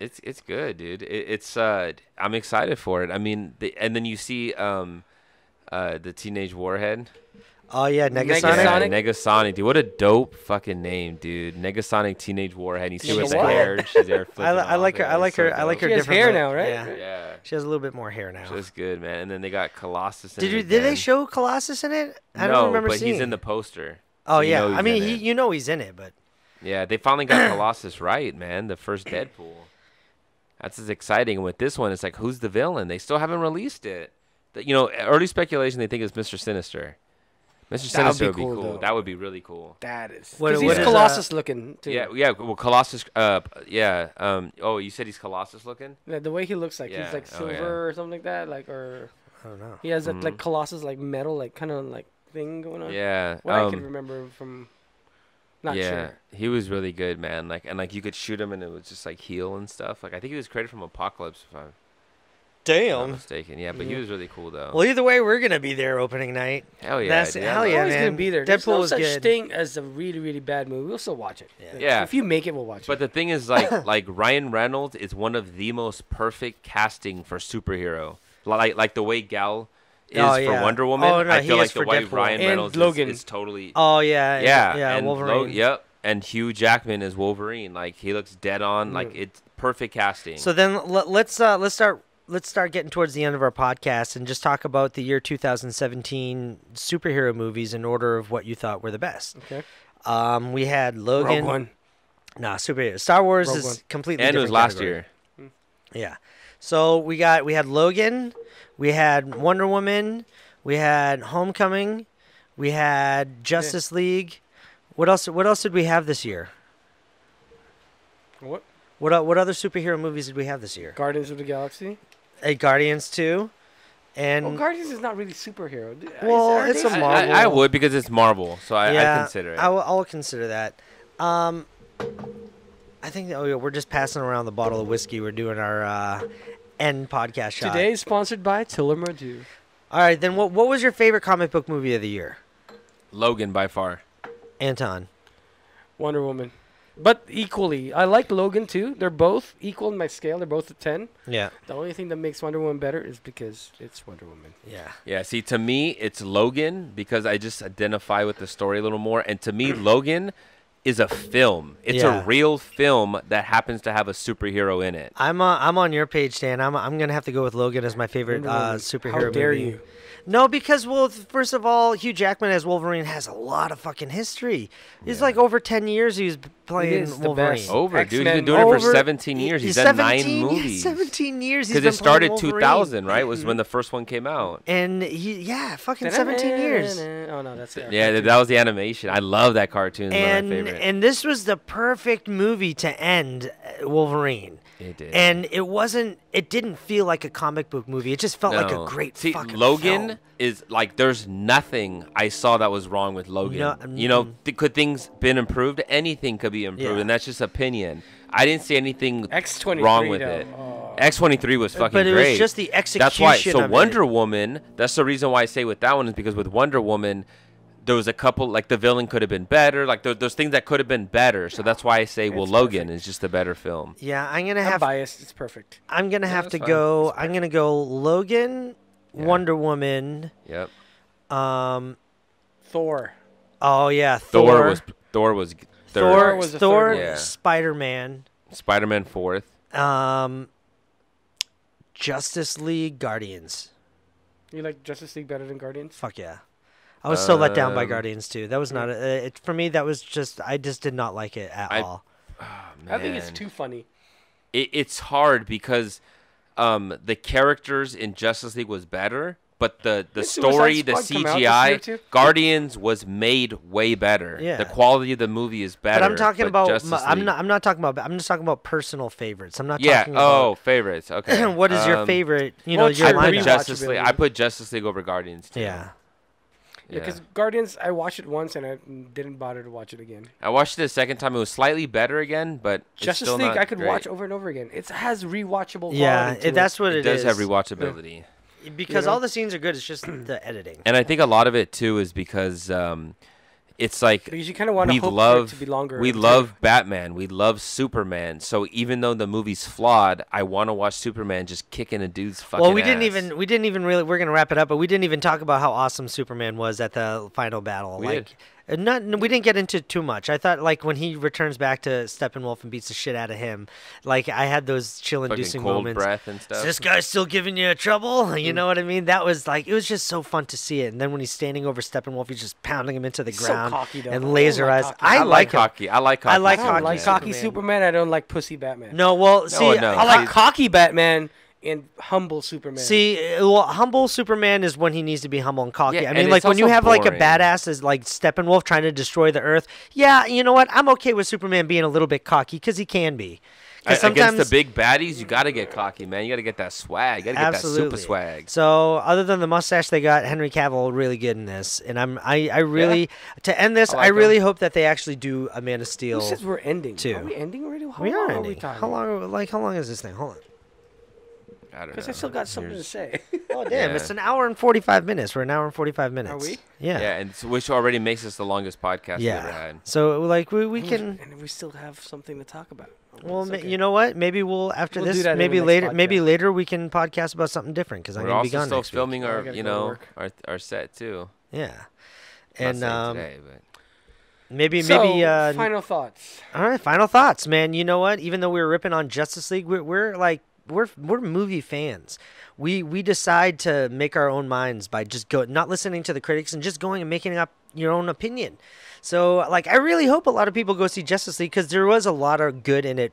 it's good, dude. It's I'm excited for it. I mean, and then you see the Teenage Warhead. Oh yeah, Negasonic. Negasonic, dude. What a dope fucking name, dude. Negasonic, Teenage Warhead. You see what's hair? She's there. I like her. She has hair now, right? Yeah. She has a little bit more hair now. She's good, man. And then they got Colossus. Did they show Colossus in it? I don't remember seeing. But he's in the poster. Oh yeah, I mean, you know he's in it, but. Yeah, they finally got Colossus right, man. The first Deadpool. That's as exciting. With this one, it's like, who's the villain? They still haven't released it. You know, early speculation. They think it's Mr. Sinister. Mr. Sinister would be cool. That would be really cool. That is. Because he's Colossus looking, too. Yeah. Well, Colossus. Oh, you said he's Colossus looking? Yeah, the way he looks like. Yeah. He's like silver or something like that. Like, or. I don't know. He has that, like, Colossus, like, metal, like, kind of, like, thing going on. Yeah. What I can remember from. Not sure. He was really good, man. Like, and, like, you could shoot him and it was just, like, heal and stuff. Like, I think he was created from Apocalypse, if I'm. Damn. I'm not mistaken. Yeah, but he was really cool though. Well, either way, we're gonna be there opening night. Hell yeah! Hell yeah, man. Gonna be there. Deadpool was good. There's no such thing as a really, really bad movie. We'll still watch it. Yeah. If you make it, we'll watch it. But the thing is, like Ryan Reynolds is one of the most perfect casting for superhero. Like the way Gal is for Wonder Woman. Oh, no, I feel like the way Deadpool. Ryan Reynolds is totally. Oh yeah. Yeah. And Wolverine. And Hugh Jackman is Wolverine. Like he looks dead on. Like it's perfect casting. So then let's start. Let's start getting towards the end of our podcast and just talk about the year 2017 superhero movies in order of what you thought were the best. Okay. We had Logan. Rogue One. Nah, superhero. Star Wars Rogue is One. Completely and different. And it was last category. Year. Yeah. So we had Logan, we had Wonder Woman, we had Homecoming, we had Justice League. What else did we have this year? What? What other superhero movies did we have this year? Guardians of the Galaxy. Guardians 2. And Guardians is not really superhero. Well, it's a Marvel. I would, because it's Marvel, so I consider it. I'll consider that. I think that we're just passing around the bottle of whiskey. We're doing our end podcast shot. Today is sponsored by Tiller Merdew. All right, then what was your favorite comic book movie of the year? Logan, by far. Anton. Wonder Woman. But equally, I like Logan too. They're both equal in my scale. They're both a 10. Yeah. The only thing that makes Wonder Woman better is because it's Wonder Woman. Yeah. Yeah. See, to me, it's Logan because I just identify with the story a little more. And to me, Logan is a film. It's a real film that happens to have a superhero in it. I'm on your page, Dan. I'm gonna have to go with Logan as my favorite superhero movie. How dare you? No, because, well, first of all, Hugh Jackman as Wolverine has a lot of fucking history. It's like over 10 years he was playing Wolverine. Dude. He's been doing it for 17 years. He's done 9 movies. 17 years he's been playing Wolverine. Because it started 2000, right, was when the first one came out. And, fucking 17 years. Oh, no, that's it. Yeah, that was the animation. I love that cartoon. It's my favorite. And this was the perfect movie to end Wolverine. It did. And it didn't feel like a comic book movie. It just felt like a great fucking Logan film. Is like, there's nothing I saw that was wrong with Logan. No, you know, could things been improved? Anything could be improved, and that's just opinion. I didn't see anything wrong with it. Oh. X-23 was fucking great. But it was just the execution. That's why. So Wonder Woman, that's the reason why I say with that one is because with Wonder Woman, there was a couple, like the villain could have been better. Like there's things that could have been better. So that's why I say, well, Logan is just a better film. Yeah, I'm biased. It's perfect. I'm gonna have to go. I'm gonna go Logan, Wonder Woman. Yep. Thor. Oh yeah, Thor was third. Yeah. Spider-Man. Spider-Man 4th. Justice League, Guardians. You like Justice League better than Guardians? Fuck yeah. I was so let down by Guardians too. That was not for me. That was just did not like it at all. Oh, I think it's too funny. It's hard because the characters in Justice League was better, but the story, the CGI, Guardians was made way better. Yeah. The quality of the movie is better. But I'm talking about. I'm not talking about. I'm just talking about personal favorites. I'm not. Yeah. Talking about favorites. Okay. What is your favorite? You know, I put Justice League over Guardians too. Yeah. Yeah, because Guardians, I watched it once and I didn't bother to watch it again. I watched it a second time. It was slightly better again, but Justice League I could watch over and over again. It has rewatchable. Yeah, that's what it is. It does have rewatchability. Because all the scenes are good. It's just the editing. And I think a lot of it too is because it's like you kind of want to hope it to be longer. We love Batman. We love Superman. So even though the movie's flawed, I want to watch Superman just kicking a dude's fucking ass. Well, we didn't even really. We're gonna wrap it up, but we didn't even talk about how awesome Superman was at the final battle. We didn't get into too much. I thought, like, when he returns back to Steppenwolf and beats the shit out of him, like, I had those chill-inducing moments. Cold breath and stuff. Is this guy still giving you trouble? You know what I mean? That was, like, it was just so fun to see it. And then when he's standing over Steppenwolf, he's just pounding him into the ground. So cocky, though. And laser eyes. I like cocky. I like cocky. I like cocky. I like cocky Superman. I don't like pussy Batman. No, well, see, I like cocky Batman. And humble Superman. See, well, humble Superman is when he needs to be humble and cocky. Yeah, I mean, like, when you have, like, a badass as, like, Steppenwolf trying to destroy the Earth, yeah, you know what? I'm okay with Superman being a little bit cocky because he can be. Against the big baddies, you got to get cocky, man. You got to get that swag. You got to get that super swag. So other than the mustache, they got Henry Cavill really good in this. And I really, to end this, I really hope that they actually do a Man of Steel. Who says we're ending? Too. Are we ending already? How long is this thing? Hold on. Because I still got something to say. Oh, damn. Yeah. It's an hour and 45 minutes. We're an hour and 45 minutes. Are we? Yeah. Yeah, and which already makes us the longest podcast we've ever had. So, like, we can... And we still have something to talk about. Well, you know what? Maybe later we can podcast about something different because I'm going to be gone next week. We're also still filming our set, too. Yeah. And today, but... Maybe final thoughts. All right, final thoughts, man. You know what? Even though we were ripping on Justice League, we're like... We're movie fans. We decide to make our own minds by just not listening to the critics and just going and making up your own opinion. So, like, I really hope a lot of people go see Justice League because there was a lot of good in it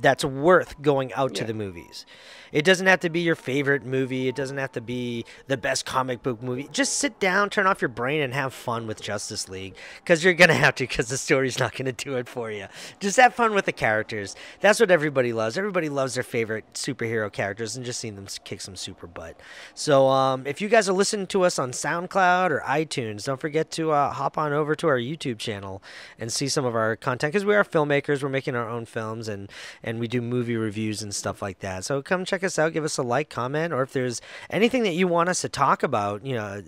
that's worth going out to the movies. It doesn't have to be your favorite movie. It doesn't have to be the best comic book movie. Just sit down, turn off your brain, and have fun with Justice League, because you're going to have to, because the story's not going to do it for you. Just have fun with the characters. That's what everybody loves. Everybody loves their favorite superhero characters and just seeing them kick some super butt. So if you guys are listening to us on SoundCloud or iTunes, don't forget to hop on over to our YouTube channel and see some of our content, because we are filmmakers. We're making our own films, and we do movie reviews and stuff like that. So come check us out, give us a like, comment, or if there's anything that you want us to talk about, you know,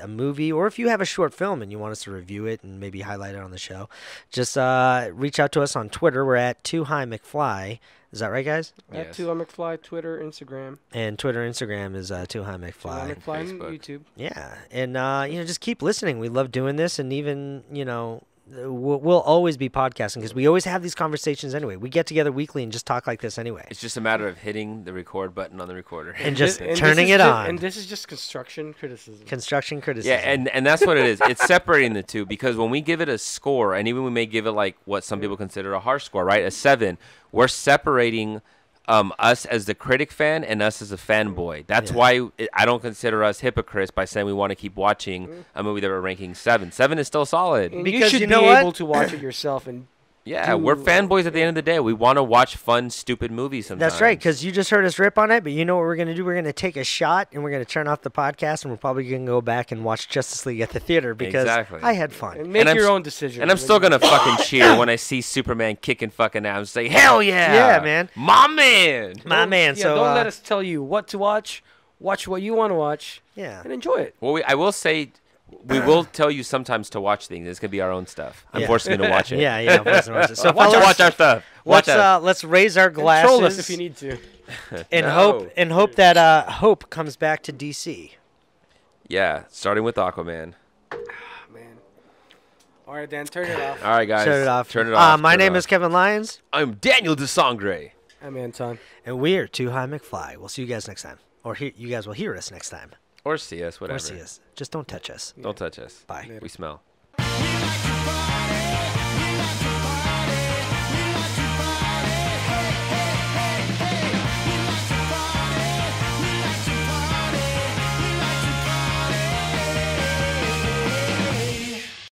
a movie, or if you have a short film and you want us to review it and maybe highlight it on the show, just reach out to us on Twitter. We're at 2HiMcFly. Is that right, guys? Yes. At 2HiMcFly, Twitter, Instagram. And Twitter, Instagram is 2HiMcFly. 2HiMcFly and YouTube. Yeah, and you know, just keep listening. We love doing this, and even, you know, we'll always be podcasting, because we always have these conversations anyway. We get together weekly and just talk like this anyway. It's just a matter of hitting the record button on the recorder and just turning it on. And this is just construction criticism. Construction criticism. Yeah, and that's what it is. It's separating the two, because when we give it a score, and even we may give it like what some people consider a harsh score, right? A 7. We're separating us as the critic fan and us as a fanboy. That's why I don't consider us hypocrites by saying we want to keep watching a movie that we're ranking 7. 7 is still solid. And because you should be able to watch it yourself. And we're fanboys at the end of the day. We want to watch fun, stupid movies sometimes. That's right, because you just heard us rip on it, but you know what we're going to do? We're going to take a shot, and we're going to turn off the podcast, and we're probably going to go back and watch Justice League at the theater, because I had fun. And make your own decision. And I'm still going to fucking cheer when I see Superman kicking fucking out and say, hell yeah. Yeah, man. My man. My man. Yeah, so don't let us tell you what to watch. Watch what you want to watch. Yeah. And enjoy it. Well, I will say, we will tell you sometimes to watch things. It's going to be our own stuff. I'm forcing you to watch it. I'm forcing you to watch it. So watch our stuff. Let's raise our glasses. Control us if you need to. And hope that hope comes back to DC. Yeah, starting with Aquaman. All right, Dan, turn it off. All right, guys. Turn it off. Turn it off. My name is Kevin Lyons. I'm Daniel De Sangre. I'm Anton. And we are 2HiMcFly. We'll see you guys next time. Or you guys will hear us next time. Or see us, whatever. Or see us. Just don't touch us. Don't touch us. Bye. Later. We smell.